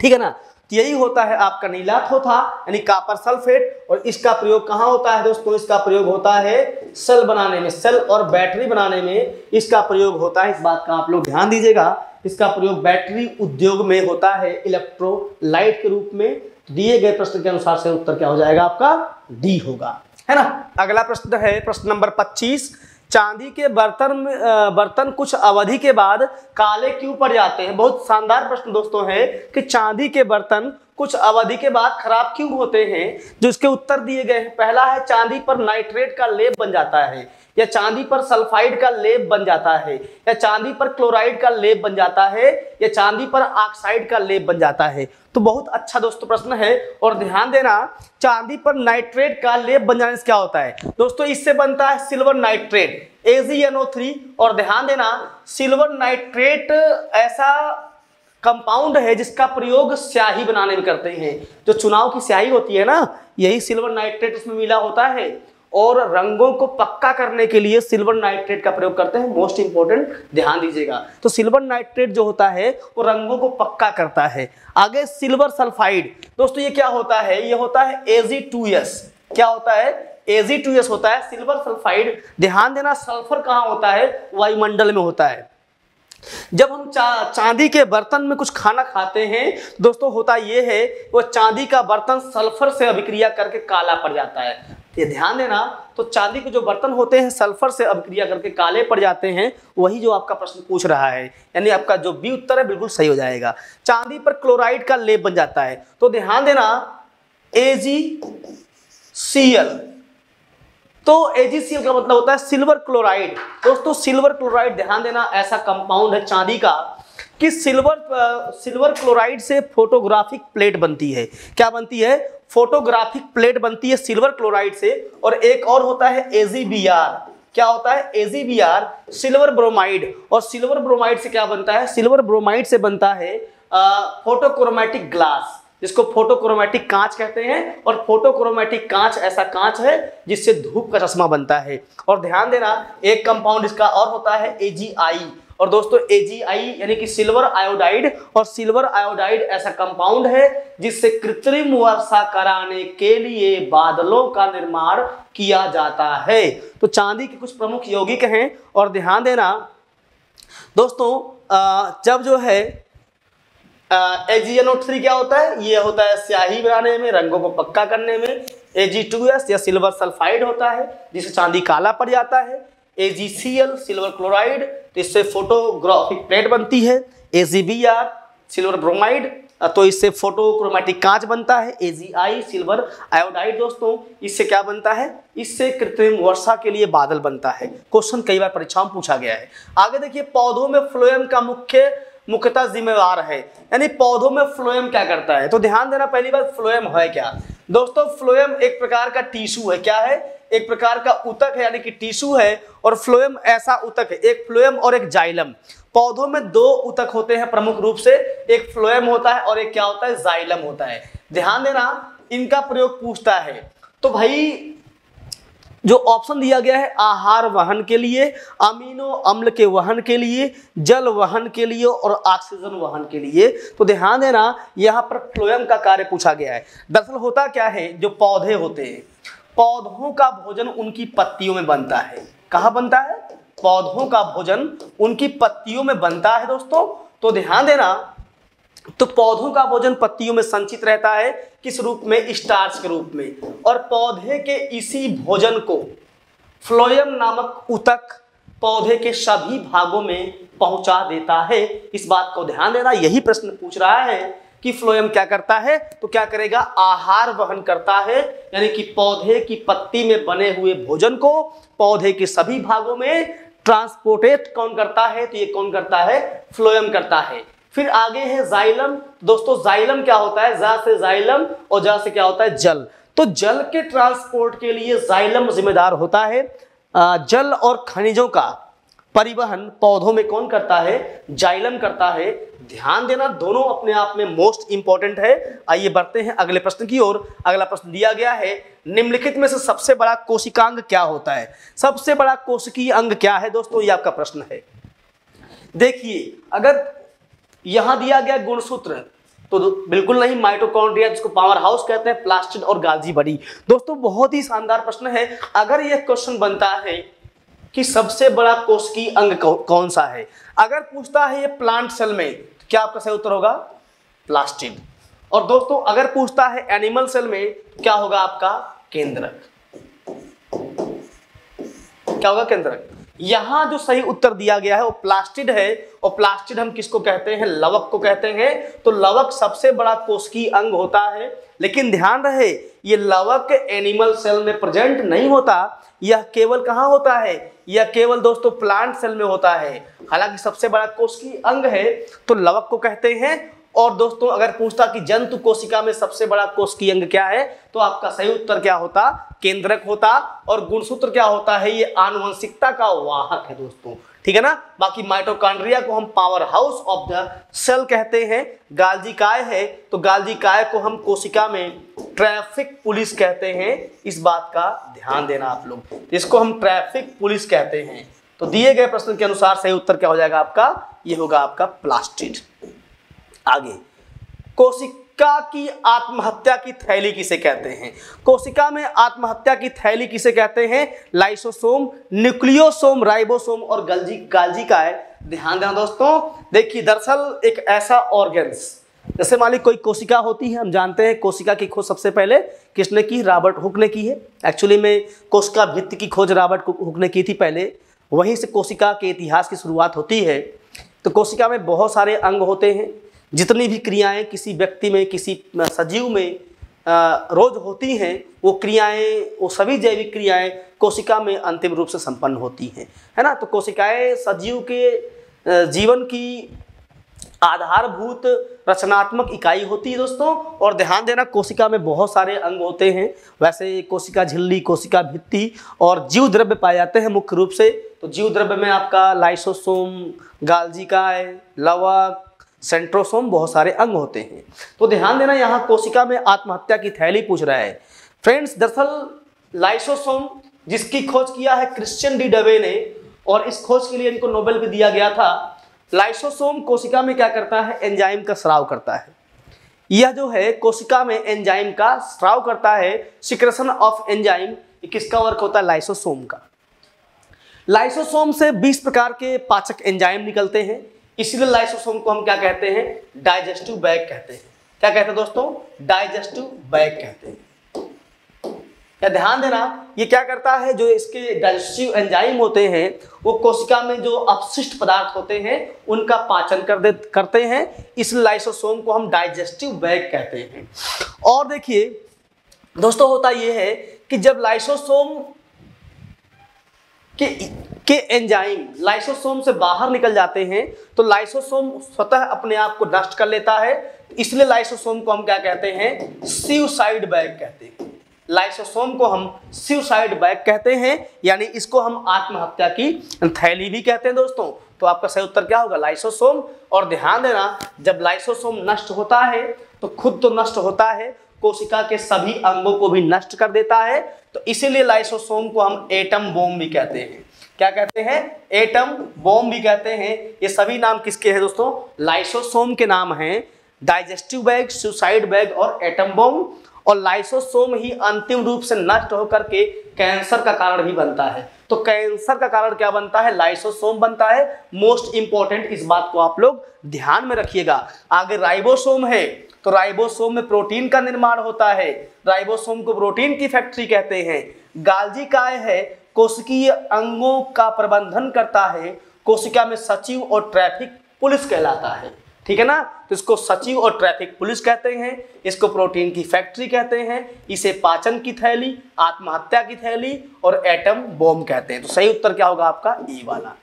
ठीक है ना। तो यही होता है आपका नीला थोथा, यानी कापर सल्फेट। और इसका प्रयोग कहाँ होता है दोस्तों? इसका प्रयोग होता है सेल बनाने में, सेल और बैटरी बनाने में इसका प्रयोग होता है। इस बात का आप लोग ध्यान दीजिएगा, इसका प्रयोग बैटरी उद्योग में होता है इलेक्ट्रोलाइट के रूप में। दिए गए प्रश्न के अनुसार से उत्तर क्या हो जाएगा आपका? डी होगा, है ना। अगला प्रश्न है प्रश्न नंबर पच्चीस, चांदी के बर्तन में बर्तन कुछ अवधि के बाद काले क्यों पड़ जाते हैं? बहुत शानदार प्रश्न दोस्तों है कि चांदी के बर्तन कुछ अवधि के बाद खराब क्यों होते हैं, जो इसके उत्तर दिए गए हैं। पहला है चांदी पर नाइट्रेट का लेप बन जाता है, या चांदी पर सल्फाइड का लेप बन जाता है, या चांदी पर क्लोराइड का लेप बन जाता है, या चांदी पर ऑक्साइड का लेप बन जाता है। तो बहुत अच्छा दोस्तों प्रश्न है। और ध्यान देना, चांदी पर नाइट्रेट का लेप बन जाने से क्या होता है दोस्तों? इससे बनता है silver nitrate, A G N O three. और ध्यान देना, सिल्वर नाइट्रेट ऐसा कंपाउंड है जिसका प्रयोग स्याही बनाने में करते हैं। जो चुनाव की स्याही होती है ना, यही सिल्वर नाइट्रेट उसमें मिला होता है। और रंगों को पक्का करने के लिए सिल्वर नाइट्रेट का प्रयोग करते हैं। मोस्ट इंपोर्टेंट ध्यान दीजिएगा। तो सिल्वर नाइट्रेट जो होता है वो रंगों को पक्का करता है। आगे सिल्वर सल्फाइड, दोस्तों ये क्या होता है? ये होता है ए जी टू एस। क्या होता है? ए जी टू एस होता है सिल्वर सल्फाइड। ध्यान देना, सल्फर कहाँ होता है? वायुमंडल में होता है। जब हम चा, चांदी के बर्तन में कुछ खाना खाते हैं दोस्तों, होता यह है वो चांदी का बर्तन सल्फर से अभिक्रिया करके काला पड़ जाता है। ये ध्यान देना। तो चांदी के जो बर्तन होते हैं सल्फर से अभिक्रिया करके काले पड़ जाते हैं। वही जो आपका प्रश्न पूछ रहा है, यानी आपका जो बी उत्तर है बिल्कुल सही हो जाएगा। चांदी पर क्लोराइड का लेप बन जाता है। तो ध्यान देना, ए जी सी एल। तो ए जी सी एल का मतलब होता है सिल्वर क्लोराइड। दोस्तों सिल्वर क्लोराइड ध्यान देना ऐसा कंपाउंड है चांदी का कि सिल्वर सिल्वर क्लोराइड से फोटोग्राफिक प्लेट बनती है। क्या बनती है? फोटोग्राफिक प्लेट बनती है सिल्वर क्लोराइड से। और एक और होता है ए जी बी आर। क्या होता है? A G B R silver bromide. और सिल्वर ब्रोमाइड से क्या बनता है? सिल्वर ब्रोमाइड से बनता है फोटोक्रोमैटिक ग्लास, जिसको फोटोक्रोमैटिक कांच कहते हैं। और फोटोक्रोमैटिक कांच ऐसा कांच है जिससे धूप का चश्मा बनता है। और ध्यान देना, एक कंपाउंड इसका और होता है ए जी आई। और दोस्तों ए जी आई यानी कि सिल्वर आयोडाइड। और सिल्वर आयोडाइड ऐसा कंपाउंड है जिससे कृत्रिम वर्षा कराने के लिए बादलों का निर्माण किया जाता है। तो चांदी के कुछ प्रमुख यौगिक हैं। और ध्यान देना दोस्तों, जब जो है A G N O three क्या होता है? ये होता है स्याही बनाने में, रंगों को पक्का करने में। ए जी टू एस या सिल्वर सल्फाइड होता है जिससे चांदी काला पड़ जाता है। A G C L silver chloride, तो इससे फोटोग्राफिक प्लेट बनती है। A G B R silver bromide, तो इससे फोटोक्रोमैटिक कांच बनता है। A ji I silver iodide, दोस्तों इससे क्या बनता है? इससे कृत्रिम वर्षा के लिए बादल बनता है। क्वेश्चन कई बार परीक्षा में पूछा गया है। आगे देखिए, पौधों में फ्लोएम का मुख्य मुख्यतः जिम्मेवार है, यानी पौधों में फ्लोएम क्या करता है? तो ध्यान देना, पहली बार फ्लोएम है क्या? दोस्तों फ्लोएम एक प्रकार का टिश्यू है। क्या है? एक प्रकार का ऊतक है, यानी कि टिश्यू है। और फ्लोएम ऐसा ऊतक है, एक फ्लोएम और एक जाइलम। पौधों में दो ऊतक होते हैं प्रमुख रूप से, एक फ्लोएम होता है और एक क्या होता है? जाइलम होता है। ध्यान देना, इनका प्रयोग पूछता है। तो भाई जो ऑप्शन दिया गया है, आहार वहन के लिए, अमीनो अम्ल के वहन के लिए, जल वहन के लिए और ऑक्सीजन वहन के लिए। तो ध्यान देना, यहाँ पर फ्लोएम का कार्य पूछा गया है। दरअसल होता क्या है, जो पौधे होते हैं, पौधों का भोजन उनकी पत्तियों में बनता है। कहाँ बनता है? पौधों का भोजन उनकी पत्तियों में बनता है दोस्तों। तो ध्यान देना, तो पौधों का भोजन पत्तियों में संचित रहता है। किस रूप में? स्टार्च के रूप में। और पौधे के इसी भोजन को फ्लोएम नामक ऊतक पौधे के सभी भागों में पहुंचा देता है। इस बात को ध्यान देना, यही प्रश्न पूछ रहा है कि फ्लोएम क्या करता है। तो क्या करेगा? आहार वहन करता है, यानी कि पौधे की पत्ती में बने हुए भोजन को पौधे के सभी भागों में ट्रांसपोर्टेट कौन करता है? तो ये कौन करता है? फ्लोएम करता है। फिर आगे है जाइलम। दोस्तों जाइलम क्या होता है? जा से जाइलम और जा से क्या होता है? जल। तो जल के ट्रांसपोर्ट के लिए जाइलम जिम्मेदार होता है। जल और खनिजों का परिवहन पौधों में कौन करता है? जाइलम करता है। ध्यान देना, दोनों अपने आप में मोस्ट इंपॉर्टेंट है। आइए बढ़ते हैं अगले प्रश्न की ओर। अगला प्रश्न दिया गया है, निम्नलिखित में से सबसे बड़ा कोशिकांग क्या होता है? सबसे बड़ा कोशिकीय अंग क्या है? दोस्तों ये आपका प्रश्न है। देखिए, अगर यहां दिया गया गुणसूत्र तो बिल्कुल नहीं, माइटोकॉन्ड्रिया जिसको पावर हाउस कहते हैं, प्लास्टिड और गाल्जी बड़ी। दोस्तों बहुत ही शानदार प्रश्न है। अगर यह क्वेश्चन बनता है कि सबसे बड़ा कोशिकीय अंग कौन सा है, अगर पूछता है ये प्लांट सेल में, तो क्या आपका सही उत्तर होगा? प्लास्टिड। और दोस्तों अगर पूछता है एनिमल सेल में, तो क्या होगा आपका? केंद्रक। क्या होगा? केंद्रक। यहां जो सही उत्तर दिया गया है वो प्लास्टिड है। और प्लास्टिड हम किसको कहते हैं? लवक को कहते हैं। तो लवक सबसे बड़ा कोशिकीय अंग होता है। लेकिन ध्यान रहे, ये लवक एनिमल सेल में प्रेजेंट नहीं होता। यह केवल कहाँ होता है? यह केवल दोस्तों प्लांट सेल में होता है। हालांकि सबसे बड़ा कोशिकीय अंग है तो लवक को कहते हैं। और दोस्तों अगर पूछता कि जंतु कोशिका में सबसे बड़ा कोशिकीय अंग क्या है, तो आपका सही उत्तर क्या होता? केंद्रक होता। और गुणसूत्र क्या होता है? ये आनुवंशिकता का वाहक है दोस्तों, ठीक है ना। बाकी माइटोकांड्रिया को हम powerhouse of the cell कहते हैं। गाल्जी काय है, तो गाल्जी काय को हम कोशिका में ट्रैफिक पुलिस कहते हैं, इस बात का ध्यान देना आप लोग। इसको हम ट्रैफिक पुलिस कहते हैं। तो दिए गए प्रश्न के अनुसार सही उत्तर क्या हो जाएगा आपका? ये होगा आपका प्लास्टिड। आगे, कोशिका की आत्महत्या की थैली किसे कहते हैं? कोशिका में आत्महत्या की थैली किसे कहते हैं? लाइसोसोम, न्यूक्लियोसोम, राइबोसोम और गल्जी गाल्जी का है। ध्यान देना दोस्तों, देखिए दरअसल एक ऐसा ऑर्गेन्स, जैसे मान ली कोई कोशिका होती है, हम जानते हैं कोशिका की खोज सबसे पहले किसने की? रॉबर्ट हुक ने की है। एक्चुअली में कोशिका भित्ति की खोज रॉबर्ट हुक ने की थी, पहले वहीं से कोशिका के इतिहास की शुरुआत होती है। तो कोशिका में बहुत सारे अंग होते हैं, जितनी भी क्रियाएं किसी व्यक्ति में, किसी सजीव में रोज होती हैं, वो क्रियाएं, वो सभी जैविक क्रियाएं कोशिका में अंतिम रूप से संपन्न होती हैं, है ना। तो कोशिकाएं सजीव के जीवन की आधारभूत रचनात्मक इकाई होती है दोस्तों। और ध्यान देना, कोशिका में बहुत सारे अंग होते हैं। वैसे कोशिका झिल्ली, कोशिका भित्ति और जीव द्रव्य पाए जाते हैं मुख्य रूप से। तो जीव द्रव्य में आपका लाइसोसोम, गाल्जिकाए, लवक, सेंट्रोसोम, बहुत सारे अंग होते हैं। तो ध्यान देना, यहाँ कोशिका में आत्महत्या की थैली पूछ रहा है। फ्रेंड्स, दरअसल लाइसोसोम जिसकी खोज किया है क्रिश्चियन डी डवे ने, और इस खोज के लिए इनको नोबेल भी दिया गया था। लाइसोसोम कोशिका में क्या करता है? एंजाइम का स्राव करता है। यह जो है कोशिका में एंजाइम का स्राव करता है, सिक्रेशन ऑफ एंजाइम। किसका वर्क होता है? लाइसोसोम का। लाइसोसोम से बीस प्रकार के पाचक एंजाइम निकलते हैं, इसीलिए लाइसोसोम को हम क्या कहते हैं? डाइजेस्टिव बैग कहते हैं। क्या कहते हैं दोस्तों? डाइजेस्टिव बैग कहते हैं। या ध्यान देना, ये क्या करता है? जो इसके डाइजेस्टिव एंजाइम होते हैं, वो कोशिका में जो अपशिष्ट पदार्थ होते हैं उनका पाचन कर दे करते हैं, इसलिए लाइसोसोम को हम डाइजेस्टिव बैग कहते हैं। और देखिए दोस्तों, होता यह है कि जब लाइसोसोम के के एंजाइम लाइसोसोम से बाहर निकल जाते हैं, तो लाइसोसोम स्वतः अपने आप को नष्ट कर लेता है। इसलिए लाइसोसोम को हम क्या कहते हैं? सुसाइड बैग कहते हैं। लाइसोसोम को हम सुसाइड बैग कहते हैं, यानी इसको हम आत्महत्या की थैली भी कहते हैं दोस्तों। तो आपका सही उत्तर क्या होगा? लाइसोसोम। और ध्यान देना, जब लाइसोसोम नष्ट होता है तो खुद तो नष्ट होता है, कोशिका के सभी अंगों को भी नष्ट कर देता है। तो इसीलिए लाइसोसोम को हम एटम बॉम्ब भी कहते हैं। क्या कहते हैं? एटम बॉम्ब भी कहते हैं। ये सभी नाम किसके हैं दोस्तों? लाइसोसोम के नाम हैं। डाइजेस्टिव बैग, सुसाइड बैग और एटम बॉम्ब। और लाइसोसोम ही अंतिम रूप से नष्ट होकर के कैंसर का कारण भी बनता है। तो कैंसर का कारण क्या बनता है? लाइसोसोम बनता है। मोस्ट इंपॉर्टेंट, इस बात को आप लोग ध्यान में रखिएगा। आगे राइबोसोम है, तो राइबोसोम में प्रोटीन का निर्माण होता है। राइबोसोम को प्रोटीन की फैक्ट्री कहते हैं। गाल्जिकाय है, कोशिकीय अंगों का प्रबंधन करता है। कोशिका में सचिव और ट्रैफिक पुलिस कहलाता है, ठीक है ना। तो इसको सचिव और ट्रैफिक पुलिस कहते हैं, इसको प्रोटीन की फैक्ट्री कहते हैं, इसे पाचन की थैली, आत्महत्या की थैली और एटम बॉम्ब कहते हैं। तो सही उत्तर क्या होगा आपका? ए वाला।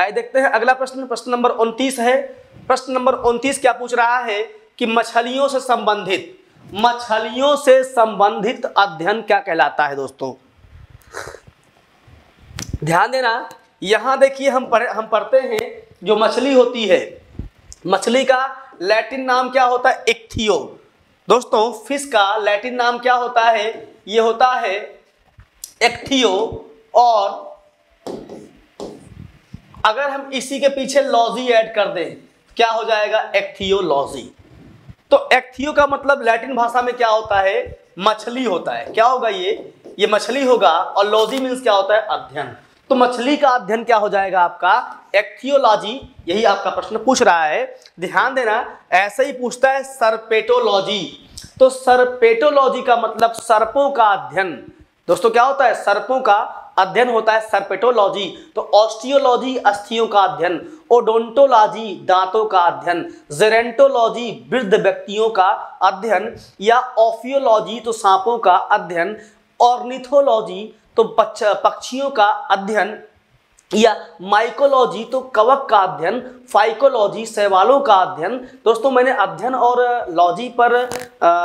आइए देखते हैं अगला प्रश्न, प्रश्न नंबर उनतीस है। प्रश्न नंबर उनतीस क्या पूछ रहा है कि मछलियों से संबंधित मछलियों से संबंधित अध्ययन क्या कहलाता है दोस्तों? ध्यान देना, यहाँ देखिए हम पढ़ हम पढ़ते हैं जो मछली होती है, मछली का लैटिन नाम क्या होता है? इक्थियो। दोस्तों फिश का लैटिन नाम क्या होता है? ये होता है एक्थियो। और अगर हम इसी के पीछे लॉजी ऐड कर दें, क्या हो जाएगा? एक्थियोलॉजी। तो एक्थियो का मतलब लैटिन भाषा में क्या होता है? मछली होता है। क्या होगा ये? ये मछली होगा। और लॉजी मीन्स क्या होता है? अध्ययन। तो मछली का अध्ययन क्या हो जाएगा आपका? एक्थियोलॉजी। यही आपका प्रश्न पूछ रहा है। ध्यान देना, ऐसे ही पूछता है सर्पेटोलॉजी। तो सर्पेटोलॉजी का मतलब सर्पों का अध्ययन। दोस्तों क्या होता है? सर्पों का अध्ययन होता है सर्पेटोलॉजी। तो ऑस्टियोलॉजी अस्थियों का अध्ययन, ओडोंटोलॉजी दांतों का अध्ययन, जेरेंटोलॉजी वृद्ध व्यक्तियों का अध्ययन, या ऑफियोलॉजी तो सांपों का अध्ययन, ऑर्निथोलॉजी तो पक्षियों का अध्ययन, या माइकोलॉजी तो कवक का अध्ययन, फाइकोलॉजी शैवालों का अध्ययन। दोस्तों मैंने अध्ययन और लॉजी पर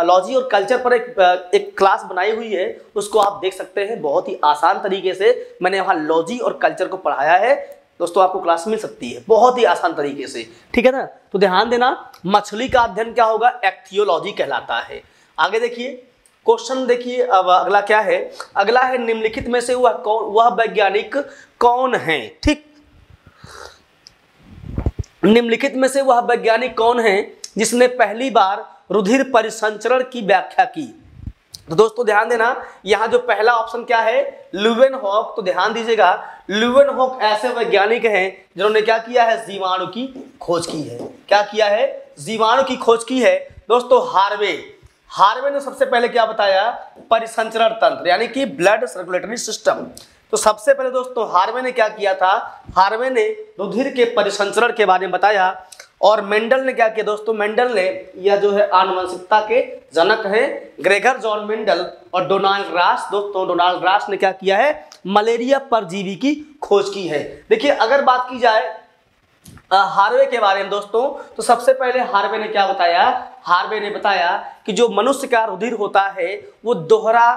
लॉजी और कल्चर पर एक एक क्लास बनाई हुई है, उसको आप देख सकते हैं। बहुत ही आसान तरीके से मैंने वहाँ लॉजी और कल्चर को पढ़ाया है दोस्तों, आपको क्लास मिल सकती है बहुत ही आसान तरीके से, ठीक है ना। तो ध्यान देना, मछली का अध्ययन क्या होगा? एक्थियोलॉजी कहलाता है। आगे देखिए क्वेश्चन देखिए। अब अगला क्या है, अगला है निम्नलिखित में से वह कौन वह वैज्ञानिक कौन है। ठीक, निम्नलिखित में से वह वैज्ञानिक कौन है जिसने पहली बार रुधिर परिसंचरण की व्याख्या की। तो दोस्तों ध्यान देना, यहाँ जो पहला ऑप्शन क्या है, ल्यूवेनहॉक। तो ध्यान दीजिएगा, ल्यूवेनहॉक ऐसे वैज्ञानिक हैं जिन्होंने क्या किया है, जीवाणु की खोज की है। क्या किया है, जीवाणु की खोज की है। दोस्तों हार्वे हार्वे ने सबसे पहले क्या बताया, परिसंचरण तंत्र यानी कि ब्लड सर्कुलेटरी सिस्टम। तो सबसे पहले दोस्तों हार्वे ने क्या किया था, हार्वे ने रुधिर के परिसंचरण के बारे में बताया। और मेंडल ने क्या किया दोस्तों, मेंडल ने, यह जो है आनुवंशिकता के जनक हैं ग्रेगर जॉन मेंडल और डोनाल्ड रास। दोस्तों डोनाल्ड रास ने क्या किया है, मलेरिया परजीवी की खोज की है। देखिए अगर बात की जाए हार्वे के बारे में दोस्तों, तो सबसे पहले हार्वे ने क्या बताया, हार्वे ने बताया कि जो मनुष्य का रुधिर होता है वो दोहरा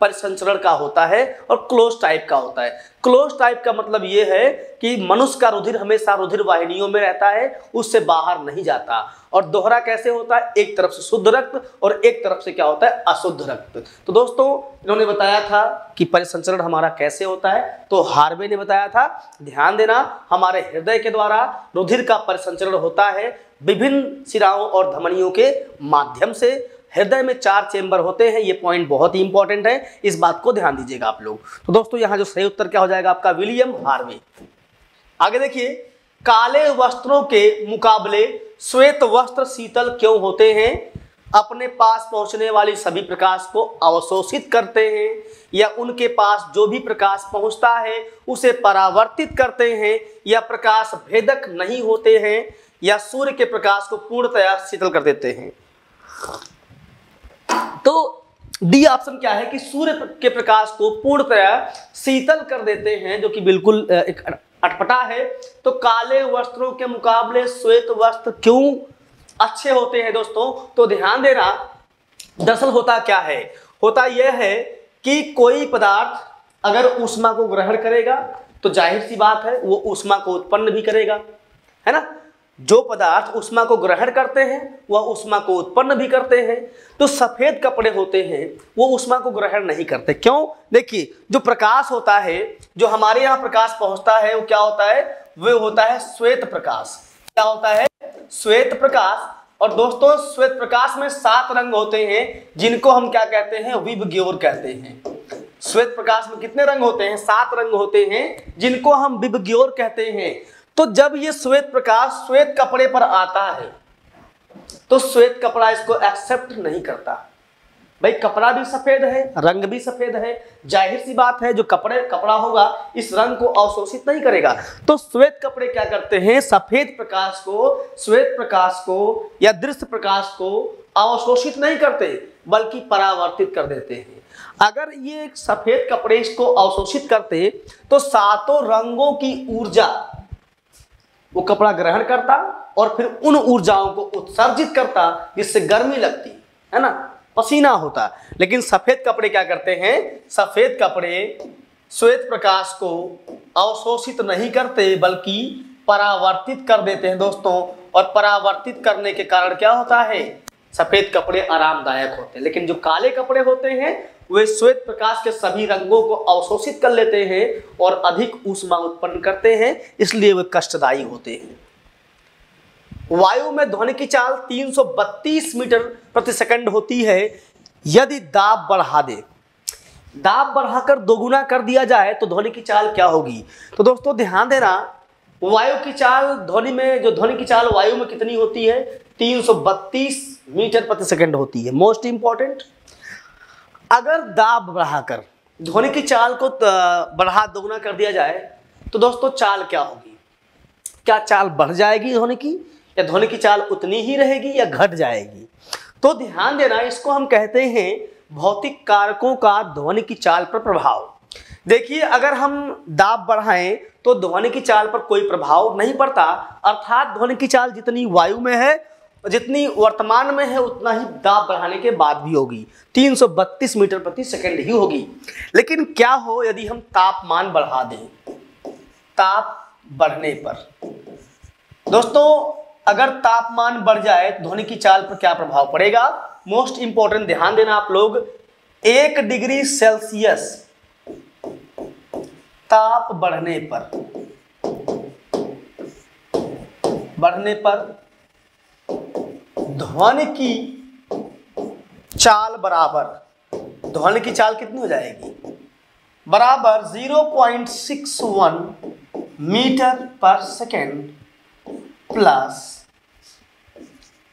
परिसंचरण का होता है और क्लोज टाइप का होता है। क्लोज टाइप का मतलब ये है कि मनुष्य का रुधिर हमेशा रुधिर वाहिनियों में रहता है, उससे बाहर नहीं जाता। और दोहरा कैसे होता है, एक तरफ से शुद्ध रक्त और एक तरफ से क्या होता है, अशुद्ध रक्त। तो दोस्तों इन्होंने बताया था कि परिसंचरण हमारा कैसे होता है, तो हार्वे ने बताया था। ध्यान देना, हमारे हृदय के द्वारा रुधिर का परिसंचरण होता है विभिन्न सिराओं और धमनियों के माध्यम से। हृदय में चार चेंबर होते हैं, ये पॉइंट बहुत ही इंपॉर्टेंट है, इस बात को ध्यान दीजिएगा आप लोग। तो दोस्तों यहाँ जो सही उत्तर क्या हो जाएगा आपका, विलियम हार्वे। आगे देखिए, काले वस्त्रों के मुकाबले श्वेत वस्त्र शीतल क्यों होते हैं, अपने पास पहुंचने वाली सभी प्रकाश को अवशोषित करते हैं या उनके पास जो भी प्रकाश पहुंचता है उसे परावर्तित करते हैं या प्रकाश भेदक नहीं होते हैं या सूर्य के प्रकाश को पूर्णतया शीतल कर देते हैं। तो डी ऑप्शन क्या है कि सूर्य के प्रकाश को पूर्णतया शीतल कर देते हैं, जो कि बिल्कुल एक अटपटा है। तो काले वस्त्रों के मुकाबले श्वेत वस्त्र क्यों अच्छे होते हैं दोस्तों, तो ध्यान देना, दरअसल होता क्या है, होता यह है कि कोई पदार्थ अगर ऊष्मा को ग्रहण करेगा तो जाहिर सी बात है वो ऊष्मा को उत्पन्न भी करेगा, है ना। जो पदार्थ ऊष्मा को ग्रहण करते हैं वह ऊष्मा को उत्पन्न भी करते हैं। तो सफ़ेद कपड़े होते हैं वो ऊष्मा को ग्रहण नहीं करते, क्यों, देखिए जो प्रकाश होता है, जो हमारे यहाँ प्रकाश पहुँचता है वो क्या होता है, वो होता है श्वेत प्रकाश। क्या होता है, श्वेत प्रकाश। और दोस्तों श्वेत प्रकाश में सात रंग होते हैं जिनको हम क्या कहते हैं, विबग्योर कहते हैं। श्वेत प्रकाश में कितने रंग होते हैं, सात रंग होते हैं जिनको हम विबग्योर कहते हैं। तो जब ये श्वेत प्रकाश श्वेत कपड़े पर आता है तो श्वेत कपड़ा इसको एक्सेप्ट नहीं करता। भाई कपड़ा भी सफेद है, रंग भी सफेद है, जाहिर सी बात है जो कपड़े कपड़ा होगा इस रंग को अवशोषित नहीं करेगा। तो श्वेत कपड़े क्या करते हैं, सफेद प्रकाश को, श्वेत प्रकाश को या दृश्य प्रकाश को अवशोषित नहीं करते बल्कि परावर्तित कर देते हैं। अगर ये सफेद कपड़े इसको अवशोषित करते तो सातों रंगों की ऊर्जा वो कपड़ा ग्रहण करता और फिर उन ऊर्जाओं को उत्सर्जित करता जिससे गर्मी लगती है ना, पसीना होता। लेकिन सफेद कपड़े क्या करते हैं, सफेद कपड़े श्वेत प्रकाश को अवशोषित नहीं करते बल्कि परावर्तित कर देते हैं दोस्तों। और परावर्तित करने के कारण क्या होता है, सफेद कपड़े आरामदायक होते हैं। लेकिन जो काले कपड़े होते हैं वे श्वेत प्रकाश के सभी रंगों को अवशोषित कर लेते हैं और अधिक ऊष्मा उत्पन्न करते हैं, इसलिए वे कष्टदायी होते हैं। वायु में ध्वनि की चाल तीन सौ बत्तीस मीटर प्रति सेकंड होती है। यदि दाब बढ़ा दे, दाब बढ़ाकर दोगुना कर दिया जाए तो ध्वनि की चाल क्या होगी। तो दोस्तों ध्यान देना, वायु की चाल ध्वनि में, जो ध्वनि की चाल वायु में कितनी होती है, तीन सौ बत्तीस मीटर प्रति सेकंड होती है, मोस्ट इंपॉर्टेंट। अगर दाब बढ़ाकर ध्वनि की चाल को बढ़ा दोगुना कर दिया जाए तो दोस्तों चाल क्या होगी, क्या चाल बढ़ जाएगी ध्वनि की, या ध्वनि की चाल उतनी ही रहेगी या घट जाएगी। तो ध्यान देना, इसको हम कहते हैं भौतिक कारकों का ध्वनि की चाल पर प्रभाव। देखिए अगर हम दाब बढ़ाएं तो ध्वनि की चाल पर कोई प्रभाव नहीं पड़ता, अर्थात ध्वनि की चाल जितनी वायु में है, जितनी वर्तमान में है, उतना ही दाब बढ़ाने के बाद भी होगी, तीन सौ बत्तीस मीटर प्रति सेकंड ही होगी। लेकिन क्या हो यदि हम तापमान बढ़ा दें, ताप बढ़ने पर दोस्तों अगर तापमान बढ़ जाए तो ध्वनि की चाल पर क्या प्रभाव पड़ेगा, मोस्ट इंपॉर्टेंट ध्यान देना आप लोग, एक डिग्री सेल्सियस ताप बढ़ने पर बढ़ने पर ध्वनि की चाल बराबर, ध्वनि की चाल कितनी हो जाएगी बराबर zero point six one metre पर सेकेंड प्लस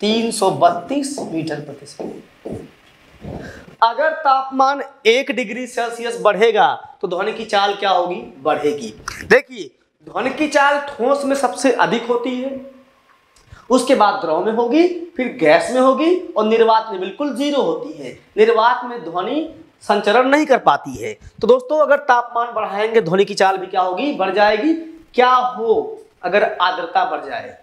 तीन सौ बत्तीस मीटर प्रति सेकेंड। अगर तापमान एक डिग्री सेल्सियस बढ़ेगा तो ध्वनि की चाल क्या होगी, बढ़ेगी। देखिए ध्वनि की चाल ठोस में सबसे अधिक होती है, उसके बाद द्रव में होगी, फिर गैस में होगी और निर्वात में बिल्कुल जीरो होती है। निर्वात में ध्वनि संचरण नहीं कर पाती है। तो दोस्तों अगर तापमान बढ़ाएंगे ध्वनि की चाल भी क्या होगी, बढ़ जाएगी। क्या हो अगर आर्द्रता बढ़ जाए,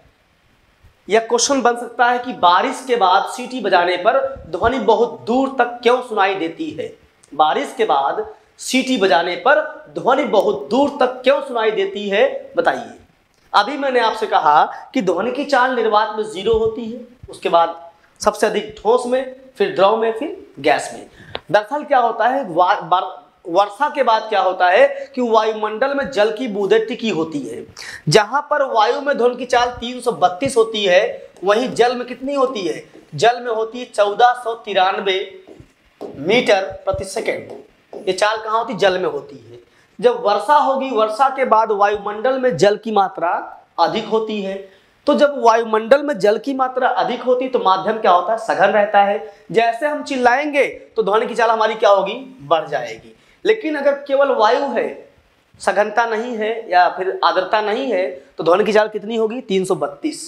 यह क्वेश्चन बन सकता है कि बारिश के बाद सीटी बजाने पर ध्वनि बहुत दूर तक क्यों सुनाई देती है। बारिश के बाद सीटी बजाने पर ध्वनि बहुत दूर तक क्यों सुनाई देती है, बताइए। अभी मैंने आपसे कहा कि ध्वनि की चाल निर्वात में जीरो होती है, उसके बाद सबसे अधिक ठोस में, फिर द्रव में, फिर गैस में। दरअसल क्या होता है, वर्षा के बाद क्या होता है कि वायुमंडल में जल की बूंदें टिकी होती है। जहां पर वायु में ध्वनि की चाल तीन सौ बत्तीस होती है, वहीं जल में कितनी होती है, जल में होती है चौदह सौ तिरानवे मीटर प्रति सेकेंड। ये चाल कहाँ होती, जल में होती है। जब वर्षा होगी, वर्षा के बाद वायुमंडल में जल की मात्रा अधिक होती है। तो जब वायुमंडल में जल की मात्रा अधिक होती है तो माध्यम क्या होता है, सघन रहता है। जैसे हम चिल्लाएंगे तो ध्वनि की चाल हमारी क्या होगी, बढ़ जाएगी। लेकिन अगर केवल वायु है, सघनता नहीं है या फिर आर्द्रता नहीं है, तो ध्वनि की चाल कितनी होगी, तीन सौ बत्तीस।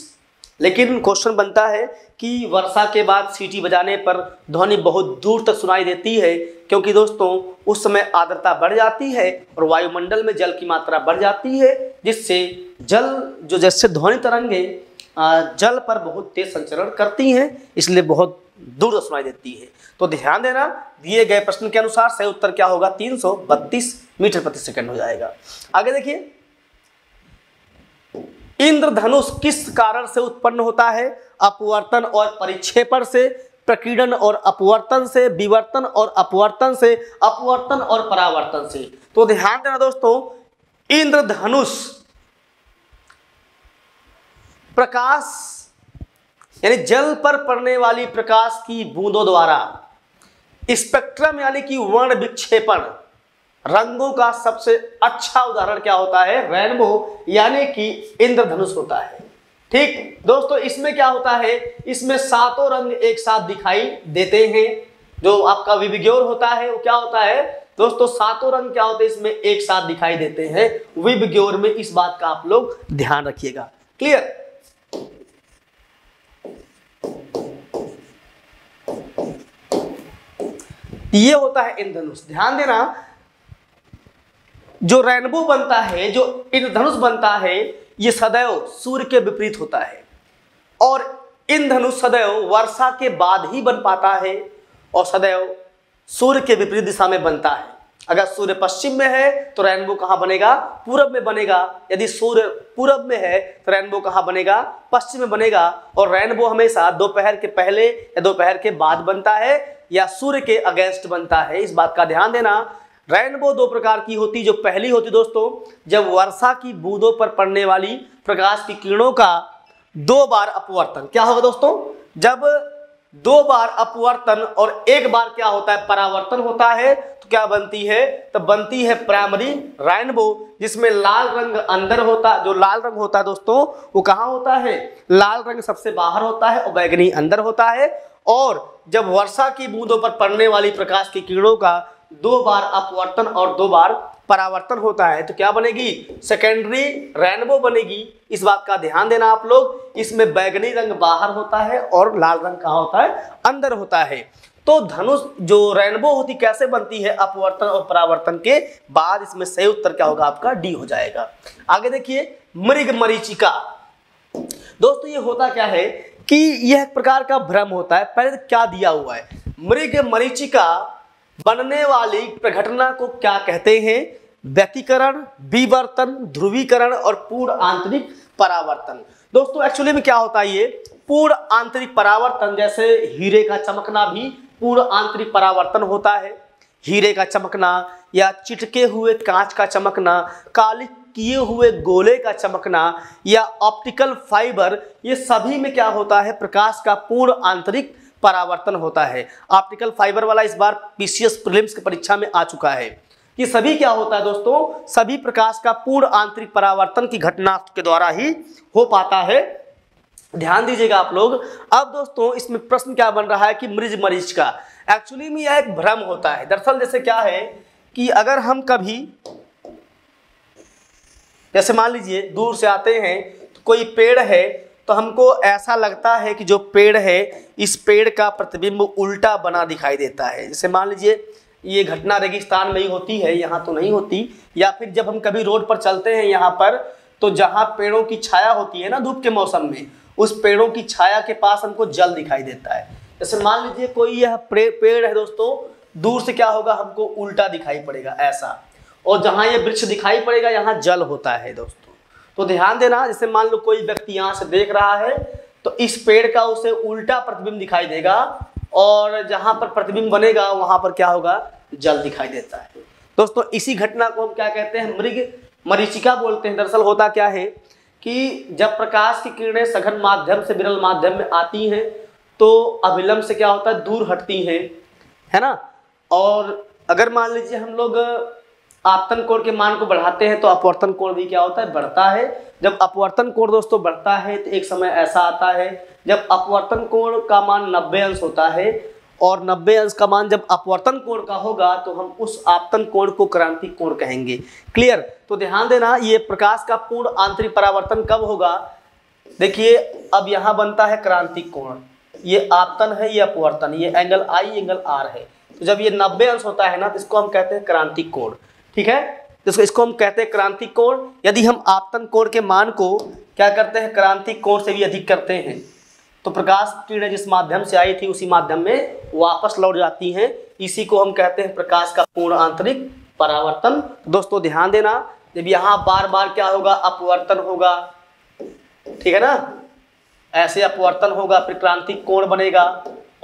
लेकिन क्वेश्चन बनता है कि वर्षा के बाद सीटी बजाने पर ध्वनि बहुत दूर तक सुनाई देती है, क्योंकि दोस्तों उस समय आर्द्रता बढ़ जाती है और वायुमंडल में जल की मात्रा बढ़ जाती है, जिससे जल जो जैसे ध्वनि तरंगे जल पर बहुत तेज संचरण करती हैं, इसलिए बहुत दूर तक सुनाई देती है। तो ध्यान देना, दिए गए प्रश्न के अनुसार सही उत्तर क्या होगा, तीन सौ बत्तीस मीटर प्रति सेकेंड हो जाएगा। आगे देखिए, इंद्रधनुष किस कारण से उत्पन्न होता है, अपवर्तन और परिक्षेपण से, प्रकीर्णन और अपवर्तन से, विवर्तन और अपवर्तन से, अपवर्तन और परावर्तन से। तो ध्यान देना दोस्तों, इंद्रधनुष प्रकाश यानी जल पर पड़ने वाली प्रकाश की बूंदों द्वारा, स्पेक्ट्रम यानी कि वर्ण विक्षेपण, रंगों का सबसे अच्छा उदाहरण क्या होता है, रेनबो यानी कि इंद्रधनुष होता है। ठीक दोस्तों, इसमें क्या होता है, इसमें सातों रंग एक साथ दिखाई देते हैं। जो आपका विविग्योर होता है वो क्या होता है दोस्तों, सातों रंग क्या होते हैं इसमें एक साथ दिखाई देते हैं विविग्योर में। इस बात का आप लोग ध्यान रखिएगा। क्लियर। ये होता है इंद्रधनुष। ध्यान देना, जो रेनबो बनता है, जो इंद्रधनुष बनता है, ये सदैव सूर्य के विपरीत होता है और इंद्रधनुष सदैव वर्षा के बाद ही बन पाता है और सदैव सूर्य के विपरीत दिशा में बनता है। अगर सूर्य पश्चिम में है तो रेनबो कहाँ बनेगा, पूरब में बनेगा। यदि सूर्य पूरब में है तो रेनबो कहाँ बनेगा, पश्चिम में बनेगा। और रेनबो हमेशा दोपहर के पहले या दोपहर के बाद बनता है या सूर्य के अगेंस्ट बनता है। इस बात का ध्यान देना। रेनबो दो प्रकार की होती, जो पहली होती दोस्तों, जब वर्षा की बूंदों पर पड़ने वाली प्रकाश की किरणों का दो बार अपवर्तन। क्या होगा दोस्तों, जब दो बार अपवर्तन और एक बार क्या होता है, परावर्तन होता है, तो क्या बनती है, तब बनती है प्राइमरी रेनबो, जिसमें लाल रंग अंदर होता, जो लाल रंग होता है दोस्तों वो कहाँ होता है, लाल रंग सबसे बाहर होता है और बैंगनी अंदर होता है। और जब वर्षा की बूंदों पर पड़ने वाली प्रकाश की किरणों का दो बार अपवर्तन और दो बार परावर्तन होता है तो क्या बनेगी, सेकेंडरी रेनबो बनेगी। इस बात का ध्यान देना आप लोग। इसमें बैगनी रंग बाहर होता है और लाल रंग कहाँ होता है, अंदर होता है। तो धनुष जो रेनबो होती कैसे बनती है, अपवर्तन और परावर्तन के बाद। इसमें सही उत्तर क्या होगा आपका, डी हो जाएगा। आगे देखिए, मृग मरीचिका। दोस्तों ये होता क्या है कि यह एक प्रकार का भ्रम होता है। पहले क्या दिया हुआ है, मृग मरीचिका बनने वाली प्रघटना को क्या कहते हैं, व्यतिकरण, विवर्तन, ध्रुवीकरण और पूर्ण आंतरिक परावर्तन। दोस्तों एक्चुअली में क्या होता है, ये पूर्ण आंतरिक परावर्तन, जैसे हीरे का चमकना भी पूर्ण आंतरिक परावर्तन होता है। हीरे का चमकना या चिटके हुए कांच का चमकना, काले किए हुए गोले का चमकना या ऑप्टिकल फाइबर, ये सभी में क्या होता है, प्रकाश का पूर्ण आंतरिक परावर्तन होता है। ऑप्टिकल फाइबर वाला इस बार पीसीएस प्रीलिम्स की परीक्षा में आ चुका है। ये सभी क्या होता है दोस्तों, सभी प्रकाश का पूर्ण आंतरिक परावर्तन की घटना के द्वारा ही हो पाता है। ध्यान दीजिएगा आप लोग। अब दोस्तों इसमें प्रश्न क्या बन रहा है कि मृज मरीज का एक्चुअली में यह एक भ्रम होता है। दरअसल जैसे क्या है कि अगर हम कभी जैसे मान लीजिए दूर से आते हैं तो कोई पेड़ है तो हमको ऐसा लगता है कि जो पेड़ है इस पेड़ का प्रतिबिंब उल्टा बना दिखाई देता है। जैसे मान लीजिए ये घटना रेगिस्तान में ही होती है, यहाँ तो नहीं होती। या फिर जब हम कभी रोड पर चलते हैं यहाँ पर, तो जहाँ पेड़ों की छाया होती है ना धूप के मौसम में, उस पेड़ों की छाया के पास हमको जल दिखाई देता है। जैसे मान लीजिए कोई यह पेड़ है दोस्तों, दूर से क्या होगा, हमको उल्टा दिखाई पड़ेगा ऐसा, और जहाँ ये वृक्ष दिखाई पड़ेगा यहाँ जल होता है दोस्तों। तो ध्यान देना, जैसे मान लो कोई व्यक्ति यहाँ से देख रहा है तो इस पेड़ का उसे उल्टा प्रतिबिंब दिखाई देगा, और जहाँ पर प्रतिबिंब बनेगा वहाँ पर क्या होगा, जल दिखाई देता है दोस्तों। इसी घटना को हम क्या कहते हैं, मृग मरीचिका बोलते हैं। दरअसल होता क्या है कि जब प्रकाश की किरणें सघन माध्यम से विरल माध्यम में आती हैं तो अभिलंब से क्या होता है, दूर हटती हैं, है ना। और अगर मान लीजिए हम लोग आपतन कोण के मान को बढ़ाते हैं तो अपवर्तन कोण भी क्या होता है, बढ़ता है। जब अपवर्तन कोण दोस्तों बढ़ता है तो एक समय ऐसा आता है जब अपवर्तन कोण का मान नब्बे अंश होता है, और नब्बे अंश का मान जब अपवर्तन कोण का होगा तो हम उस आपतन कोण को क्रांति कोण कहेंगे। क्लियर। तो ध्यान देना, ये प्रकाश का पूर्ण आंतरिक परावर्तन कब होगा, देखिए अब यहाँ बनता है क्रांति कोण, ये आपतन है, ये अपवर्तन, ये एंगल आई एंगल आर है। तो जब ये नब्बे अंश होता है ना तो इसको हम कहते हैं क्रांति कोण, ठीक है। तो इसको हम कहते हैं क्रांति कोण। यदि हम आपतन कोण के मान को क्या करते हैं, क्रांति कोण से भी अधिक करते हैं तो प्रकाश किरणें जिस माध्यम से आई थी उसी माध्यम में वापस लौट जाती हैं। इसी को हम कहते हैं प्रकाश का पूर्ण आंतरिक परावर्तन। दोस्तों ध्यान देना, जब यहाँ बार बार क्या होगा, अपवर्तन होगा, ठीक है ना, ऐसे अपवर्तन होगा, फिर क्रांति कोण बनेगा,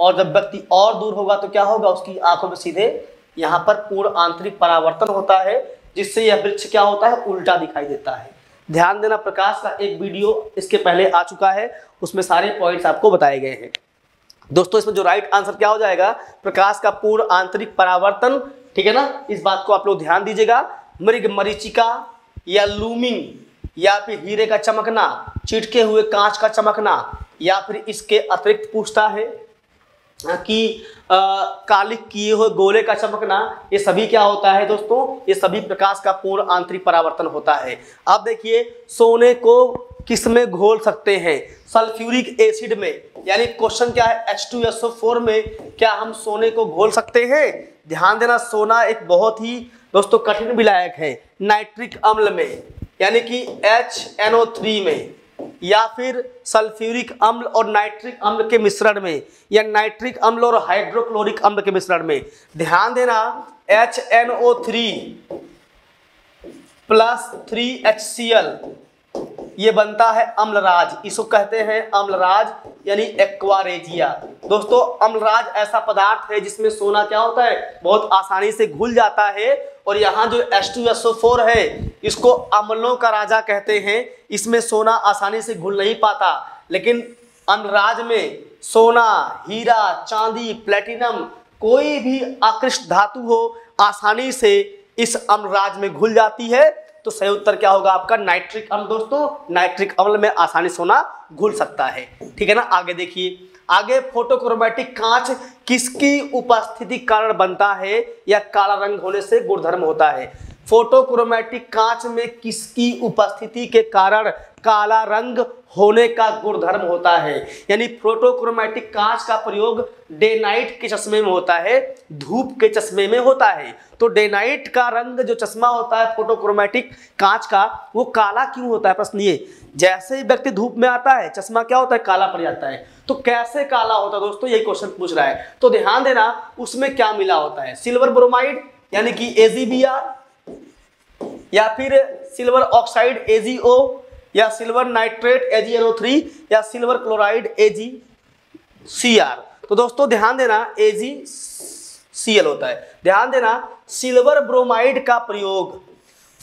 और जब व्यक्ति और दूर होगा तो क्या होगा, उसकी आंखों में सीधे यहाँ पर पूर्ण आंतरिक परावर्तन होता है, जिससे यह वृक्ष क्या होता है, उल्टा दिखाई देता है। ध्यान देना, प्रकाश का एक वीडियो इसके पहले आ चुका है, उसमें सारे पॉइंट्स आपको बताए गए हैं दोस्तों। इसमें जो राइट आंसर क्या हो जाएगा, प्रकाश का पूर्ण आंतरिक परावर्तन, ठीक है ना। इस बात को आप लोग ध्यान दीजिएगा। मृग मरीचिका या लूमिंग या फिर हीरे का चमकना, चिटके हुए कांच का चमकना, या फिर इसके अतिरिक्त पूछता है कि कालिक किए हुए गोले का चमकना, ये सभी क्या होता है दोस्तों, ये सभी प्रकाश का पूर्ण आंतरिक परावर्तन होता है। अब देखिए, सोने को किस में घोल सकते हैं, सल्फ्यूरिक एसिड में, यानी क्वेश्चन क्या है, H two S O four में क्या हम सोने को घोल सकते हैं। ध्यान देना, सोना एक बहुत ही दोस्तों कठिन विलायक है, नाइट्रिक अम्ल में यानी कि एच एन ओ थ्री में, या फिर सल्फ्यूरिक अम्ल और नाइट्रिक अम्ल के मिश्रण में, या नाइट्रिक अम्ल और हाइड्रोक्लोरिक अम्ल के मिश्रण में। ध्यान देना, H N O three plus three H C L ये बनता है अम्लराज, इसको कहते हैं अम्लराज यानी एक्वारेजिया। दोस्तों अम्लराज ऐसा पदार्थ है जिसमें सोना क्या होता है, बहुत आसानी से घुल जाता है, और यहाँ जो H two S O four है इसको अम्लों का राजा कहते हैं। इसमें सोना आसानी से घुल नहीं पाता, लेकिन अम्लराज में सोना, हीरा, चांदी, प्लेटिनम, कोई भी आकृष्ट धातु हो आसानी से इस अम्लराज में घुल जाती है। तो सही उत्तर क्या होगा आपका, नाइट्रिक अम्ल। दोस्तों नाइट्रिक अम्ल में आसानी सोना घुल सकता है, ठीक है ना। आगे देखिए, आगे फोटोक्रोमैटिक कांच किसकी उपस्थिति कारण बनता है या काला रंग होने से गुणधर्म होता है। फोटोक्रोमैटिक कांच में किसकी उपस्थिति के कारण काला रंग होने का गुणधर्म होता है, यानी फोटोक्रोमैटिक कांच का प्रयोग डे नाइट के चश्मे में होता है, धूप के चश्मे में होता है। तो डे नाइट का रंग जो चश्मा होता है फोटोक्रोमैटिक कांच का, वो काला क्यों होता है, प्रश्न ये। जैसे ही व्यक्ति धूप में आता है चश्मा क्या होता है, काला पड़ जाता है। तो कैसे काला होता है दोस्तों, यही क्वेश्चन पूछ रहा है। तो ध्यान देना, उसमें क्या मिला होता है, सिल्वर ब्रोमाइड यानी कि ए जी बी आर, या फिर सिल्वर ऑक्साइड ए जी ओ, या silver nitrate A G L O three या silver chloride A G C R. तो दोस्तों ध्यान देना ए जी सी एल होता है। ध्यान देना सिल्वर ब्रोमाइड का प्रयोग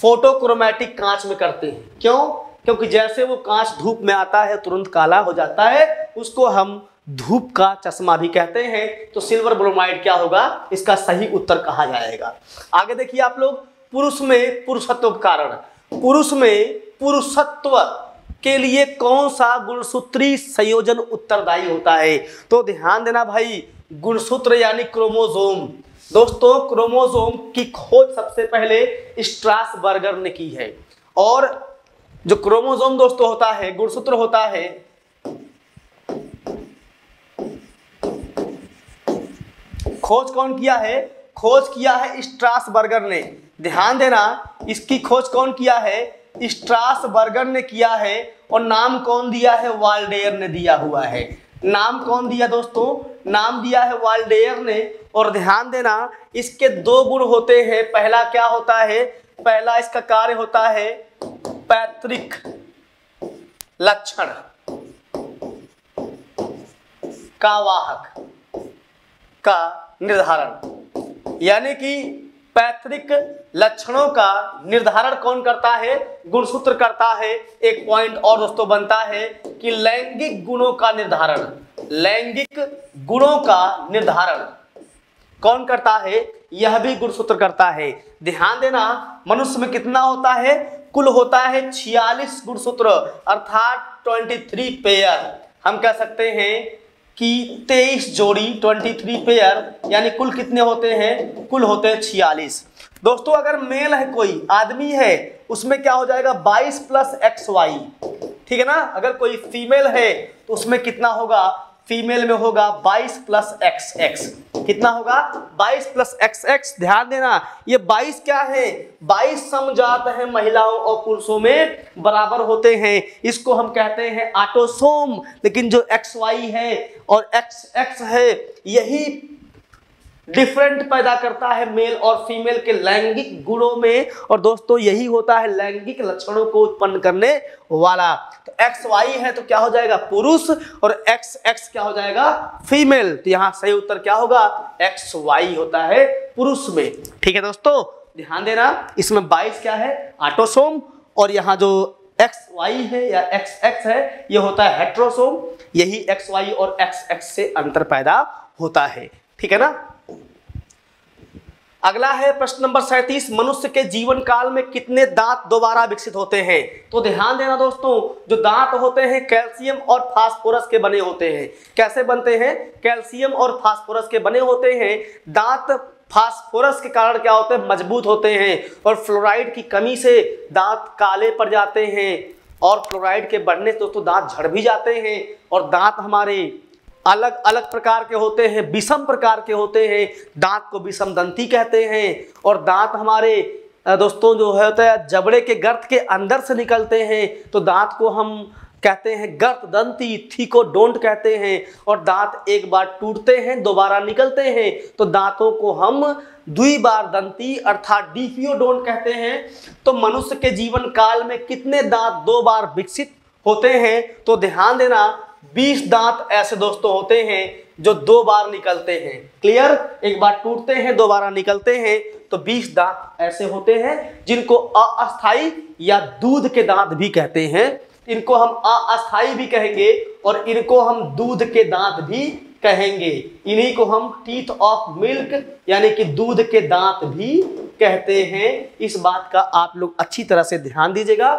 फोटोक्रोमैटिक कांच में करते हैं। क्यों? क्योंकि जैसे वो कांच धूप में आता है तुरंत काला हो जाता है, उसको हम धूप का चश्मा भी कहते हैं। तो सिल्वर ब्रोमाइड क्या होगा, इसका सही उत्तर कहा जाएगा। आगे देखिए आप लोग, पुरुष में पुरुषत्व के कारण, पुरुष में पुरुषत्व के लिए कौन सा गुणसूत्री संयोजन उत्तरदायी होता है? तो ध्यान देना भाई, गुणसूत्र यानी क्रोमोजोम। दोस्तों क्रोमोजोम की खोज सबसे पहले स्ट्रासबर्गर ने की है। और जो क्रोमोजोम दोस्तों होता है, गुणसूत्र होता है, खोज कौन किया है? खोज किया है स्ट्रासबर्गर ने। ध्यान देना, इसकी खोज कौन किया है? स्ट्रासबर्गर ने किया है। और नाम कौन दिया है? वाल्डेयर ने दिया हुआ है। नाम कौन दिया दोस्तों? नाम दिया है वाल्डेयर ने। और ध्यान देना, इसके दो गुण होते हैं। पहला क्या होता है? पहला इसका कार्य होता है पैतृक लक्षण का वाहक का निर्धारण, यानी कि पैतृक लक्षणों का निर्धारण कौन करता है? गुणसूत्र करता है। एक पॉइंट और दोस्तों बनता है कि लैंगिक गुणों का निर्धारण, लैंगिक गुणों का निर्धारण कौन करता है? यह भी गुणसूत्र करता है। ध्यान देना, मनुष्य में कितना होता है? कुल होता है छियालीस गुणसूत्र, अर्थात तेईस पेयर। हम कह सकते हैं कि तेईस जोड़ी, तेईस पेयर, यानी कुल कितने होते हैं? कुल होते हैं छियालीस। दोस्तों अगर मेल है, कोई आदमी है, उसमें क्या हो जाएगा? बाईस प्लस एक्स वाई, ठीक है ना। अगर कोई फीमेल है तो उसमें कितना होगा? फीमेल में होगा बाईस प्लस एक्स एक्स। कितना होगा? बाईस प्लस एक्स एक्स। ध्यान देना, ये बाईस क्या है? बाईस समजात है महिलाओं और पुरुषों में बराबर होते हैं। इसको हम कहते हैं ऑटोसोम। लेकिन जो एक्स वाई है और एक्स एक्स है, यही डिफरेंट पैदा करता है मेल और फीमेल के लैंगिक गुणों में। और दोस्तों यही होता है लैंगिक लक्षणों को उत्पन्न करने वाला। तो एक्स वाई है तो क्या हो जाएगा? पुरुष। और एक्स एक्स क्या हो जाएगा? फीमेल। तो यहाँ सही उत्तर क्या होगा? एक्स वाई होता है पुरुष में। ठीक है दोस्तों ध्यान देना, इसमें बाईस क्या है? ऑटोसोम। और यहाँ जो एक्स वाई है या एक्स एक्स है, यह होता है हेट्रोसोम। यही एक्स वाई और एक्स एक्स से अंतर पैदा होता है। ठीक है ना। अगला है प्रश्न नंबर सैंतीस, मनुष्य के जीवन काल में कितने दांत दोबारा विकसित होते हैं? तो ध्यान देना दोस्तों, जो दांत होते हैं कैल्शियम और फास्फोरस के बने होते हैं। कैसे बनते हैं? कैल्शियम और फास्फोरस के बने होते हैं। दांत फास्फोरस के कारण क्या होते हैं? मजबूत होते हैं। और फ्लोराइड की कमी से दांत काले पड़ जाते हैं। और फ्लोराइड के बढ़ने से दोस्तों दांत झड़ भी जाते हैं। और दांत हमारे अलग अलग प्रकार के होते हैं, विषम प्रकार के होते हैं। दांत को विषम दंती कहते हैं। और दांत हमारे दोस्तों जो है होता है जबड़े के गर्त के अंदर से निकलते हैं। तो दांत को हम कहते हैं गर्त दंती, थीकोडोंट कहते हैं। और दांत एक बार टूटते हैं, दोबारा निकलते हैं। तो दांतों को हम दुई बार दंती अर्थात डिफियोडोंट कहते हैं। तो मनुष्य के जीवन काल में कितने दांत दो बार विकसित होते हैं? तो ध्यान देना, बीस दांत ऐसे दोस्तों होते हैं जो दो बार निकलते हैं। क्लियर? एक बार टूटते हैं, दोबारा निकलते हैं। तो बीस दांत ऐसे होते हैं, जिनको अस्थाई या दूध के दांत भी कहते हैं। इनको हम अस्थाई भी कहेंगे और इनको हम दूध के दांत भी कहेंगे। इन्हीं को हम टीथ ऑफ मिल्क यानी कि दूध के दांत भी कहते हैं। इस बात का आप लोग अच्छी तरह से ध्यान दीजिएगा।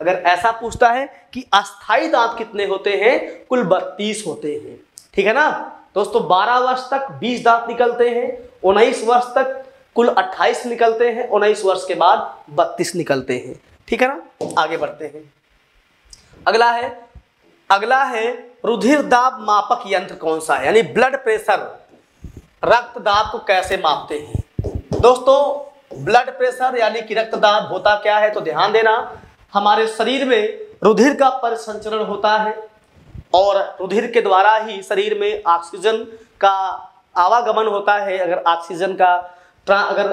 अगर ऐसा पूछता है कि अस्थायी दांत कितने होते हैं? कुल बत्तीस होते हैं। ठीक है ना दोस्तों। बारह वर्ष तक बीस दांत निकलते हैं। उन्नीस वर्ष तक कुल अट्ठाईस निकलते हैं। उन्नीस वर्ष के बाद बत्तीस निकलते हैं। ठीक है ना। आगे बढ़ते हैं। अगला है अगला है रुधिर दाब मापक यंत्र कौन सा है? यानी ब्लड प्रेशर, रक्त दाब को कैसे मापते हैं? दोस्तों ब्लड प्रेशर यानी कि रक्त दाब होता क्या है? तो ध्यान देना, हमारे शरीर में रुधिर का परिसंचरण होता है और रुधिर के द्वारा ही शरीर में ऑक्सीजन का आवागमन होता है। अगर ऑक्सीजन का अगर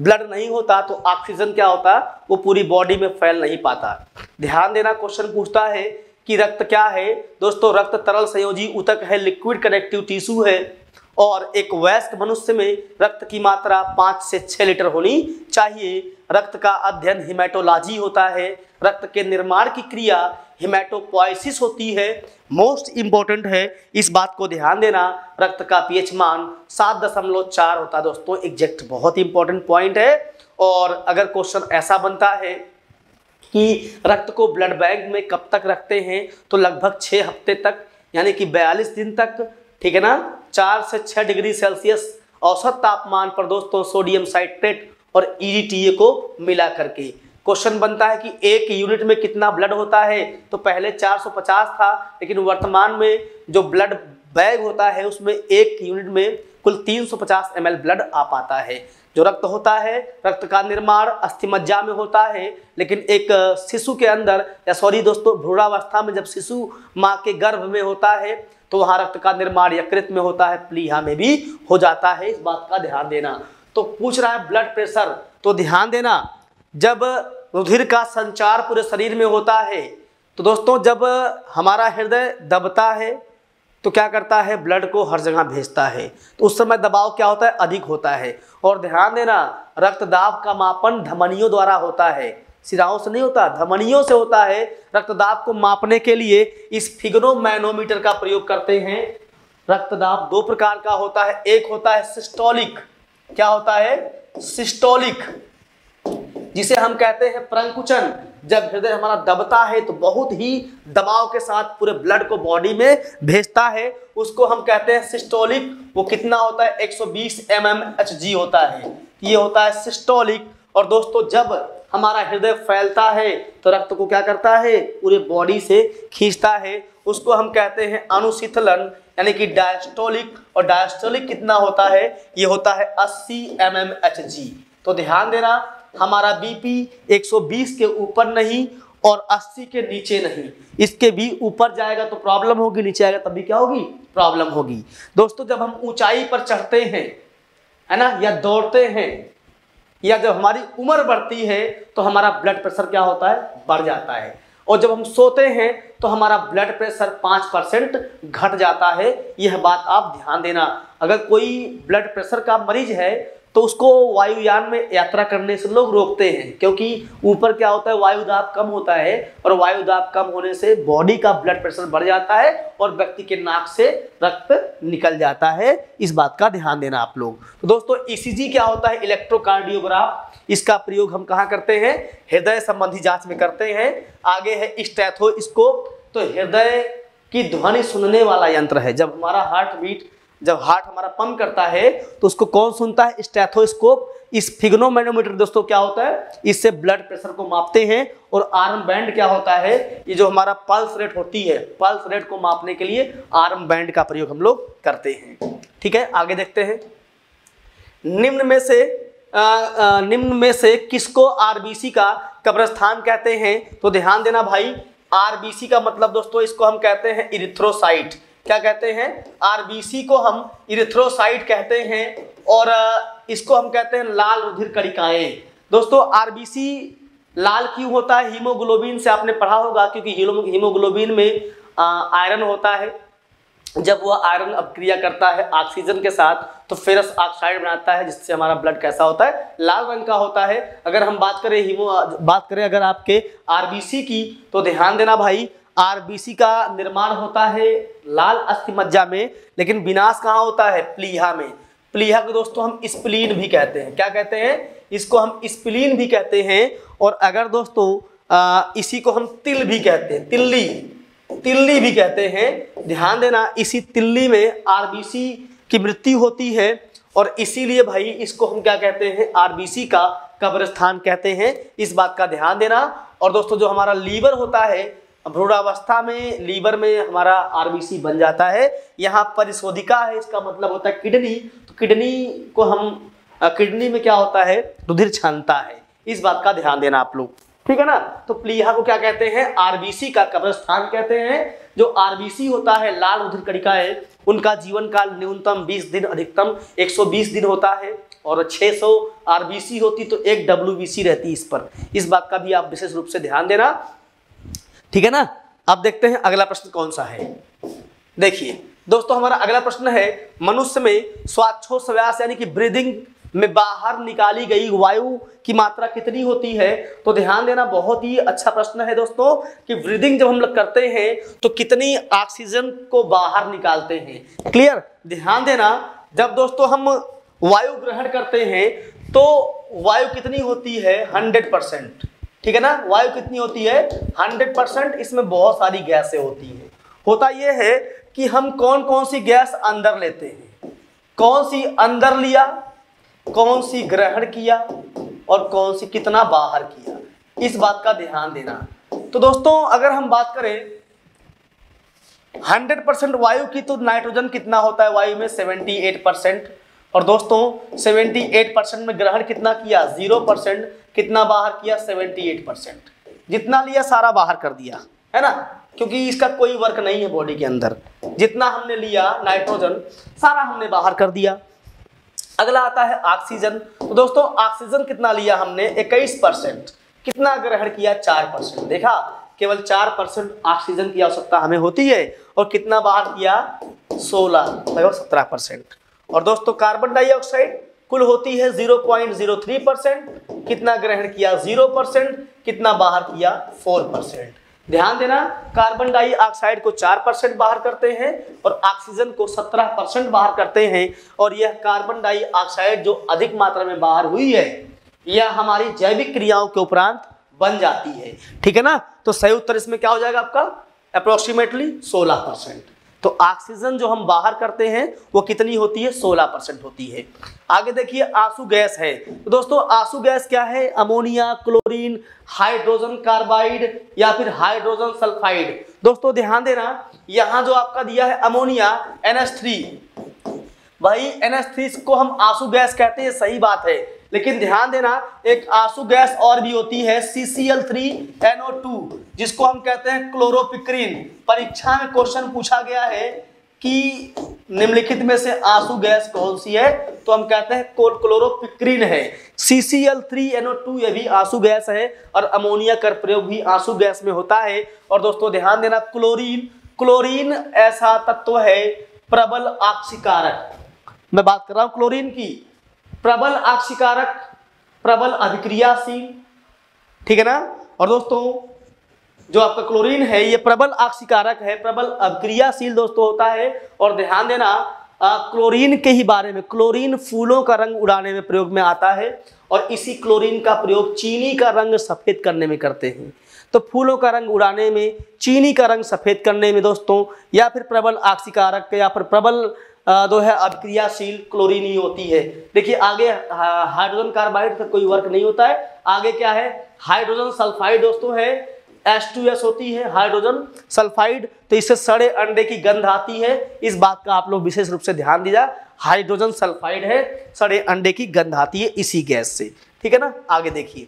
ब्लड नहीं होता तो ऑक्सीजन क्या होता, वो पूरी बॉडी में फैल नहीं पाता। ध्यान देना, क्वेश्चन पूछता है कि रक्त क्या है। दोस्तों रक्त तरल संयोजी ऊतक है, लिक्विड कनेक्टिव टिश्यू है, और एक वयस्क मनुष्य में रक्त की मात्रा पाँच से छः लीटर होनी चाहिए। रक्त का अध्ययन हिमेटोलॉजी होता है। रक्त के निर्माण की क्रिया हिमेटोपोइसिस होती है। मोस्ट इम्पोर्टेंट है, इस बात को ध्यान देना। रक्त का पीएच मान सात दशमलव चार होता है दोस्तों, एग्जैक्ट बहुत इंपॉर्टेंट पॉइंट है। और अगर क्वेश्चन ऐसा बनता है कि रक्त को ब्लड बैंक में कब तक रखते हैं, तो लगभग छः हफ्ते तक, यानी कि बयालीस दिन तक, ठीक है ना। चार से छः डिग्री सेल्सियस औसत तापमान पर दोस्तों सोडियम साइट्रेट और ई डी टी ए को मिला करके क्वेश्चन बनता है कि एक यूनिट में कितना ब्लड होता है। तो पहले चार सौ पचास था, लेकिन वर्तमान में जो ब्लड बैग होता है उसमें एक यूनिट में कुल तीन सौ पचास एम एल ब्लड आ पाता है। जो रक्त होता है, रक्त का निर्माण अस्थिमज्जा में होता है, लेकिन एक शिशु के अंदर, या सॉरी दोस्तों भ्रूणावस्था में जब शिशु माँ के गर्भ में होता है तो वहाँ रक्त का निर्माण यकृत में होता है, प्लीहा में भी हो जाता है। इस बात का ध्यान देना। तो पूछ रहा है ब्लड प्रेशर, तो ध्यान देना, जब रुधिर का संचार पूरे शरीर में होता है तो दोस्तों जब हमारा हृदय दबता है तो क्या करता है, ब्लड को हर जगह भेजता है, तो उस समय दबाव क्या होता है, अधिक होता है। और ध्यान देना, रक्तदाब का मापन धमनियों द्वारा होता है, सिराओं से नहीं होता, धमनियों से होता है। रक्तदाब को मापने के लिए इस स्फिग्नोमैनोमीटर का प्रयोग करते हैं। रक्तदाब दो प्रकार का होता है, एक होता है सिस्टोलिक, क्या होता है सिस्टोलिक, जिसे हम कहते हैं प्रंकुचन। जब हृदय हमारा दबता है तो बहुत ही दबाव के साथ पूरे ब्लड को बॉडी में भेजता है, उसको हम कहते हैं सिस्टोलिक। वो कितना होता है, एक सौ बीस एम एम एच जी होता है, ये होता है सिस्टोलिक। और दोस्तों जब हमारा हृदय फैलता है तो रक्त को क्या करता है, पूरे बॉडी से खींचता है, उसको हम कहते हैं अनुशीतलन, यानी कि डायस्टोलिक। और डायस्टोलिक कितना होता है, ये होता है अस्सी एम एम एच जी। तो ध्यान देना, हमारा बीपी एक सौ बीस के ऊपर नहीं और अस्सी के नीचे नहीं, इसके भी ऊपर जाएगा तो प्रॉब्लम होगी, नीचे आएगा तब भी क्या होगी, प्रॉब्लम होगी। दोस्तों जब हम ऊंचाई पर चढ़ते हैं, है ना, या दौड़ते हैं, या जब हमारी उम्र बढ़ती है तो हमारा ब्लड प्रेशर क्या होता है, बढ़ जाता है। और जब हम सोते हैं तो हमारा ब्लड प्रेशर पाँच परसेंट घट जाता है। यह बात आप ध्यान देना। अगर कोई ब्लड प्रेशर का मरीज है तो उसको वायुयान में यात्रा करने से लोग रोकते हैं, क्योंकि ऊपर क्या होता है, वायु दाब कम होता है, और वायु दाब कम होने से बॉडी का ब्लड प्रेशर बढ़ जाता है और व्यक्ति के नाक से रक्त निकल जाता है। इस बात का ध्यान देना आप लोग। तो दोस्तों ई सी जी क्या होता है, इलेक्ट्रोकार्डियोग्राफ, इसका प्रयोग हम कहाँ करते हैं, हृदय संबंधी जाँच में करते हैं। आगे है स्टेथोस्कोप, तो हृदय की ध्वनि सुनने वाला यंत्र है। जब हमारा हार्ट बीट, जब हार्ट हमारा पंप करता है तो उसको कौन सुनता है, स्टेथोस्कोप। इस स्फिग्नोमैनोमीटर दोस्तों क्या होता है, इससे ब्लड प्रेशर को मापते हैं। और आर्म बैंड क्या होता है, ये जो हमारा पल्स रेट होती है, पल्स रेट को मापने के लिए आर्म बैंड का प्रयोग हम लोग करते हैं। ठीक है, आगे देखते हैं। निम्न में से आ, आ, निम्न में से किसको आर बी सी का कब्रस्थान कहते हैं। तो ध्यान देना भाई, आर बी सी का मतलब दोस्तों इसको हम कहते हैं इरिथ्रोसाइट। क्या कहते हैं, आर बी सी को हम इरिथ्रोसाइट कहते हैं, और इसको हम कहते हैं लाल रुधिर कणिकाएं। दोस्तों आर बी सी लाल क्यों होता है, हीमोग्लोबिन से आपने पढ़ा होगा, क्योंकि हीमोग्लोबिन में आयरन होता है। जब वह आयरन अपक्रिया करता है ऑक्सीजन के साथ तो फेरस ऑक्साइड बनाता है, जिससे हमारा ब्लड कैसा होता है, लाल रंग का होता है। अगर हम बात करें हीमो बात करें अगर आपके आर बी सी की, तो ध्यान देना भाई, आर बी सी का निर्माण होता है लाल अस्थिमज्जा में, लेकिन विनाश कहाँ होता है, प्लीहा में। प्लीहा को दोस्तों हम स्प्लीन भी कहते हैं। क्या कहते हैं, इसको हम स्प्लीन भी कहते हैं। और अगर दोस्तों आ, इसी को हम तिल भी कहते हैं, तिल्ली तिल्ली भी कहते हैं। ध्यान देना, इसी तिल्ली में आर बी सी की मृत्यु होती है, और इसीलिए भाई इसको हम क्या कहते हैं, आर बी सी का कब्रिस्तान कहते हैं। इस बात का ध्यान देना। और दोस्तों जो हमारा लीवर होता है, भ्रूणावस्था में लीवर में हमारा आर बी सी बन जाता है। यहाँ परिशोधिका है, इसका मतलब होता है किडनी। तो किडनी को हम किडनी में क्या होता है, रुधिर छानता है। इस बात का ध्यान देना आप लोग, ठीक है ना। तो प्लीहा को क्या कहते हैं, आर बी सी का कब्रिस्तान कहते हैं। जो आर बी सी होता है, लाल रुधिर कणिकाएं, उनका जीवन काल न्यूनतम बीस दिन, अधिकतम एक सौ बीस दिन होता है। और छह सौ आरबीसी होती तो एक डब्ल्यूबीसी रहती इस पर। इस बात का भी आप विशेष रूप से ध्यान देना, ठीक है ना। आप देखते हैं अगला प्रश्न कौन सा है। देखिए दोस्तों, हमारा अगला प्रश्न है, मनुष्य में श्वासोच्छ्वास यानी कि ब्रीदिंग में बाहर निकाली गई वायु की मात्रा कितनी होती है। तो ध्यान देना, बहुत ही अच्छा प्रश्न है दोस्तों कि ब्रीदिंग जब हम लोग करते हैं तो कितनी ऑक्सीजन को बाहर निकालते हैं। क्लियर, ध्यान देना, जब दोस्तों हम वायु ग्रहण करते हैं तो वायु कितनी होती है, हंड्रेड परसेंट, ठीक है ना। वायु कितनी होती है, हंड्रेड परसेंट। इसमें बहुत सारी गैसें होती है। होता यह है कि हम कौन कौन सी गैस अंदर लेते हैं, कौन सी अंदर लिया, कौन सी ग्रहण किया और कौन सी कितना बाहर किया, इस बात का ध्यान देना। तो दोस्तों अगर हम बात करें हंड्रेड परसेंट वायु की, तो नाइट्रोजन कितना होता है वायु में, अठहत्तर परसेंट। और दोस्तों अठहत्तर परसेंट में ग्रहण कितना किया, जीरो परसेंट, कितना बाहर किया, अठहत्तर परसेंट। जितना लिया सारा बाहर कर दिया, है ना, क्योंकि इसका कोई वर्क नहीं है बॉडी के अंदर। जितना हमने लिया नाइट्रोजन सारा हमने बाहर कर दिया। अगला आता है ऑक्सीजन। तो दोस्तों ऑक्सीजन कितना लिया हमने, इक्कीस परसेंट, कितना ग्रहण किया, चार परसेंट। देखा, केवल चार परसेंट ऑक्सीजन की आवश्यकता हमें होती है। और कितना बाहर किया, सोलह, लगभग सत्रह परसेंट। और दोस्तों कार्बन डाइऑक्साइड कुल होती है zero point zero three percent, कितना ग्रहण किया, जीरो परसेंट, कितना बाहर किया, फोर परसेंट। ध्यान देना, कार्बन डाइऑक्साइड को चार परसेंट बाहर करते हैं और ऑक्सीजन को सत्रह परसेंट बाहर करते हैं। और यह कार्बन डाइऑक्साइड जो अधिक मात्रा में बाहर हुई है, यह हमारी जैविक क्रियाओं के उपरांत बन जाती है, ठीक है ना। तो सही उत्तर इसमें क्या हो जाएगा आपका, अप्रोक्सीमेटली सोलह परसेंट। तो ऑक्सीजन जो हम बाहर करते हैं वो कितनी होती है, सोलह परसेंट होती है। आगे देखिए, आंसू गैस है। तो दोस्तों आंसू गैस क्या है, अमोनिया, क्लोरीन, हाइड्रोजन कार्बाइड या फिर हाइड्रोजन सल्फाइड। दोस्तों ध्यान देना, यहां जो आपका दिया है अमोनिया एन एच थ्री, भाई एन एच थ्री को हम आंसू गैस कहते हैं, सही बात है। लेकिन ध्यान देना, एक आंसू गैस और भी होती है C C L three N O two, जिसको हम कहते हैं क्लोरोपिक्रीन। परीक्षा में क्वेश्चन पूछा गया है कि निम्नलिखित में से आंसू गैस कौन सी है, तो हम कहते हैं क्लोरोपिक्रीन है। C C L three N O two ये भी आंसू गैस है और अमोनिया का प्रयोग भी आंसू गैस में होता है। और दोस्तों ध्यान देना, क्लोरीन, क्लोरीन ऐसा तत्व है प्रबल ऑक्सीकारक, मैं बात कर रहा हूँ क्लोरीन की, प्रबल ऑक्सीकारक, प्रबल अभिक्रियाशील, ठीक है ना। और दोस्तों जो आपका क्लोरीन है ये प्रबल ऑक्सीकारक है, प्रबल अभिक्रियाशील दोस्तों होता है। और ध्यान देना, आ, क्लोरीन के ही बारे में, क्लोरीन फूलों का रंग उड़ाने में प्रयोग में आता है और इसी क्लोरीन का प्रयोग चीनी का रंग सफेद करने में करते हैं। तो फूलों का रंग उड़ाने में, चीनी का रंग सफेद करने में दोस्तों, या फिर प्रबल ऑक्सीकारक या फिर प्रबल दो है अभिक्रियाशील क्लोरीन ही होती है। देखिए आगे हाइड्रोजन कार्बाइड का कोई वर्क नहीं होता है। आगे क्या है, हाइड्रोजन सल्फाइड दोस्तों है, एच टू एस होती है हाइड्रोजन सल्फाइड। तो इससे सड़े अंडे की गंध आती है, इस बात का आप लोग विशेष रूप से ध्यान दीजिए। हाइड्रोजन सल्फाइड है, सड़े अंडे की गंध आती है इसी गैस से, ठीक है ना। आगे देखिए,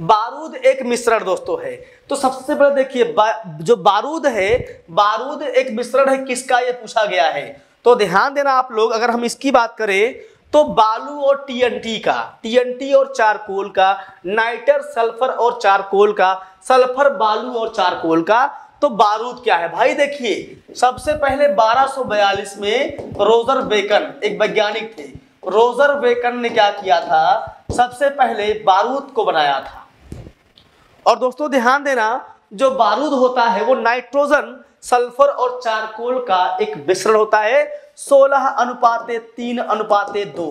बारूद एक मिश्रण दोस्तों है। तो सबसे पहले देखिए बा, जो बारूद है, बारूद एक मिश्रण है किसका, ये पूछा गया है। तो ध्यान देना आप लोग, अगर हम इसकी बात करें तो बालू और टी एन टी का, टी एन टी और चारकोल का, नाइटर सल्फर और चारकोल का, सल्फर बालू और चारकोल का। तो बारूद क्या है भाई, देखिए सबसे पहले बारह सौ बयालीस में रोजर बेकन एक वैज्ञानिक थे, रोजर बेकन ने क्या किया था, सबसे पहले बारूद को बनाया था। और दोस्तों ध्यान देना, जो बारूद होता है वो नाइट्रोजन, सल्फर और चारकोल का एक मिश्रण होता है, सोलह अनुपाते तीन अनुपाते दो,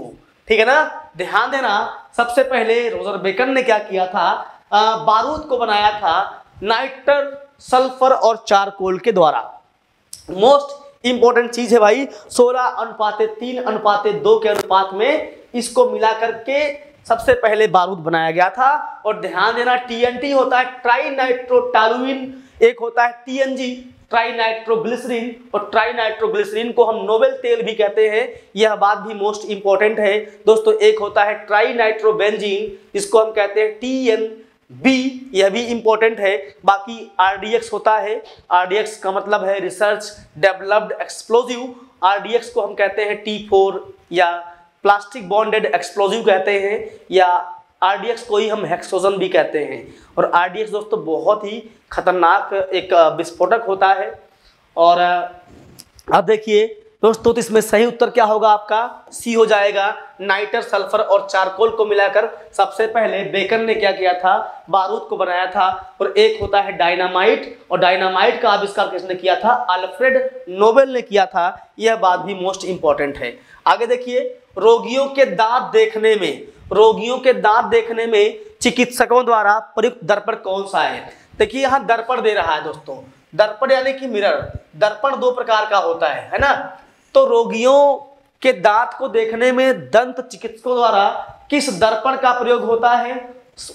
ठीक है ना। ध्यान देना, सबसे पहले रोजर बेकन ने क्या किया था, आ, बारूद को बनाया था नाइट्रोजन, सल्फर और चारकोल के द्वारा। मोस्ट इंपॉर्टेंट चीज है भाई, सोलह अनुपाते तीन अनुपाते दो के अनुपात में इसको मिला करके सबसे पहले बारूद बनाया गया था। और ध्यान देना, टी एन टी होता है ट्राइनाइट्रोटॉलुइन, एक होता है टी एन जी ट्राइनाइट्रोग्लिसरीन, और ट्राइनाइट्रोग्लिसरीन को हम नोबेल तेल भी कहते हैं, यह बात भी मोस्ट इंपॉर्टेंट है दोस्तों। एक होता है ट्राइनाइट्रोबेंजीन, जिसको हम कहते हैं टी एन बी, यह भी इंपॉर्टेंट है। बाकी आर डी एक्स होता है, आर डी एक्स का मतलब है research developed explosive, R D X को हम कहते हैं टी फोर या प्लास्टिक बॉन्डेड एक्सप्लोजिव कहते हैं या आरडीएक्स को ही हम हेक्सोजन भी कहते हैं। और आरडीएक्स दोस्तों बहुत ही खतरनाक एक विस्फोटक होता है। और अब देखिए दोस्तों, तो इसमें सही उत्तर क्या होगा आपका? सी हो जाएगा। नाइटर, सल्फर और चारकोल को मिलाकर सबसे पहले बेकर ने क्या किया था? बारूद को बनाया था। और एक होता है डायनामाइट, और डायनामाइट का आविष्कार किसने किया था? अल्फ्रेड नोबेल ने किया था। यह बात भी मोस्ट इंपॉर्टेंट है। आगे देखिए, रोगियों के दांत देखने में रोगियों के दांत देखने में चिकित्सकों द्वारा प्रयुक्त दर्पण कौन सा है? देखिए यहाँ दर्पण दे रहा है दोस्तों, दर्पण यानी कि मिरर। दर्पण दो प्रकार का होता है, है ना? तो रोगियों के दांत को देखने में दंत चिकित्सकों द्वारा किस दर्पण का प्रयोग होता है?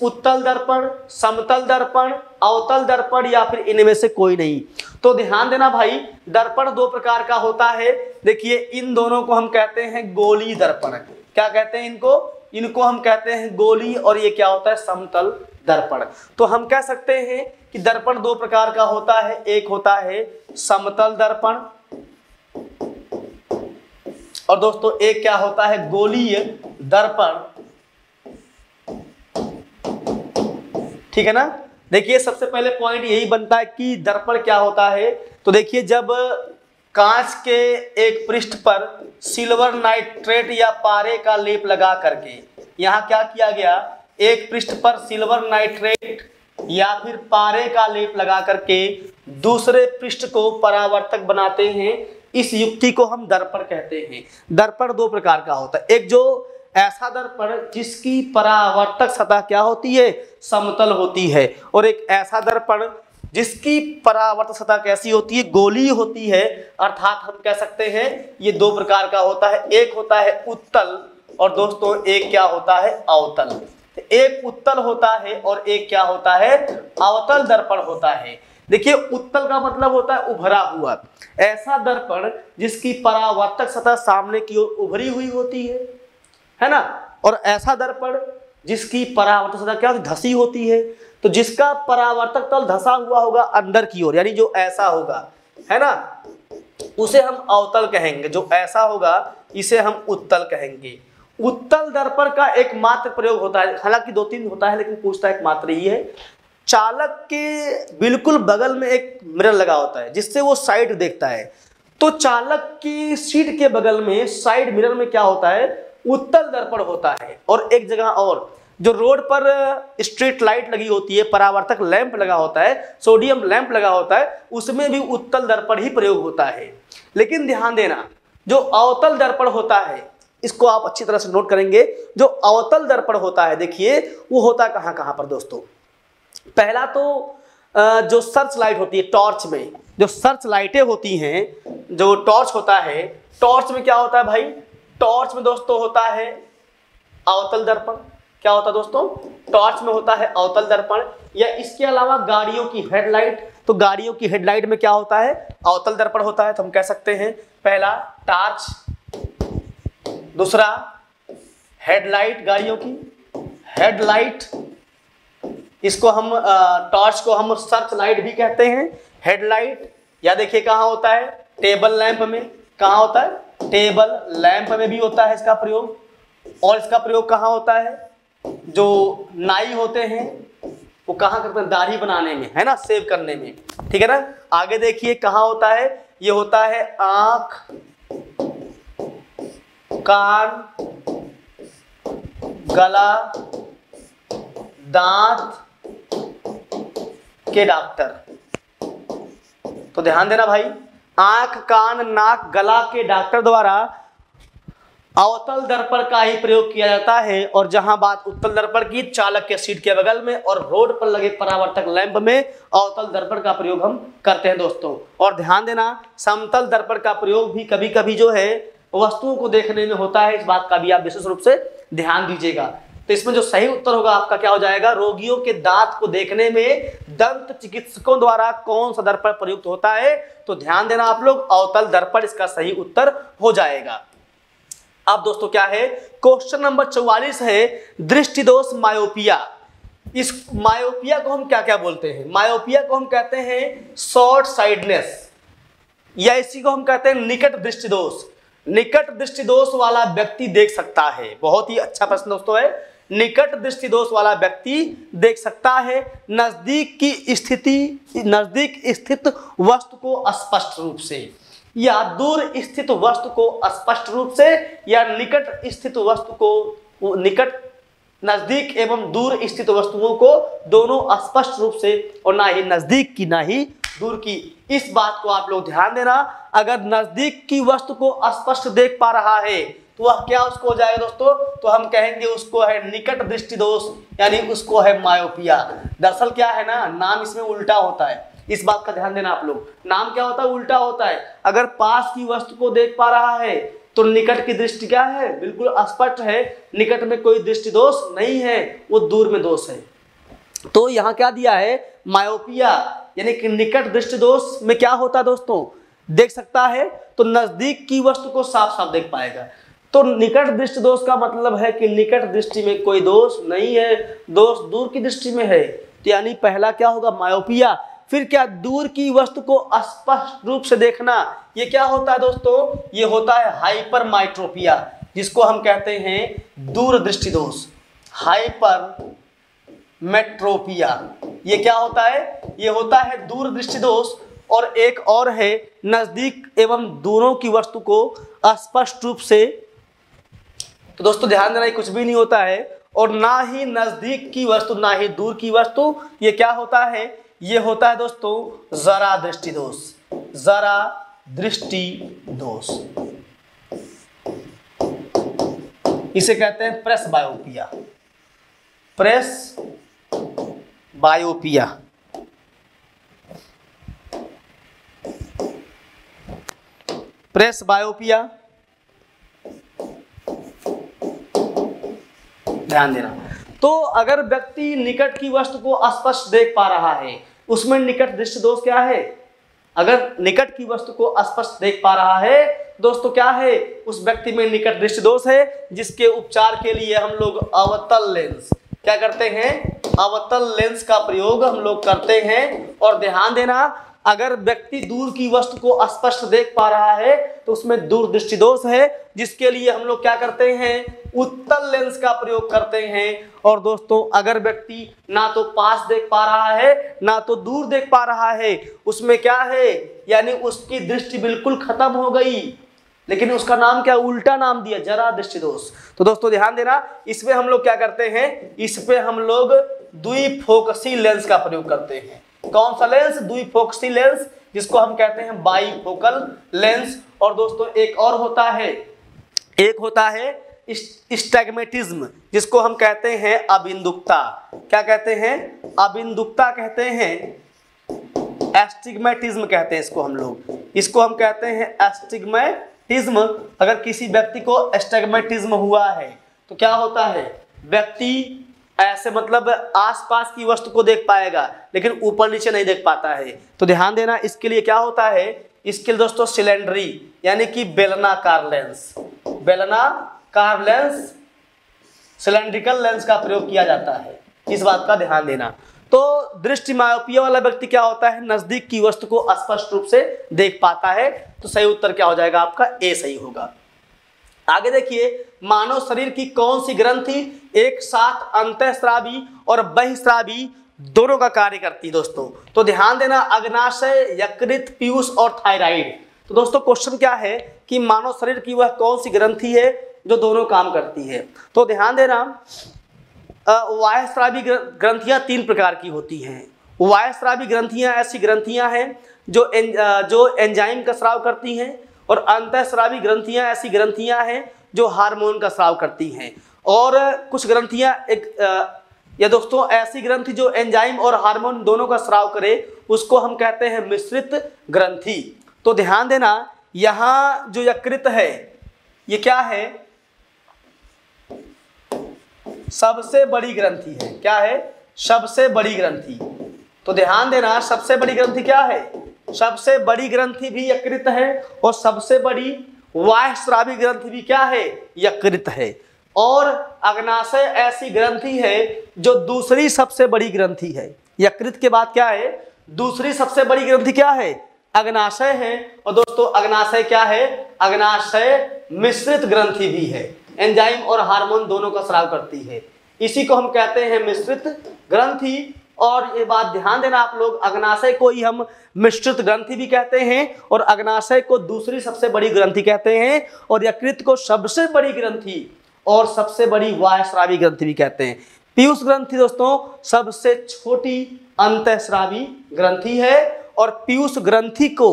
उत्तल दर्पण, समतल दर्पण, अवतल दर्पण या फिर इनमें से कोई नहीं। तो ध्यान देना भाई, दर्पण दो प्रकार का होता है। देखिए, इन दोनों को हम कहते हैं गोली दर्पण। क्या कहते हैं इनको? इनको हम कहते हैं गोली। और ये क्या होता है? समतल दर्पण। तो हम कह सकते हैं कि दर्पण दो प्रकार का होता है। एक होता है समतल दर्पण और दोस्तों एक क्या होता है? गोलीय दर्पण। ठीक है ना? देखिए, सबसे पहले पॉइंट यही बनता है कि दर्पण क्या होता है। तो देखिए, जब कांच के एक पृष्ठ पर सिल्वर नाइट्रेट या पारे का लेप लगा करके, यहाँ क्या किया गया? एक पृष्ठ पर सिल्वर नाइट्रेट या फिर पारे का लेप लगा करके दूसरे पृष्ठ को परावर्तक बनाते हैं। इस युक्ति को हम दर्पण कहते हैं। दर्पण दो प्रकार का होता है। एक जो ऐसा दर्पण जिसकी परावर्तक सतह क्या होती है? समतल होती है। और एक ऐसा दर्पण जिसकी परावर्तक सतह कैसी होती है? गोलीय होती है। अर्थात हम कह सकते हैं ये दो प्रकार का होता है। एक होता है उत्तल और दोस्तों एक क्या होता है? अवतल। एक उत्तल होता है और एक क्या होता है? अवतल दर्पण होता है। देखिए, उत्तल का मतलब होता है उभरा हुआ। ऐसा दर्पण जिसकी परावर्तक सतह सामने की ओर उभरी हुई होती है, है ना? और ऐसा दर्पण जिसकी परावर्तक सतह क्या धसी होती है। तो जिसका परावर्तक तल धसा हुआ होगा अंदर की ओर, यानी जो ऐसा होगा, है ना, उसे हम अवतल कहेंगे। जो ऐसा होगा इसे हम उत्तल कहेंगे। उत्तल दर्पण का एकमात्र प्रयोग होता है, हालांकि दो तीन होता है लेकिन पूछता एकमात्र ही है। चालक के बिल्कुल बगल में एक मिरर लगा होता है जिससे वो साइड देखता है। तो चालक की सीट के बगल में साइड मिरर में क्या होता है? उत्तल दर्पण होता है। और एक जगह और, जो रोड पर स्ट्रीट लाइट लगी होती है, परावर्तक लैंप लगा होता है, सोडियम लैंप लगा होता है, उसमें भी उत्तल दर्पण ही प्रयोग होता है। लेकिन ध्यान देना, जो अवतल दर्पण होता है, इसको आप अच्छी तरह से नोट करेंगे। जो अवतल दर्पण होता है, देखिए वो होता कहाँ कहाँ पर दोस्तों? पहला तो जो सर्च लाइट होती है, टॉर्च में जो सर्च लाइटें होती हैं, जो टॉर्च होता है, टॉर्च में क्या होता है भाई? टॉर्च में दोस्तों होता है अवतल दर्पण। क्या होता है दोस्तों? टॉर्च में होता है अवतल दर्पण। या इसके अलावा गाड़ियों की हेडलाइट, तो गाड़ियों की हेडलाइट में क्या होता है? अवतल दर्पण होता है। तो हम कह सकते हैं पहला टॉर्च, दूसरा हेडलाइट, गाड़ियों की हेडलाइट, इसको हम टॉर्च को हम सर्च लाइट भी कहते हैं, हेडलाइट। या देखिए कहाँ होता है? टेबल लैंप में। कहाँ होता है? टेबल लैंप में भी होता है इसका प्रयोग। और इसका प्रयोग कहाँ होता है? जो नाई होते हैं वो कहाँ करते हैं? दाढ़ी बनाने में, है ना, सेव करने में। ठीक है ना? आगे देखिए कहाँ होता है? ये होता है आँख, कान, गला, दांत के डॉक्टर। तो ध्यान देना भाई, आंख, कान, नाक, गला के डॉक्टर द्वारा अवतल दर्पण का ही प्रयोग किया जाता है। और जहां बात उत्तल दर्पण की, चालक के सीट के बगल में और रोड पर लगे परावर्तक लैंप में अवतल दर्पण का प्रयोग हम करते हैं दोस्तों। और ध्यान देना, समतल दर्पण का प्रयोग भी कभी कभी जो है वस्तुओं को देखने में होता है। इस बात का भी आप विशेष रूप से ध्यान दीजिएगा। तो इसमें जो सही उत्तर होगा आपका क्या हो जाएगा? रोगियों के दांत को देखने में दंत चिकित्सकों द्वारा कौन सा दर्पण प्रयुक्त होता है? तो ध्यान देना आप लोग, अवतल दर्पण इसका सही उत्तर हो जाएगा। अब दोस्तों क्या है? क्वेश्चन नंबर चौवालीस है दृष्टिदोष मायोपिया। इस मायोपिया को हम क्या क्या बोलते हैं? मायोपिया को हम कहते हैं शॉर्ट साइडनेस, या इसी को हम कहते हैं निकट दृष्टिदोष। निकट दृष्टि दोष वाला व्यक्ति देख सकता है। बहुत ही अच्छा प्रश्न दोस्तों है। निकट दृष्टि दोष वाला व्यक्ति देख सकता है नजदीक की स्थिति नजदीक स्थित वस्तु को स्पष्ट रूप से, या दूर स्थित वस्तु को स्पष्ट रूप से, या निकट स्थित वस्तु को निकट नजदीक एवं दूर स्थित वस्तुओं को दोनों स्पष्ट रूप से, और ना ही नजदीक की ना ही दूर की। इस बात को आप लोग ध्यान देना। अगर नजदीक की वस्तु को स्पष्ट देख पा रहा है तो वह क्या उसको हो जाएगा दोस्तों? तो हम कहेंगे उसको है निकट दृष्टि दोष, यानी उसको है मायोपिया। दरअसल क्या है ना, नाम इसमें उल्टा होता है, इस बात का ध्यान देना आप लोग। नाम क्या होता है? उल्टा होता है। अगर पास की वस्तु को देख पा रहा है तो निकट की दृष्टि क्या है? बिल्कुल स्पष्ट है, निकट में कोई दृष्टि दोष नहीं है, वो दूर में दोष है। तो यहाँ क्या दिया है? मायोपिया, यानी कि निकट दृष्टि दोष में क्या होता है दोस्तों? देख सकता है तो नजदीक की वस्तु को साफ साफ देख पाएगा। तो निकट दृष्टि दोष का मतलब है कि निकट दृष्टि में कोई दोष नहीं है, दोष दूर की दृष्टि में है। तो यानी पहला क्या होगा? मायोपिया। फिर क्या? दूर की वस्तु को स्पष्ट रूप से देखना। ये क्या होता है दोस्तों? ये होता है हाइपरमाइट्रोपिया, जिसको हम कहते हैं दूरदृष्टि दोष, हाइपर मेट्रोपिया। ये क्या होता है? ये होता है दूरदृष्टि दोष। और एक और है नजदीक एवं दूरों की वस्तु को स्पष्ट रूप से। तो दोस्तों ध्यान देना, ये कुछ भी नहीं होता है, और ना ही नजदीक की वस्तु ना ही दूर की वस्तु। ये क्या होता है? ये होता है दोस्तों जरा दृष्टि दोष, जरा दृष्टि दोष। इसे कहते हैं presbyopia, presbyopia. Presbyopia ध्यान देना। तो अगर व्यक्ति निकट की वस्तु को स्पष्ट देख पा रहा है, उसमें निकट दृष्टि दोष क्या है? अगर निकट की वस्तु को स्पष्ट देख पा रहा है दोस्तों, क्या है? उस व्यक्ति में निकट दृष्टि दोष है, जिसके उपचार के लिए हम लोग अवतल लेंस क्या करते हैं? अवतल लेंस का प्रयोग हम लोग करते हैं। और ध्यान देना, अगर व्यक्ति दूर की वस्तु को स्पष्ट देख पा रहा है तो उसमें दूर दृष्टि दोष है, जिसके लिए हम लोग क्या करते हैं? उत्तल लेंस का प्रयोग करते हैं। और दोस्तों अगर व्यक्ति ना तो पास देख पा रहा है ना तो दूर देख पा रहा है, उसमें क्या है? यानी उसकी दृष्टि बिल्कुल खत्म हो गई, लेकिन उसका नाम क्या? उल्टा नाम दिया, जरा दृष्टि दोष। तो दोस्तों ध्यान देना, इसमें हम लोग क्या करते हैं? इसपे हम लोग द्विफोकसी लेंस का प्रयोग करते हैं। कौन सा लेंस? द्विफोकसी लेंस, जिसको हम कहते हैं बाईफोकल लेंस। और दोस्तों एक और होता है, एक होता है स्टैग्मेटिज्म, जिसको हम कहते हैं अबिंदुकता। क्या कहते हैं? अबिंदुकता कहते हैं, एस्टिग्मेटिज्म कहते हैं इसको हम लोग। इसको हम कहते हैं एस्टिग्मेट टिज्म। अगर किसी व्यक्ति को एस्टिग्मेटिज्म हुआ है तो क्या होता है? व्यक्ति ऐसे मतलब आसपास की वस्तु को देख पाएगा, लेकिन ऊपर नीचे नहीं देख पाता है। तो ध्यान देना, इसके लिए क्या होता है? इसके लिए दोस्तों सिलेंडरी, यानी कि बेलनाकार लेंस, बेलनाकार लेंस, सिलेंड्रिकल लेंस का प्रयोग किया जाता है। इस बात का ध्यान देना। तो दृष्टि मायोपिया वाला व्यक्ति क्या होता है? नजदीक की वस्तु को स्पष्ट रूप से देख पाता है। तो सही उत्तर क्या हो जाएगा आपका? ए सही होगा। आगे देखिए, मानव शरीर की कौन सी ग्रंथि एक साथ अंतःस्रावी और बहिःस्रावी दोनों का कार्य करती है दोस्तों? तो ध्यान देना, अग्नाशय, यकृत, पीयूष और थायराइड। तो दोस्तों क्वेश्चन क्या है कि मानव शरीर की वह कौन सी ग्रंथि है जो दोनों काम करती है? तो ध्यान देना, वायस्रावी ग्रंथियां तीन प्रकार की होती हैं। वायस्रावी ग्रंथियां ऐसी ग्रंथियां हैं जो एं, जो एंजाइम का स्राव करती हैं, और अंतःस्रावी ग्रंथियां ऐसी ग्रंथियां हैं जो हार्मोन का स्राव करती हैं। और कुछ ग्रंथियां एक आ, या दोस्तों ऐसी ग्रंथि जो एंजाइम और हार्मोन दोनों का स्राव करे, उसको हम कहते हैं मिश्रित ग्रंथि। तो ध्यान देना, यहाँ जो यकृत है ये क्या है? सबसे बड़ी ग्रंथि है। क्या है? सबसे बड़ी ग्रंथि। तो ध्यान देना, सबसे बड़ी ग्रंथि क्या है? सबसे बड़ी ग्रंथि भी यकृत है, और सबसे बड़ी बाह्यस्रावी ग्रंथि भी क्या है? यकृत है। और अग्नाशय ऐसी ग्रंथि है जो दूसरी सबसे बड़ी ग्रंथि है। यकृत के बाद क्या है? दूसरी सबसे बड़ी ग्रंथि क्या है? अग्नाशय है। और दोस्तों अग्नाशय क्या है? अग्नाशय मिश्रित ग्रंथि भी है, एंजाइम और हार्मोन दोनों का स्राव करती है, इसी को हम कहते हैं मिश्रित ग्रंथि। और ये बात ध्यान देना आप लोग, अग्नाशय को ही हम मिश्रित ग्रंथि भी कहते हैं और अग्नाशय को दूसरी सबसे बड़ी ग्रंथि कहते हैं, और यकृत को सबसे बड़ी ग्रंथि और सबसे बड़ी बाह्यस्रावी ग्रंथि भी कहते हैं। पीयूष ग्रंथि दोस्तों सबसे छोटी अंतःस्रावी ग्रंथि है, और पीयूष ग्रंथि को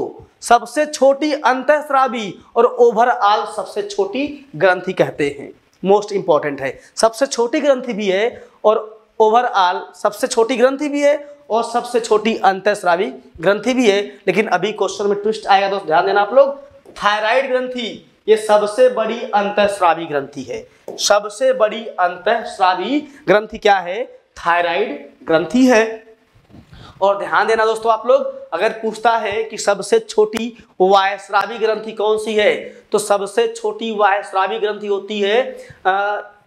सबसे छोटी अंतःस्रावी और ओवरऑल सबसे छोटी ग्रंथि कहते हैं। मोस्ट इंपॉर्टेंट है, सबसे छोटी ग्रंथि भी है और ओवरऑल सबसे छोटी ग्रंथि भी है और सबसे छोटी अंतःस्रावी ग्रंथि भी है। लेकिन अभी क्वेश्चन में ट्विस्ट आएगा दोस्त, ध्यान देना आप लोग। थायराइड ग्रंथि ये सबसे बड़ी अंतःस्रावी ग्रंथि है, सबसे बड़ी अंतःस्रावी ग्रंथि क्या है? थायराइड ग्रंथि है। और ध्यान देना दोस्तों आप लोग, अगर पूछता है कि सबसे छोटी बाह्यस्रावी ग्रंथि कौन सी है, तो सबसे छोटी बाह्यस्रावी ग्रंथि होती है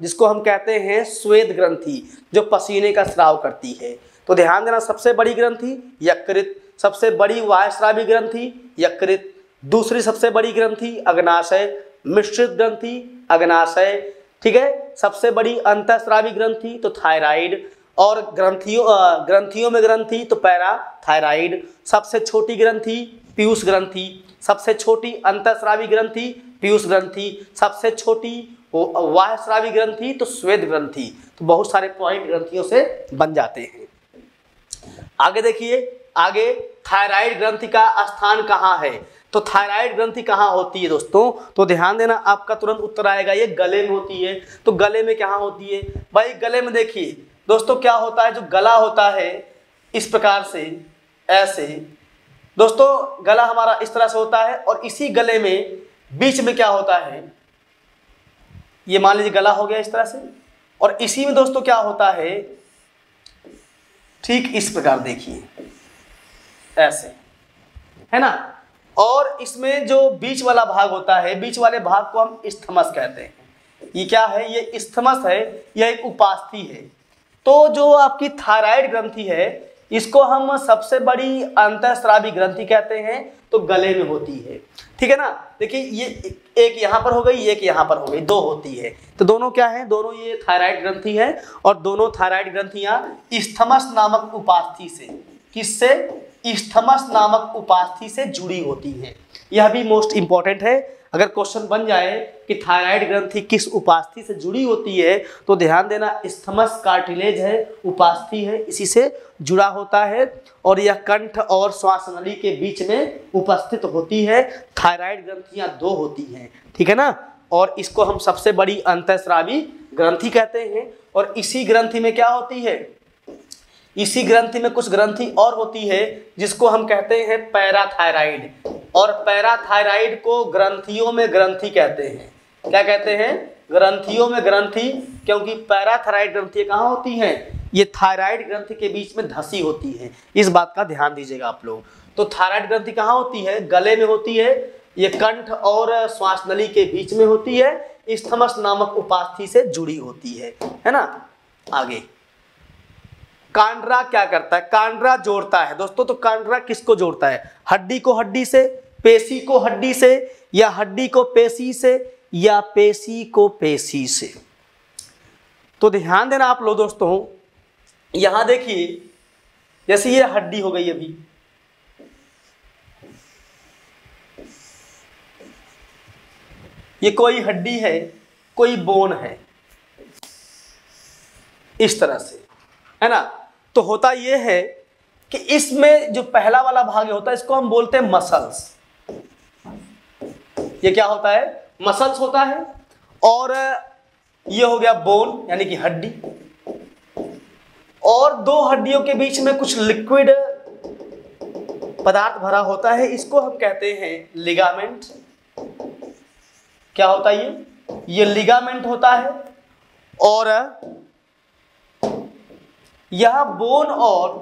जिसको हम कहते हैं श्वेत ग्रंथि, जो पसीने का स्राव करती है। तो ध्यान देना, सबसे बड़ी ग्रंथि यकृत, सबसे बड़ी बाह्यस्रावी ग्रंथि यकृत, दूसरी सबसे बड़ी ग्रंथि अग्नाशय मिश्रित ग्रंथि अग्नाशय, ठीक है, सबसे बड़ी अंतःस्रावी ग्रंथि तो थायराइड, और ग्रंथियों ग्रंथियों में ग्रंथि तो पैरा थायराइड, सबसे छोटी ग्रंथि पीयूष ग्रंथि, सबसे छोटी अंतःस्रावी ग्रंथि पीयूष ग्रंथि, सबसे छोटी बाह्यस्रावी ग्रंथि तो श्वेत ग्रंथि। तो बहुत सारे पॉइंट ग्रंथियों से बन जाते हैं। आगे देखिए, आगे थायराइड ग्रंथि का स्थान कहाँ है? तो थायराइड ग्रंथि कहाँ होती है दोस्तों? तो ध्यान देना, आपका तुरंत उत्तर आएगा, ये गले में होती है। तो गले में कहाँ होती है भाई? गले में देखिए दोस्तों क्या होता है, जो गला होता है इस प्रकार से, ऐसे दोस्तों गला हमारा इस तरह से होता है, और इसी गले में बीच में क्या होता है, ये मान लीजिए गला हो गया इस तरह से, और इसी में दोस्तों क्या होता है, ठीक इस प्रकार देखिए ऐसे, है ना। और इसमें जो बीच वाला भाग होता है, बीच वाले भाग को हम इस्थमस कहते हैं। ये क्या है? ये इस्थमस है, यह एक उपास्थि है। तो जो आपकी थायराइड ग्रंथि है, इसको हम सबसे बड़ी अंतःस्रावी ग्रंथि कहते हैं, तो गले में होती है, ठीक है ना। देखिए ये एक यहाँ पर हो गई, एक यहाँ पर हो गई, दो होती है। तो दोनों क्या है? दोनों ये थायराइड ग्रंथि है, और दोनों थायराइड ग्रंथियां इस्थमस नामक उपास्थि से, किससे? इस्थमस नामक उपास्थि से जुड़ी होती है। यह भी मोस्ट इंपॉर्टेंट है। अगर क्वेश्चन बन जाए कि थायराइड ग्रंथि किस उपास्थि से जुड़ी होती है, तो ध्यान देना, इस्थमस कार्टिलेज है, उपास्थि है, इसी से जुड़ा होता है, और यह कंठ और श्वास नली के बीच में उपस्थित होती है। थायराइड ग्रंथियां दो होती हैं, ठीक है ना, और इसको हम सबसे बड़ी अंतःस्रावी ग्रंथि कहते हैं। और इसी ग्रंथि में क्या होती है? इसी ग्रंथि में कुछ ग्रंथि और होती है जिसको हम कहते हैं पैराथायराइड, और पैराथायराइड को ग्रंथियों में ग्रंथि कहते हैं। क्या कहते हैं? ग्रंथियों में ग्रंथि, क्योंकि पैराथायराइड ग्रंथि कहाँ होती हैं? ये थायराइड ग्रंथि के बीच में धसी होती है, इस बात का ध्यान दीजिएगा आप लोग। तो थायराइड ग्रंथि कहाँ होती है? गले में होती है, ये कंठ और श्वास नली के बीच में होती है, इस्थमस नामक उपास्थि से जुड़ी होती है, है ना। आगे कांड्रा क्या करता है? कांड्रा जोड़ता है दोस्तों। तो कांड्रा किसको जोड़ता है? हड्डी को हड्डी से, पेशी को हड्डी से, या हड्डी को पेशी से, या पेशी को पेशी से। तो ध्यान देना आप लोग दोस्तों, यहां देखिए, जैसे ये हड्डी हो गई अभी, ये कोई हड्डी है, कोई बोन है, इस तरह से, है ना। तो होता यह है कि इसमें जो पहला वाला भाग होता है, इसको हम बोलते हैं मसल्स। ये क्या होता है? मसल्स होता है। और ये हो गया बोन यानी कि हड्डी, और दो हड्डियों के बीच में कुछ लिक्विड पदार्थ भरा होता है, इसको हम कहते हैं लिगामेंट। क्या होता है ये? ये लिगामेंट होता है। और यह बोन और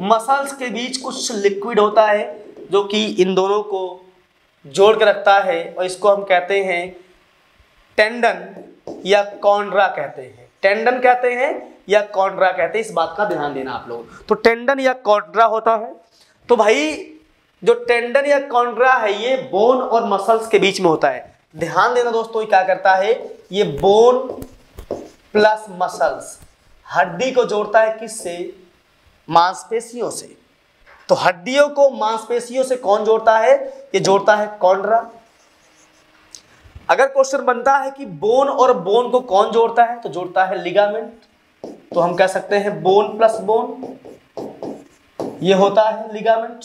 मसल्स के बीच कुछ लिक्विड होता है जो कि इन दोनों को जोड़ के रखता है, और इसको हम कहते हैं टेंडन या कॉन्ड्रा कहते हैं। टेंडन कहते हैं या कॉन्ड्रा कहते हैं, इस बात का ध्यान देना आप लोग। तो टेंडन या कॉन्ड्रा होता है। तो भाई जो टेंडन या कॉन्ड्रा है ये बोन और मसल्स के बीच में होता है। ध्यान देना दोस्तों, ये क्या करता है, ये बोन प्लस मसल्स हड्डी को जोड़ता है, किससे, मांसपेशियों से। तो हड्डियों को मांसपेशियों से कौन जोड़ता है, ये जोड़ता है कॉन्ड्रा। अगर क्वेश्चन बनता है कि बोन और बोन को कौन जोड़ता है, तो जोड़ता है लिगामेंट। तो हम कह सकते हैं बोन प्लस बोन, ये होता है लिगामेंट।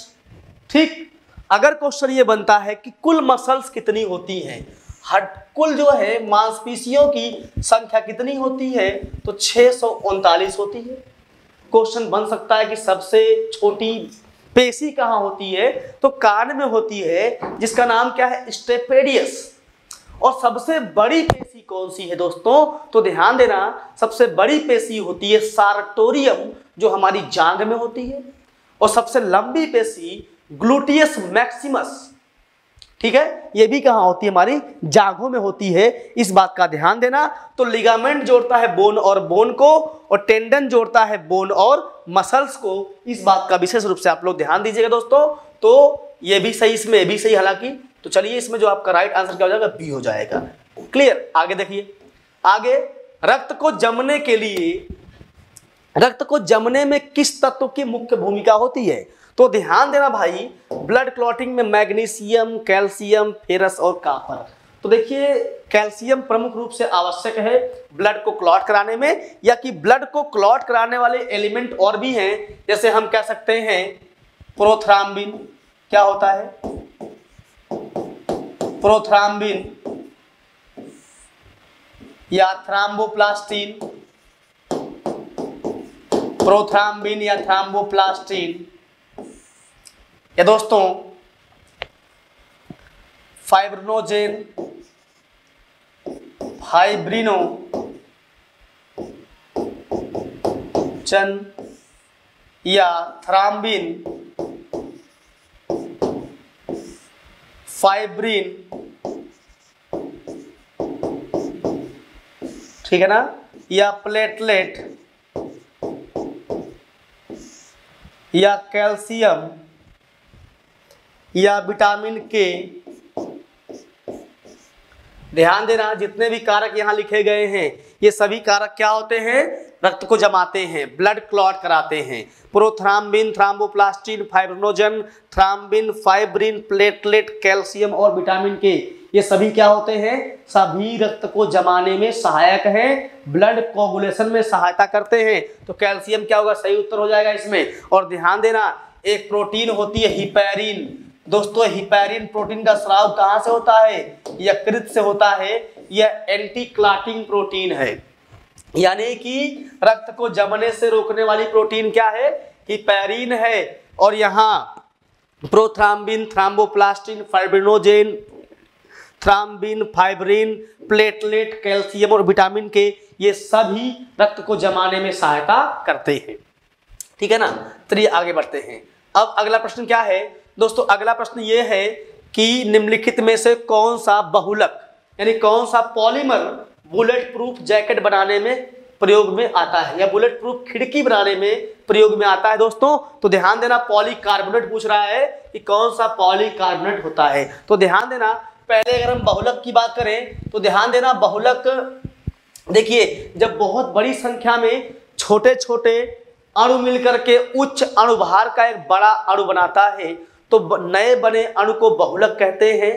ठीक, अगर क्वेश्चन ये बनता है कि कुल मसल्स कितनी होती हैं, हड कुल जो है मांसपेशियों की संख्या कितनी होती है, तो छः सौ उनतालीस होती है। क्वेश्चन बन सकता है कि सबसे छोटी पेशी कहाँ होती है, तो कान में होती है, जिसका नाम क्या है, स्ट्रेपेडियस। और सबसे बड़ी पेशी कौन सी है दोस्तों, तो ध्यान देना, सबसे बड़ी पेशी होती है सार्टोरियम, जो हमारी जांघ में होती है। और सबसे लंबी पेशी ग्लूटियस मैक्सिमस, ठीक है, ये भी कहाँ होती है, हमारी जांघों में होती है, इस बात का ध्यान देना। तो लिगामेंट जोड़ता है बोन और बोन को, और टेंडन जोड़ता है बोन और मसल्स को, इस बात का विशेष रूप से आप लोग ध्यान दीजिएगा दोस्तों। तो ये भी सही, इसमें ये भी सही, हालांकि तो चलिए इसमें जो आपका राइट आंसर क्या हो जाएगा, बी हो जाएगा। क्लियर, आगे देखिए, आगे रक्त को जमने के लिए, रक्त को जमने में किस तत्व की मुख्य भूमिका होती है, तो ध्यान देना भाई, ब्लड क्लॉटिंग में मैग्नीशियम, कैल्शियम, फेरस और कॉपर। तो देखिए कैल्शियम प्रमुख रूप से आवश्यक है ब्लड को क्लॉट कराने में, या कि ब्लड को क्लॉट कराने वाले एलिमेंट और भी हैं, जैसे हम कह सकते हैं प्रोथ्राम्बिन, क्या होता है, प्रोथ्राम्बिन, या थ्राम्बोप्लास्टिन, प्रोथ्राम्बिन या थ्राम्बोप्लास्टिन, या दोस्तों फाइब्रिनोजेन, फाइब्रिनो चन, या थ्राम्बिन, फाइब्रिन, ठीक है ना, या प्लेटलेट, या कैल्शियम, या विटामिन के। ध्यान देना, जितने भी कारक यहाँ लिखे गए हैं, ये सभी कारक क्या होते हैं, रक्त को जमाते हैं, ब्लड क्लॉट कराते हैं। Prothrombin, thromboplastin, fibrinogen, thrombin, fibrin, platelet, calcium और विटामिन के, ये सभी क्या होते हैं, सभी रक्त को जमाने में सहायक हैं, ब्लड कोगुलेशन में सहायता करते हैं। तो कैल्शियम क्या होगा, सही उत्तर हो जाएगा इसमें। और ध्यान देना, एक प्रोटीन होती है हिपैरिन। दोस्तों हिपैरिन प्रोटीन का स्राव कहाँ से होता है, यकृत से होता है। यह एंटी क्लॉटिंग प्रोटीन है, यानी कि रक्त को जमने से रोकने वाली प्रोटीन क्या है, हिपैरिन है। और यहाँ prothrombin, thromboplastin, fibrinogen, thrombin, fibrin, platelet, calcium और विटामिन के, ये सभी रक्त को जमाने में सहायता करते हैं, ठीक है ना। चलिए आगे बढ़ते हैं। अब अगला प्रश्न क्या है दोस्तों, अगला प्रश्न ये है कि निम्नलिखित में से कौन सा बहुलक यानी कौन सा पॉलीमर बुलेट प्रूफ जैकेट बनाने में प्रयोग में आता है, या बुलेट प्रूफ खिड़की बनाने में प्रयोग में आता है दोस्तों। तो ध्यान देना, पॉलीकार्बोनेट पूछ रहा है कि कौन सा पॉलीकार्बोनेट होता है। तो ध्यान देना, पहले अगर हम बहुलक की बात करें, तो ध्यान देना बहुलक, देखिए जब बहुत बड़ी संख्या में छोटे छोटे अणु मिलकर के उच्च अणुभार का एक बड़ा अणु बनाता है, तो नए बने अणु को बहुलक कहते हैं,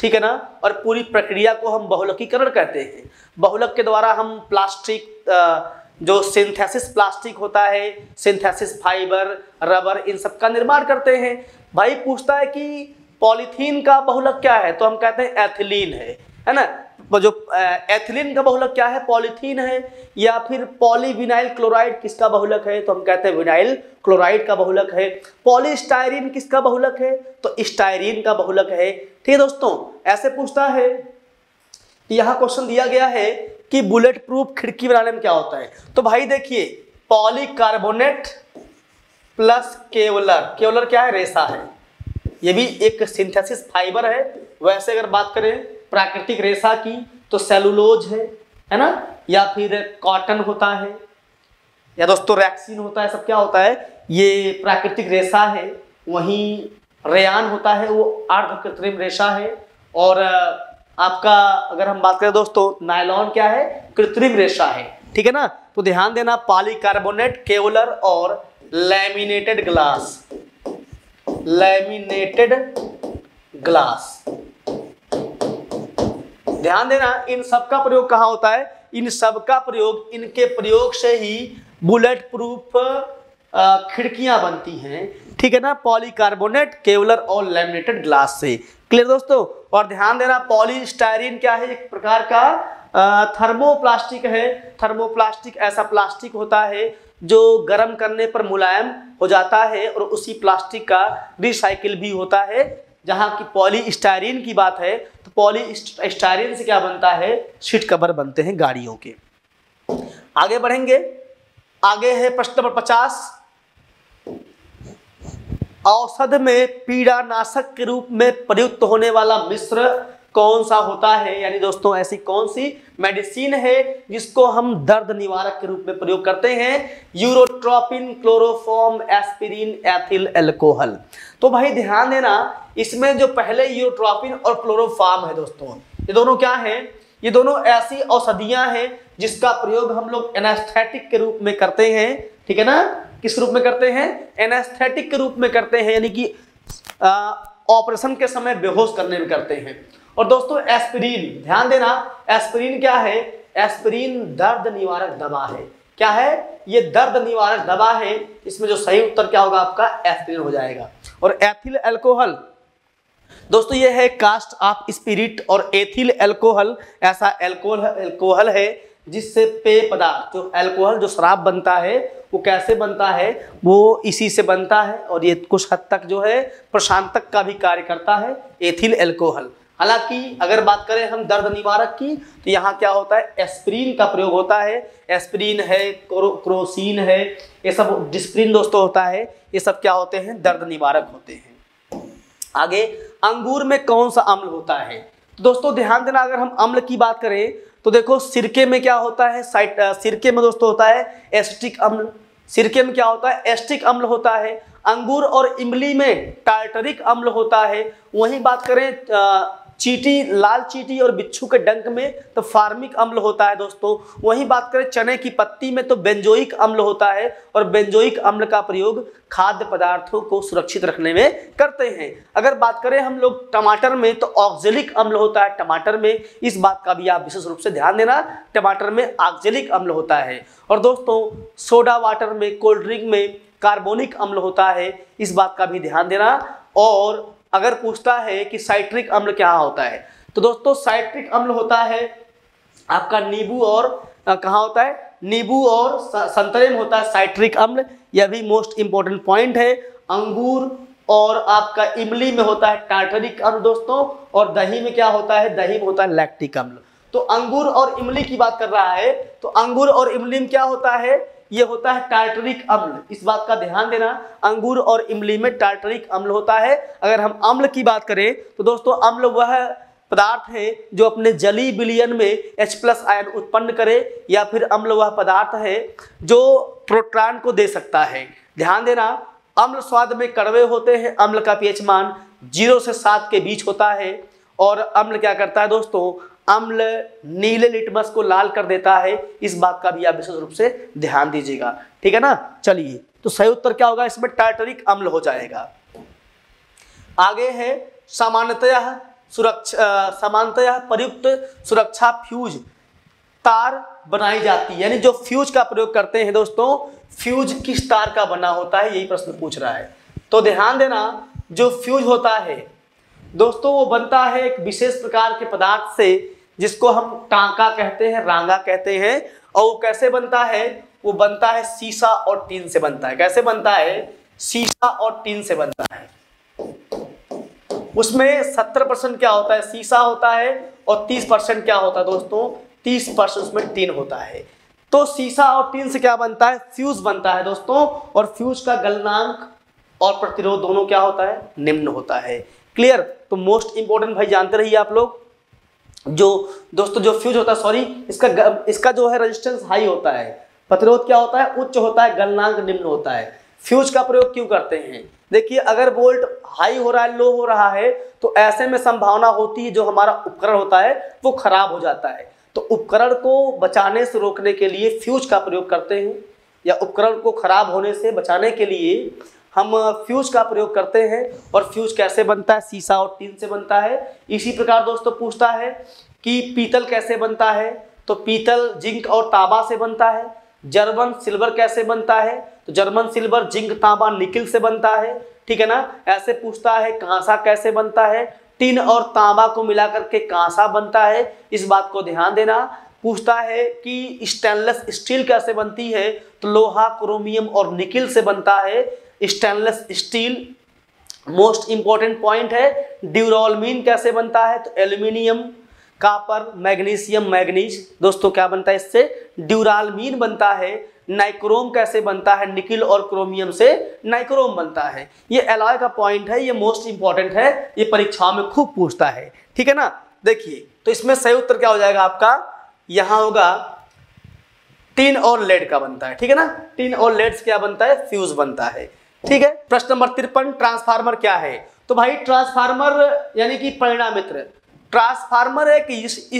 ठीक है ना। और पूरी प्रक्रिया को हम बहुलकीकरण कहते हैं। बहुलक के द्वारा हम प्लास्टिक जो सिंथेसिस प्लास्टिक होता है, सिंथेसिस फाइबर, रबर, इन सब का निर्माण करते हैं। भाई पूछता है कि पॉलीथीन का बहुलक क्या है, तो हम कहते हैं एथिलीन है, है ना। जो एथिलीन का बहुलक क्या है, पॉलीथीन है। या फिर पॉलीविनाइल क्लोराइड किसका बहुलक है, तो हम कहते हैं विनाइल क्लोराइड का बहुलक है। पॉलीस्टायरीन किसका बहुलक है, तो स्टायरीन का बहुलक है, ठीक है दोस्तों। ऐसे पूछता है कि यहाँ क्वेश्चन दिया गया है कि बुलेट प्रूफ खिड़की बनाने में क्या होता है, तो भाई देखिए पॉलीकार्बोनेट प्लस केवलर। केवलर क्या है, रेशा है, ये भी एक सिंथेसिस फाइबर है। वैसे अगर बात करें प्राकृतिक रेशा की, तो सेलुलोज है, है ना, या फिर कॉटन होता है, या दोस्तों रैक्सीन होता है, सब क्या होता है, ये प्राकृतिक रेशा है। वहीं रेयान होता है वो अर्ध कृत्रिम रेशा है, और आपका अगर हम बात करें दोस्तों नायलॉन क्या है, कृत्रिम रेशा है, ठीक है ना। तो ध्यान देना पॉलीकार्बोनेट, केवलर और लैमिनेटेड ग्लास, लैमिनेटेड ग्लास, ध्यान देना इन सब का प्रयोग कहाँ होता है, इन सब का प्रयोग, इनके प्रयोग से ही बुलेट प्रूफ खिड़कियां बनती हैं, ठीक है ना, पॉलीकार्बोनेट, केवलर और लैमिनेटेड ग्लास से। क्लियर दोस्तों। और ध्यान देना पॉलीस्टायरीन क्या है, एक प्रकार का थर्मोप्लास्टिक है। थर्मोप्लास्टिक ऐसा प्लास्टिक होता है जो गर्म करने पर मुलायम हो जाता है, और उसी प्लास्टिक का रिसाइकिल भी होता है। जहाँ की पॉलीस्टायरीन की बात है तो पॉलीस्टायरीन से क्या बनता है, सीट कवर बनते हैं गाड़ियों के। आगे बढ़ेंगे, आगे है प्रश्न नंबर पचास। औषध में पीड़ानाशक के रूप में प्रयुक्त होने वाला मिश्र कौन सा होता है, यानी दोस्तों ऐसी कौन सी मेडिसिन है जिसको हम दर्द निवारक के रूप में प्रयोग करते हैं। Urotropin, chloroform, aspirin, ethyl alcohol. तो भाई ध्यान देना इसमें जो पहले यूरोट्रोपिन और क्लोरोफॉर्म है दोस्तों, ये दोनों क्या है, ये दोनों ऐसी औषधियां हैं जिसका प्रयोग हम लोग एनास्थेटिक के रूप में करते हैं, ठीक है ना। किस रूप में करते हैं, एनास्थेटिक के रूप में करते हैं, यानी कि ऑपरेशन के समय बेहोश करने में करते हैं। और दोस्तों एस्पिरिन, ध्यान देना एस्पिरिन क्या है, एस्पिरिन दर्द निवारक दवा है। क्या है, ये दर्द निवारक दवा है। इसमें जो सही उत्तर क्या होगा आपका, एस्पिरिन हो जाएगा। और एथिल अल्कोहल दोस्तों ये है कास्ट ऑफ स्पिरिट, और एथिल अल्कोहल ऐसा अल्कोहल अल्कोहल है जिससे पेय पदार्थ, जो अल्कोहल जो शराब बनता है वो कैसे बनता है, वो इसी से बनता है, और ये कुछ हद तक जो है प्रशांतक का भी कार्य करता है एथिल अल्कोहल। हालांकि अगर बात करें हम दर्द निवारक की तो यहाँ क्या होता है, एस्पिरिन का प्रयोग होता है। एस्पिरिन है, क्रोसिन है, ये सब डिस्प्रिन दोस्तों होता है, ये सब क्या होते हैं, दर्द निवारक होते हैं। आगे, अंगूर में कौन सा अम्ल होता है, तो दोस्तों ध्यान देना अगर हम अम्ल की बात करें तो देखो सिरके में क्या होता है, साइट सिरके में दोस्तों होता है एसिटिक अम्ल, सिरके में क्या होता है, एसिटिक अम्ल होता है। अंगूर और इमली में टार्टरिक अम्ल होता है। वहीं बात करें चीटी, लाल चीटी और बिच्छू के डंक में तो फार्मिक अम्ल होता है दोस्तों। वहीं बात करें चने की पत्ती में तो बेंजोइक अम्ल होता है, और बेंजोइक अम्ल का प्रयोग खाद्य पदार्थों को सुरक्षित रखने में करते हैं। अगर बात करें हम लोग टमाटर में तो ऑक्जेलिक अम्ल होता है टमाटर में, इस बात का भी आप विशेष रूप से ध्यान देना, टमाटर में ऑक्जेलिक अम्ल होता है। और दोस्तों सोडा वाटर में, कोल्ड ड्रिंक में कार्बोनिक अम्ल होता है, इस बात का भी ध्यान देना। और अगर पूछता है कि साइट्रिक अम्ल क्या होता है तो दोस्तों साइट्रिक अम्ल होता है आपका नींबू और कहाँ होता है, नींबू और संतरे में होता है साइट्रिक अम्ल। यह भी मोस्ट इंपॉर्टेंट पॉइंट है। अंगूर और आपका इमली में होता है टार्टरिक अम्ल दोस्तों, और दही में क्या होता है, दही में होता है लैक्टिक अम्ल। तो अंगूर और इमली की बात कर रहा है तो अंगूर और इमली में क्या होता है, ये होता है टार्टरिक अम्ल, इस बात का ध्यान देना। अंगूर और इमली में टार्टरिक अम्ल होता है। अगर हम अम्ल की बात करें तो दोस्तों अम्ल वह पदार्थ है जो अपने जलीय विलयन में H प्लस आयन उत्पन्न करे, या फिर अम्ल वह पदार्थ है जो प्रोटॉन को दे सकता है। ध्यान देना अम्ल स्वाद में कड़वे होते हैं। अम्ल का पीएच मान जीरो से सात के बीच होता है, और अम्ल क्या करता है दोस्तों, अम्ल नीले लिटमस को लाल कर देता है, इस बात का भी आप विशेष रूप से ध्यान दीजिएगा, ठीक है ना। चलिए तो सही उत्तर क्या होगा इसमें, टार्टरिक अम्ल हो जाएगा। आगे है सामान्यतः सुरक्षा, सामान्यतः प्रयुक्त सुरक्षा फ्यूज तार बनाई जाती है, यानी जो फ्यूज का प्रयोग करते हैं दोस्तों, फ्यूज किस तार का बना होता है, यही प्रश्न पूछ रहा है। तो ध्यान देना जो फ्यूज होता है दोस्तों वो बनता है एक विशेष प्रकार के पदार्थ से जिसको हम टांका कहते हैं, रांगा कहते हैं, और वो कैसे बनता है, वो बनता है सीसा और टीन से बनता है। कैसे बनता है, सीसा और टीन से बनता है। उसमें सत्तर परसेंट क्या होता है, सीसा होता है, और तीस परसेंट क्या होता है दोस्तों, तीस परसेंट उसमें टीन होता है। तो सीसा और टीन से क्या बनता है, फ्यूज बनता है दोस्तों, और फ्यूज का गलनांक और प्रतिरोध दोनों क्या होता है, निम्न होता है। क्लियर। तो मोस्ट इंपॉर्टेंट भाई जानते रहिए आप लोग, जो दोस्तों जो फ्यूज होता है, सॉरी इसका इसका जो है रेजिस्टेंस हाई होता है, प्रतिरोध क्या होता है, उच्च होता है, गलनांक निम्न होता है। फ्यूज का प्रयोग क्यों करते हैं? देखिए, अगर वोल्ट हाई हो रहा है, लो हो रहा है, तो ऐसे में संभावना होती है जो हमारा उपकरण होता है वो खराब हो जाता है। तो उपकरण को बचाने से रोकने के लिए फ्यूज का प्रयोग करते हैं, या उपकरण को खराब होने से बचाने के लिए हम फ्यूज का प्रयोग करते हैं। और फ्यूज कैसे बनता है? शीशा और टीन से बनता है। इसी प्रकार दोस्तों पूछता है कि पीतल कैसे बनता है, तो पीतल जिंक और तांबा से बनता है। जर्मन सिल्वर कैसे बनता है, तो जर्मन सिल्वर जिंक तांबा निकिल से बनता है, ठीक है ना। ऐसे पूछता है कांसा कैसे बनता है, टिन और तांबा को मिलाकर के कांसा बनता है, इस बात को ध्यान देना। पूछता है कि स्टेनलेस स्टील कैसे बनती है, तो लोहा, क्रोमियम और निकिल से बनता है stainless steel. Most important point है ड्यूरालुमीन कैसे बनता है, तो एल्यूमिनियम, कापर, मैग्नीशियम, मैग्नीज दोस्तों क्या बनता है इससे? ड्यूरालुमीन बनता है। नाइक्रोम कैसे बनता है, निकिल और क्रोमियम से नाइक्रोम बनता है। ये एलॉय का पॉइंट है, ये मोस्ट इंपॉर्टेंट है, ये परीक्षाओं में खूब पूछता है, ठीक है ना। देखिए, तो इसमें सही उत्तर क्या हो जाएगा आपका? यहाँ होगा टिन और लेड का बनता है, ठीक है ना। टिन और लेड से क्या बनता है? फ्यूज बनता है, ठीक है। प्रश्न नंबर तिरपन, ट्रांसफार्मर क्या है? तो भाई ट्रांसफार्मर यानी कि परिणामित्र। ट्रांसफार्मर एक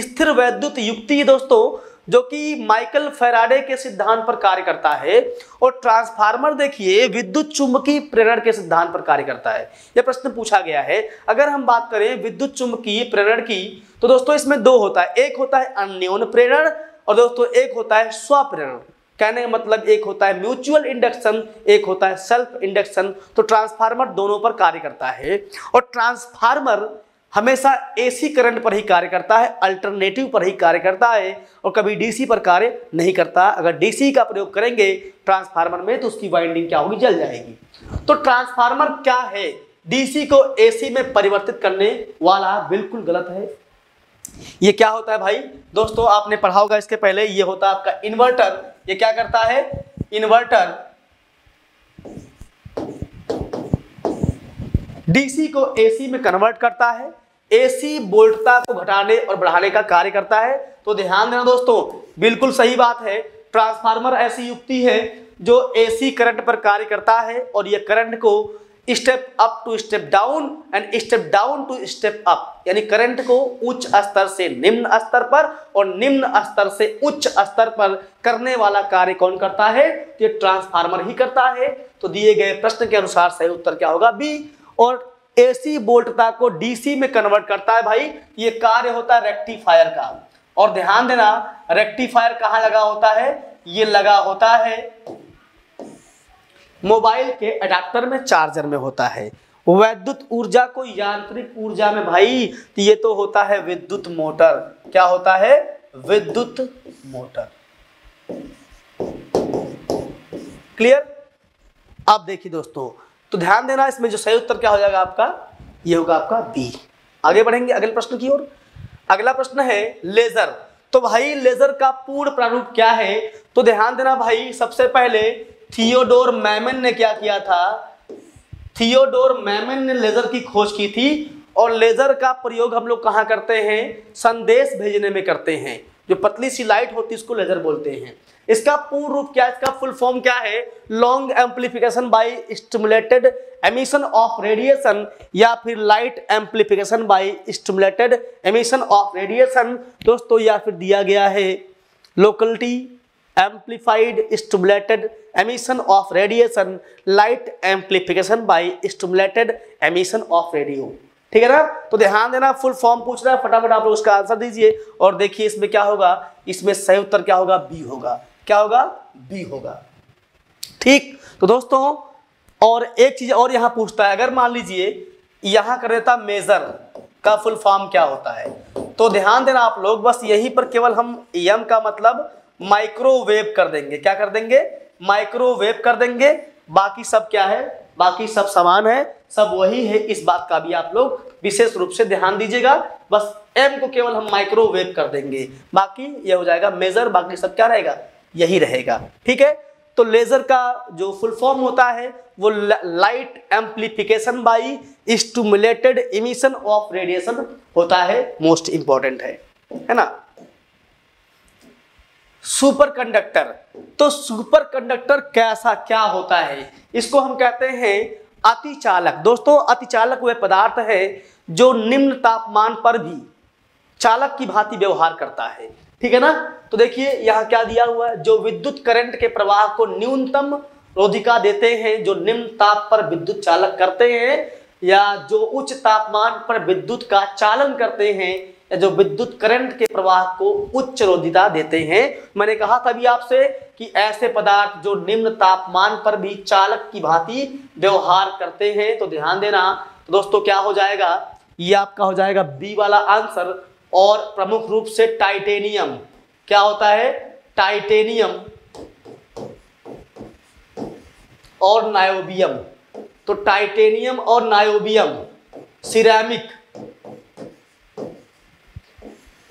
स्थिर वैद्युत युक्ति है दोस्तों, जो कि माइकल फैराडे के सिद्धांत पर कार्य करता है। और ट्रांसफार्मर देखिए विद्युत चुम्बकीय प्रेरण के सिद्धांत पर कार्य करता है। यह प्रश्न पूछा गया है। अगर हम बात करें विद्युत चुम्बकीय प्रेरण की, तो दोस्तों इसमें दो होता है, एक होता है अन्योन्य प्रेरण और दोस्तों एक होता है स्वप्रेरण। कहने का मतलब एक होता है म्यूचुअल इंडक्शन, एक होता है सेल्फ इंडक्शन। तो ट्रांसफार्मर दोनों पर कार्य करता है। और ट्रांसफार्मर हमेशा एसी करंट पर ही कार्य करता है, अल्टरनेटिव पर ही कार्य करता है, और कभी डीसी पर कार्य नहीं करता। अगर डीसी का प्रयोग करेंगे ट्रांसफार्मर में तो उसकी वाइंडिंग क्या होगी? जल जाएगी। तो ट्रांसफार्मर क्या है? डीसी को एसी में परिवर्तित करने वाला। बिल्कुल गलत है। ये क्या होता है भाई? दोस्तों आपने पढ़ा होगा इसके पहले, ये होता है आपका इन्वर्टर। ये क्या करता है? इन्वर्टर डीसी को एसी में कन्वर्ट करता है, एसी वोल्टता को घटाने और बढ़ाने का कार्य करता है। तो ध्यान देना दोस्तों, बिल्कुल सही बात है। ट्रांसफार्मर ऐसी युक्ति है जो एसी करंट पर कार्य करता है, और यह करंट को step up to step down and step down to step up, यानी करंट को उच्च स्तर से निम्न स्तर पर और निम्न स्तर से उच्च स्तर पर करने वाला कार्य कौन करता है? तो यह ट्रांसफार्मर ही करता है। तो दिए गए प्रश्न के अनुसार सही उत्तर क्या होगा? बी। और एसी वोल्टता को डीसी में कन्वर्ट करता है भाई, ये कार्य होता है रेक्टिफायर का। और ध्यान देना, रेक्टिफायर कहाँ लगा होता है? ये लगा होता है मोबाइल के अडाप्टर में, चार्जर में होता है। वैद्युत ऊर्जा को यांत्रिक ऊर्जा में भाई, ये तो होता है विद्युत मोटर। क्या होता है? विद्युत मोटर। क्लियर? आप देखिए दोस्तों, तो ध्यान देना, इसमें जो सही उत्तर क्या हो जाएगा आपका? ये होगा आपका बी। आगे बढ़ेंगे अगले प्रश्न की ओर। अगला प्रश्न है लेजर। तो भाई लेजर का पूर्ण प्रारूप क्या है? तो ध्यान देना भाई, सबसे पहले थियोडोर मैमन ने क्या किया था? थियोडोर मैमन ने लेजर की खोज की थी। और लेजर का प्रयोग हम लोग कहाँ करते हैं? संदेश भेजने में करते हैं। जो पतली सी लाइट होती है उसको लेजर बोलते हैं। इसका पूर्ण रूप क्या है? इसका फुल फॉर्म क्या है? Long amplification by stimulated emission of radiation, या फिर light amplification by stimulated emission of radiation दोस्तों, या फिर दिया गया है locality amplified stimulated emission of radiation, light amplification by stimulated emission of radio, ठीक है ना। तो ध्यान देना, फुल फॉर्म पूछ रहा है, फटाफट आप लोग उसका आंसर दीजिए। और देखिए इसमें क्या होगा? इसमें सही उत्तर क्या होगा? बी होगा। क्या होगा? बी होगा, ठीक। तो दोस्तों और एक चीज और यहाँ पूछता है, अगर मान लीजिए यहाँ कर देता मेजर का फुल फॉर्म क्या होता है? तो ध्यान देना आप लोग, बस यहीं पर केवल हम एम का मतलब माइक्रोवेव कर देंगे। क्या कर देंगे? माइक्रोवेव कर देंगे। बाकी सब क्या है? बाकी सब समान है, सब वही है। इस बात का भी आप लोग विशेष रूप से ध्यान दीजिएगा। बस एम को केवल हम माइक्रोवेव कर देंगे, बाकी यह हो जाएगा मेजर, बाकी सब क्या रहेगा? यही रहेगा, ठीक है। तो लेजर का जो फुल फॉर्म होता है वो light amplification by stimulated emission of radiation होता है। मोस्ट इंपॉर्टेंट है, है ना। Superconductor. तो सुपर कंडक्टर कैसा क्या होता है, इसको हम कहते हैं अतिचालक। दोस्तों अतिचालक वह पदार्थ है जो निम्न तापमान पर भी चालक की भांति व्यवहार करता है, ठीक है ना। तो देखिए यहाँ क्या दिया हुआ है, जो विद्युत करंट के प्रवाह को न्यूनतम रोधिका देते हैं, जो निम्न ताप पर विद्युत चालक करते हैं या जो उच्च तापमान पर विद्युत का चालन करते हैं या जो विद्युत करंट के प्रवाह को उच्च रोधिता देते हैं। मैंने कहा था भी आपसे कि ऐसे पदार्थ जो निम्न तापमान पर भी चालक की भांति व्यवहार करते हैं, तो ध्यान देना। तो दोस्तों क्या हो जाएगा, ये आपका हो जाएगा बी वाला आंसर। और प्रमुख रूप से टाइटेनियम, क्या होता है टाइटेनियम और नायोबियम। तो टाइटेनियम और नायोबियम, सिरेमिक,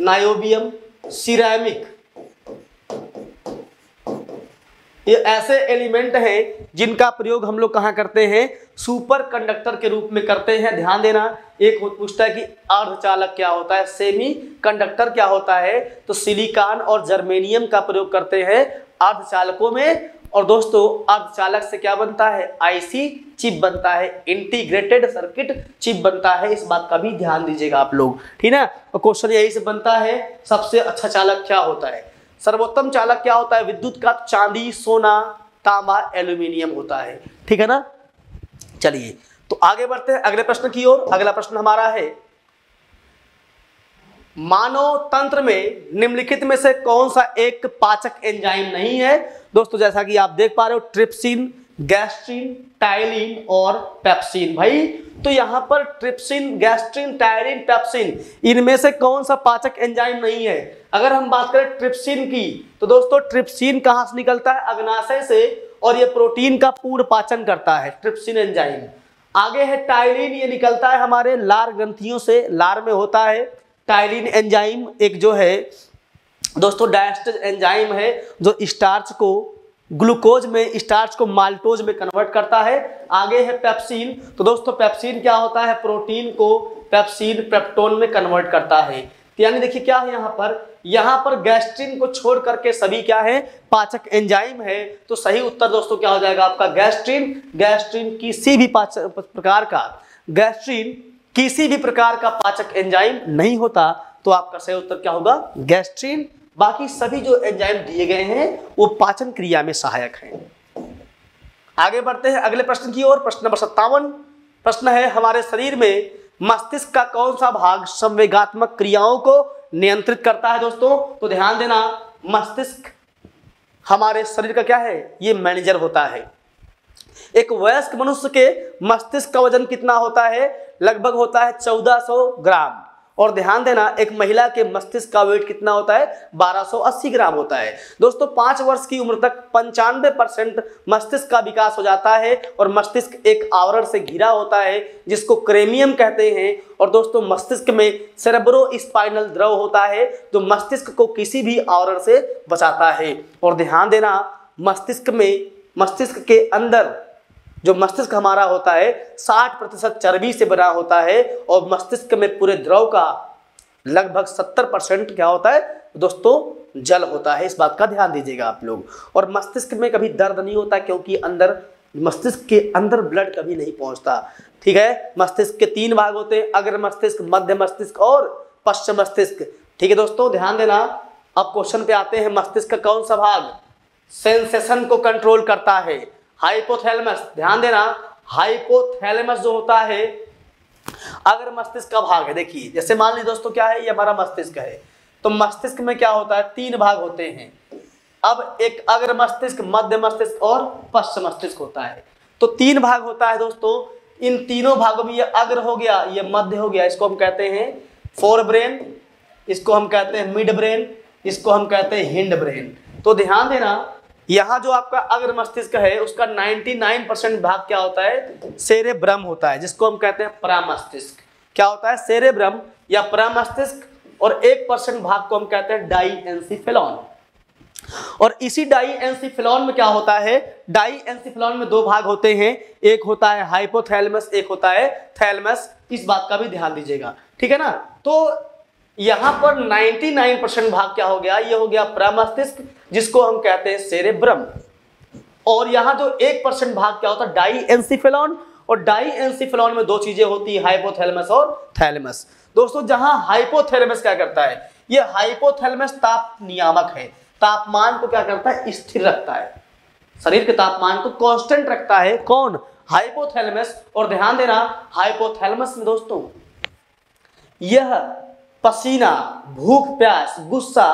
नायोबियम, सिरेमिक, ये ऐसे एलिमेंट हैं जिनका प्रयोग हम लोग कहाँ करते हैं, सुपर कंडक्टर के रूप में करते हैं। ध्यान देना, एक पूछता है कि अर्धचालक क्या होता है, सेमी कंडक्टर क्या होता है, तो सिलिकॉन और जर्मेनियम का प्रयोग करते हैं अर्धचालकों में। और दोस्तों अर्धचालक से क्या बनता है, आईसी चिप बनता है, इंटीग्रेटेड सर्किट चिप बनता है। इस बात का भी ध्यान दीजिएगा आप लोग, ठीक है। और क्वेश्चन यही से बनता है, सबसे अच्छा चालक क्या होता है, सर्वोत्तम चालक क्या होता है विद्युत का, चांदी, सोना, तांबा, एल्यूमिनियम होता है, ठीक है ना। चलिए तो आगे बढ़ते हैं अगले प्रश्न की ओर। अगला प्रश्न हमारा है, मानव तंत्र में निम्नलिखित में से कौन सा एक पाचक एंजाइम नहीं है। दोस्तों जैसा कि आप देख पा रहे हो, ट्रिप्सिन, गैस्ट्रिन, टाइलिन और पेप्सिन। भाई तो यहाँ पर ट्रिप्सिन, गैस्ट्रिन, टाइलिन, पेप्सिन, इनमें से कौन सा पाचक एंजाइम नहीं है। अगर हम बात करें ट्रिप्सिन की, तो दोस्तों ट्रिप्सिन कहाँ से निकलता है, अग्नाशय से, और ये प्रोटीन का पूर्ण पाचन करता है, ट्रिप्सिन एंजाइम। आगे है टाइलिन, ये निकलता है हमारे लार ग्रंथियों से, लार में होता है टाइलिन एंजाइम। एक जो है दोस्तों डायस्टेज एंजाइम है जो स्टार्च को, ग्लूकोज में स्टार्च को माल्टोज में कन्वर्ट करता है। आगे है पेप्सिन, तो दोस्तों पेप्सिन क्या होता है, प्रोटीन को पेप्सिन, पेप्टोन में कन्वर्ट करता है। तो यानी देखिए क्या है यहाँ पर, यहाँ पर गैस्ट्रिन को छोड़ करके सभी क्या है, पाचक एंजाइम है। तो सही उत्तर दोस्तों क्या हो जाएगा आपका, गैस्ट्रिन। गैस्ट्रिन किसी भी पाचक प्रकार का, गैस्ट्रिन किसी भी प्रकार का पाचक एंजाइम नहीं होता। तो आपका सही उत्तर क्या होगा, गैस्ट्रिन। बाकी सभी जो एंजाइम दिए गए हैं वो पाचन क्रिया में सहायक हैं। आगे बढ़ते हैं अगले प्रश्न की ओर, प्रश्न नंबर सत्तावन। प्रश्न है, हमारे शरीर में मस्तिष्क का कौन सा भाग संवेगात्मक क्रियाओं को नियंत्रित करता है। दोस्तों तो ध्यान देना, मस्तिष्क हमारे शरीर का क्या है, ये मैनेजर होता है। एक वयस्क मनुष्य के मस्तिष्क का वजन कितना होता है, लगभग होता है चौदह सौ ग्राम। और ध्यान देना, एक महिला के मस्तिष्क का वेट कितना होता है, बारह सौ अस्सी ग्राम होता है। दोस्तों पाँच वर्ष की उम्र तक पंचानवे परसेंट मस्तिष्क का विकास हो जाता है और मस्तिष्क एक आवरण से घिरा होता है जिसको क्रेमियम कहते हैं। और दोस्तों मस्तिष्क में सेरेब्रो स्पाइनल द्रव होता है जो मस्तिष्क को किसी भी आवरण से बचाता है। और ध्यान देना, मस्तिष्क में, मस्तिष्क के अंदर जो मस्तिष्क हमारा होता है साठ प्रतिशत चर्बी से बना होता है और मस्तिष्क में पूरे द्रव का लगभग सत्तर परसेंट क्या होता है दोस्तों, जल होता है। इस बात का ध्यान दीजिएगा आप लोग। और मस्तिष्क में कभी दर्द नहीं होता क्योंकि अंदर, मस्तिष्क के अंदर ब्लड कभी नहीं पहुंचता, ठीक है। मस्तिष्क के तीन भाग होते हैं, अग्र मस्तिष्क, मध्य मस्तिष्क और पश्चिम मस्तिष्क, ठीक है दोस्तों। ध्यान देना, अब क्वेश्चन पे आते हैं, मस्तिष्क का कौन सा भाग सेंसेशन को कंट्रोल करता है, हाइपोथैलेमस। ध्यान देना, हाइपोथैलेमस जो होता है अगर मस्तिष्क का भाग है। देखिए जैसे मान लीजिए दोस्तों क्या है, ये हमारा मस्तिष्क है, तो मस्तिष्क में क्या होता है, तीन भाग होते हैं। अब एक अग्र मस्तिष्क, मध्य मस्तिष्क और पश्चिम मस्तिष्क होता है। तो तीन भाग होता है दोस्तों, इन तीनों भागों में ये अग्र हो गया, ये मध्य हो गया, इसको हम कहते हैं फोर ब्रेन, इसको हम कहते हैं मिड ब्रेन, इसको हम कहते हैं हिंड ब्रेन। तो ध्यान देना, यहाँ जो आपका अग्र मस्तिष्क है उसका निन्यानवे परसेंट भाग क्या होता है, सेरेब्रम होता है, जिसको हम कहते हैं परामस्तिष्क। क्या होता है, सेरेब्रम या परामस्तिष्क। और एक परसेंट भाग को हम कहते हैं डाईएंसिफेलॉन। और इसी डाईएंसिफेलॉन में क्या होता है, डाईएंसिफेलॉन में दो भाग होते हैं, एक होता है हाइपोथैलेमस, एक होता है थैलेमस। इस बात का भी ध्यान दीजिएगा, ठीक है ना। तो यहां पर निन्यानवे परसेंट भाग क्या हो गया, ये हो गया प्रमस्तिष्क, जिसको हम कहते हैं सेरेब्रम। और यहां जो एक परसेंट भाग क्या होता है, डाईएंसिफेलॉन। और डाईएंसिफेलॉन में दो चीजें होती है, हाइपोथैलेमस और थैलेमस। दोस्तों जहां हाइपोथैलेमस क्या करता है, ये हाइपोथैलेमस ताप नियामक है, तापमान को क्या करता है, स्थिर रखता है, शरीर के तापमान को कांस्टेंट रखता है। कौन? हाइपोथैलेमस। और ध्यान देना हाइपोथैलेमस में दोस्तों यह पसीना, भूख प्यास, गुस्सा,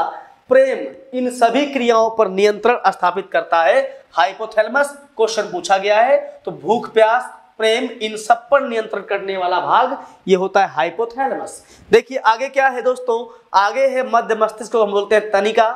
प्रेम, इन सभी क्रियाओं पर नियंत्रण स्थापित करता है। हाइपोथैलेमस क्वेश्चन पूछा गया है, तो भूख प्यास प्रेम इन सब पर नियंत्रण करने वाला भाग ये होता है हाइपोथैलेमस। देखिए आगे क्या है दोस्तों, आगे है मध्य मस्तिष्क को हम बोलते हैं तनिका,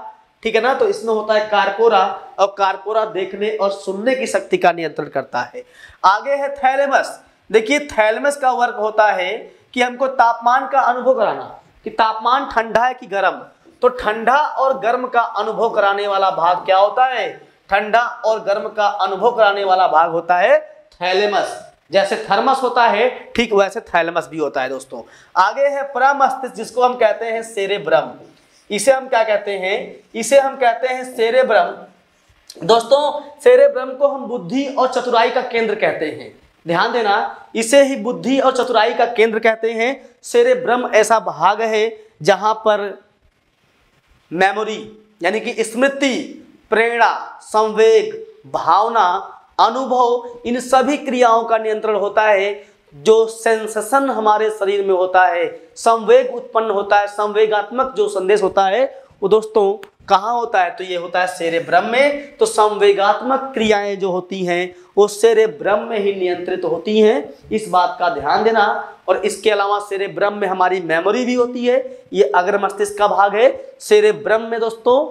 ठीक है ना। तो इसमें होता है कारपोरा, और कारपोरा देखने और सुनने की शक्ति का नियंत्रण करता है। आगे है थैलेमस। देखिए थैलेमस का वर्क होता है कि हमको तापमान का अनुभव कराना, कि तापमान ठंडा है कि गर्म। तो ठंडा और गर्म का अनुभव कराने वाला भाग क्या होता है, ठंडा और गर्म का अनुभव कराने वाला भाग होता है थैलेमस। जैसे थर्मस होता है ठीक वैसे थैलेमस भी होता है दोस्तों। आगे है प्रमस्तिष्क, जिसको हम कहते हैं सेरेब्रम। इसे हम क्या कहते हैं, इसे हम कहते हैं सेरेब्रम। दोस्तों सेरेब्रम को हम बुद्धि और चतुराई का केंद्र कहते हैं। ध्यान देना, इसे ही बुद्धि और चतुराई का केंद्र कहते हैं। सेरेब्रम ऐसा भाग है जहां पर मेमोरी यानी कि स्मृति, प्रेरणा, संवेग, भावना, अनुभव, इन सभी क्रियाओं का नियंत्रण होता है। जो सेंसेशन हमारे शरीर में होता है, संवेग उत्पन्न होता है, संवेगात्मक जो संदेश होता है वो दोस्तों कहाँ होता है, तो ये होता है सेरेब्रम में। तो संवेगात्मक क्रियाएं जो होती हैं वो सेरेब्रम में ही नियंत्रित होती हैं, इस बात का ध्यान देना। और इसके अलावा सेरेब्रम में हमारी मेमोरी भी होती है, ये अग्र मस्तिष्क का भाग है। सेरेब्रम में दोस्तों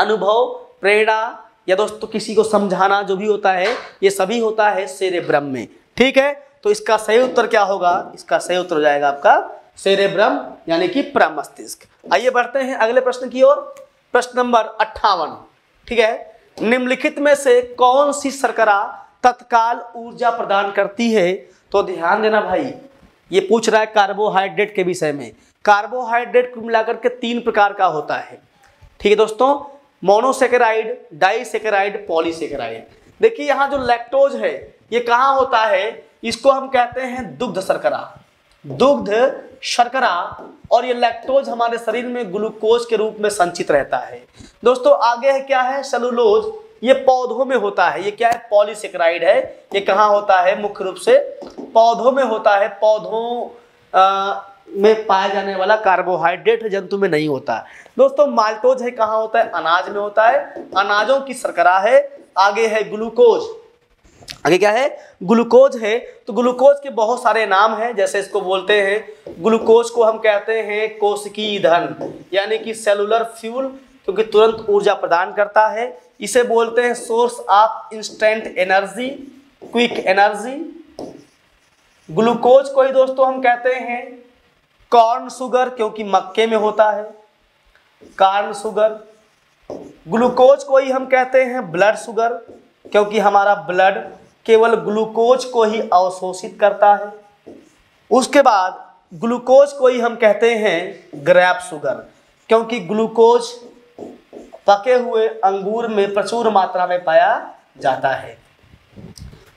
अनुभव, प्रेरणा, या दोस्तों किसी को समझाना जो भी होता है, ये सभी होता है सेरेब्रम में, ठीक है। तो इसका सही उत्तर क्या होगा, इसका सही उत्तर हो जाएगा आपका सेरेब्रम यानी कि प्रमस्तिष्क। आइए बढ़ते हैं अगले प्रश्न की ओर, प्रश्न नंबर अट्ठावन, ठीक है। निम्नलिखित में से कौन सी शर्करा तत्काल ऊर्जा प्रदान करती है? तो ध्यान देना भाई, ये पूछ रहा है कार्बोहाइड्रेट के विषय में। कार्बोहाइड्रेट को मिलाकर के तीन प्रकार का होता है, ठीक है दोस्तों, मोनोसेकेराइड, डाइसेकेराइड, पॉलीसेकेराइड। देखिए यहाँ जो लैक्टोज है ये कहाँ होता है, इसको हम कहते हैं दुग्ध शर्करा, दुग्ध शर्करा। और ये लैक्टोज हमारे शरीर में ग्लूकोज के रूप में संचित रहता है। दोस्तों आगे है क्या है, सेलुलोज, ये पौधों में होता है। ये क्या है, पॉलीसेकेराइड है। ये कहाँ होता है, मुख्य रूप से पौधों में होता है। पौधों आ, में पाया जाने वाला कार्बोहाइड्रेट जंतु में नहीं होता। दोस्तों माल्टोज है, कहाँ होता है, अनाज में होता है, अनाजों की शर्करा है। आगे है ग्लूकोज, आगे क्या है, ग्लूकोज है। तो ग्लूकोज के बहुत सारे नाम हैं, जैसे इसको बोलते हैं, ग्लूकोज को हम कहते हैं कोशिकीय ईंधन यानी कि सेलुलर फ्यूल, क्योंकि तुरंत ऊर्जा प्रदान करता है। इसे बोलते हैं source of instant energy, quick energy. Glucose को ही दोस्तों हम कहते हैं कॉर्न शुगर, क्योंकि मक्के में होता है कॉर्न शुगर। ग्लूकोज को ही हम कहते हैं ब्लड शुगर, क्योंकि हमारा ब्लड केवल ग्लूकोज को ही अवशोषित करता है। उसके बाद ग्लूकोज को ही हम कहते हैं ग्रेप शुगर, क्योंकि ग्लूकोज पके हुए अंगूर में प्रचुर मात्रा में पाया जाता है।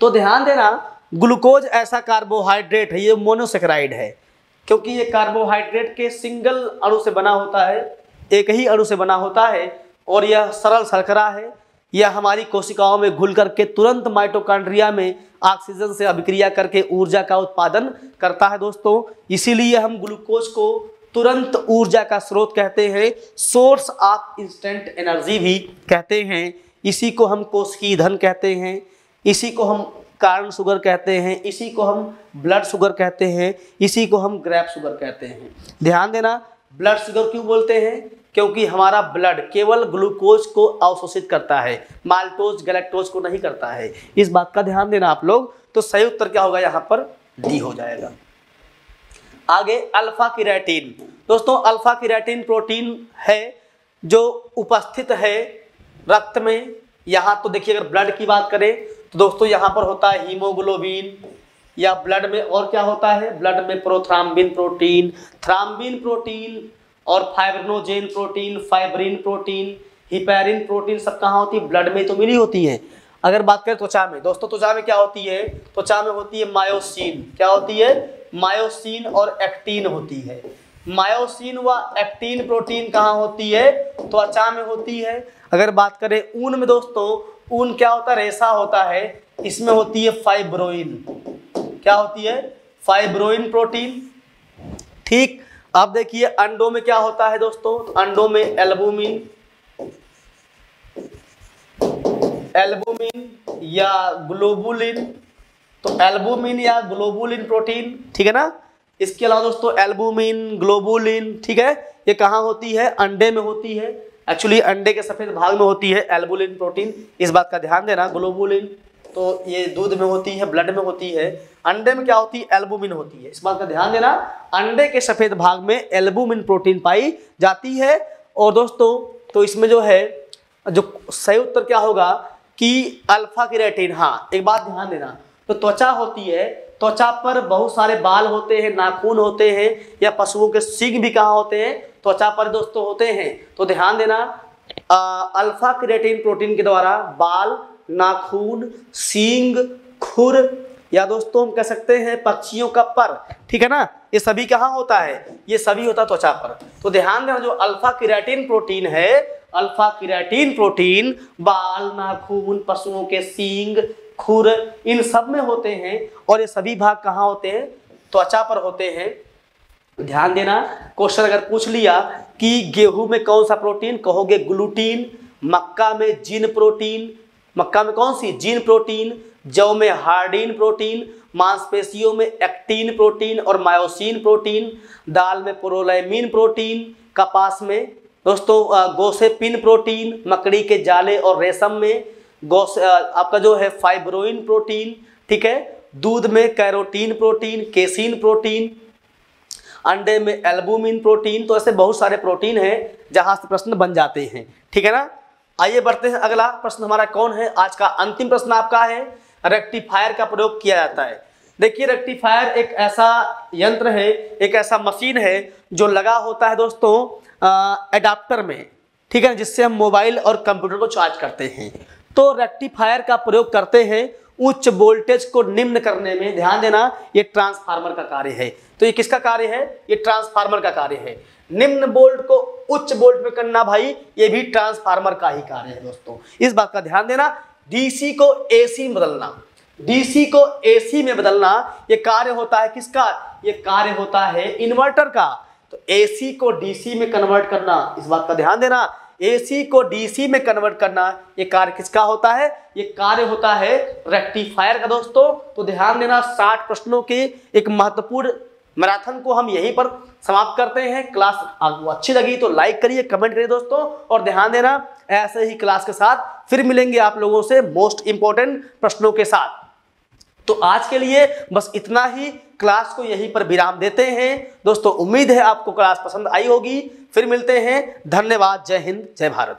तो ध्यान देना, ग्लूकोज ऐसा कार्बोहाइड्रेट है, ये मोनोसेकेराइड है, क्योंकि ये कार्बोहाइड्रेट के सिंगल अणु से बना होता है, एक ही अणु से बना होता है। और यह सरल शर्करा है, यह हमारी कोशिकाओं में घुल करके तुरंत माइटोकांड्रिया में ऑक्सीजन से अभिक्रिया करके ऊर्जा का उत्पादन करता है। दोस्तों इसीलिए हम ग्लूकोज को तुरंत ऊर्जा का स्रोत कहते हैं, सोर्स ऑफ इंस्टेंट एनर्जी भी कहते हैं। इसी को हम कोशिकीय ईंधन कहते हैं, इसी को हम कार्न शुगर कहते हैं, इसी को हम ब्लड शुगर कहते हैं, इसी को हम ग्रेप शुगर कहते हैं। ध्यान देना, ब्लड शुगर क्यों बोलते हैं, क्योंकि हमारा ब्लड केवल ग्लूकोज को अवशोषित करता है, माल्टोज गैलेक्टोज को नहीं करता है। इस बात का ध्यान देना आप लोग। तो सही उत्तर क्या होगा, यहाँ पर डी हो जाएगा। आगे अल्फा किरेटिन। दोस्तों अल्फा किरेटिन प्रोटीन है जो उपस्थित है रक्त में। यहाँ तो देखिए अगर ब्लड की बात करें तो दोस्तों यहाँ पर होता है हीमोग्लोबिन, या ब्लड में। और क्या होता है ब्लड में? प्रोथ्राम्बिन प्रोटीन, थ्राम्बिन प्रोटीन और fibrinogen protein, fibrin protein, heparin protein, सब कहाँ होती है? ब्लड में तो मिली होती है। अगर बात करें त्वचा में, दोस्तों त्वचा में क्या होती है? त्वचा में होती है मायोसिन। क्या होती है? मायोसिन और एक्टिन होती है। मायोसिन व एक्टिन प्रोटीन कहाँ होती है? त्वचा में होती है। अगर बात करें ऊन में दोस्तों, ऊन क्या होता है? रेशा होता है। इसमें होती है फाइब्रोइन। क्या होती है? Fibroin protein. ठीक, आप देखिए अंडों में क्या होता है दोस्तों? अंडों में एल्बुमिन एल्बुमिन या ग्लोबुलिन, तो एल्बुमिन या ग्लोबुलिन प्रोटीन, ठीक है ना। इसके अलावा दोस्तों एल्बुमिन, ग्लोबुलिन, ठीक है, ये कहाँ होती है? अंडे में होती है। एक्चुअली अंडे के सफेद भाग में होती है एल्बुमिन प्रोटीन, इस बात का ध्यान देना। ग्लोबुलिन तो ये दूध में होती है, ब्लड में होती है। अंडे में क्या होती है? एल्बुमिन होती है, इस बात का ध्यान देना। अंडे के सफेद भाग में एल्बुमिन प्रोटीन पाई जाती है। और दोस्तों तो इसमें जो है जो सही उत्तर क्या होगा कि अल्फा केराटिन। हाँ, एक बात ध्यान देना, तो त्वचा होती है, त्वचा पर बहुत सारे बाल होते हैं, नाखून होते हैं, या पशुओं के सींग भी कहाँ होते हैं? त्वचा पर दोस्तों होते हैं। तो ध्यान देना, आ, अल्फा क्रिएटिन प्रोटीन के द्वारा बाल, नाखून, सींग, खुर, या दोस्तों हम कह सकते हैं पक्षियों का पर, ठीक है ना, ये सभी कहाँ होता है? ये सभी होता है त्वचा पर। तो ध्यान देना, जो अल्फा क्रिएटिन प्रोटीन है, अल्फा क्रिएटिन प्रोटीन बाल, नाखून, पशुओं के सींग, खुर, इन सब में होते हैं। और ये सभी भाग कहाँ होते हैं? त्वचा पर होते हैं। ध्यान देना, क्वेश्चन अगर पूछ लिया कि गेहूं में कौन सा प्रोटीन, कहोगे ग्लूटीन। मक्का में जीन प्रोटीन, मक्का में कौन सी? Gene protein. जौ में हार्डिन प्रोटीन, मांसपेशियों में एक्टिन प्रोटीन और मायोसिन प्रोटीन, दाल में प्रोलाइमिन प्रोटीन, कपास में दोस्तों गोसेपिन प्रोटीन, मकड़ी के जाले और रेशम में गोस आपका जो है फाइब्रोइन प्रोटीन, ठीक है। दूध में कैरोटीन प्रोटीन, केसिन प्रोटीन, अंडे में एल्बुमिन प्रोटीन। तो ऐसे बहुत सारे प्रोटीन हैं जहां से प्रश्न बन जाते हैं, ठीक है ना। आइए बढ़ते हैं, अगला प्रश्न हमारा कौन है? आज का अंतिम प्रश्न आपका है, रेक्टिफायर का प्रयोग किया जाता है। देखिए रेक्टिफायर एक ऐसा यंत्र है, एक ऐसा मशीन है जो लगा होता है दोस्तों एडाप्टर में, ठीक है, जिससे हम मोबाइल और कंप्यूटर को चार्ज करते हैं। तो रेक्टिफायर का प्रयोग करते हैं उच्च वोल्टेज को निम्न करने में। ध्यान देना, ये ट्रांसफार्मर का कार्य है। तो ये किसका कार्य है? ये ट्रांसफार्मर का कार्य है। निम्न वोल्ट को उच्च वोल्ट में करना, भाई ये भी ट्रांसफार्मर का ही कार्य है दोस्तों, इस बात का ध्यान देना। डीसी को एसी में बदलना, डीसी को एसी में बदलना, ये कार्य होता है किसका? ये कार्य होता है इन्वर्टर का। तो एसी को डीसी में कन्वर्ट करना, इस बात का ध्यान देना। एसी को डीसी में कन्वर्ट करना, ये कार्य किसका होता है? ये कार्य होता है रेक्टिफायर का दोस्तों। तो ध्यान देना, साठ प्रश्नों के एक महत्वपूर्ण मैराथन को हम यहीं पर समाप्त करते हैं। क्लास आपको अच्छी लगी तो लाइक करिए, कमेंट करिए दोस्तों, और ध्यान देना ऐसे ही क्लास के साथ फिर मिलेंगे आप लोगों से मोस्ट इंपॉर्टेंट प्रश्नों के साथ। तो आज के लिए बस इतना ही, क्लास को यहीं पर विराम देते हैं दोस्तों। उम्मीद है आपको क्लास पसंद आई होगी। फिर मिलते हैं, धन्यवाद, जय हिंद, जय भारत।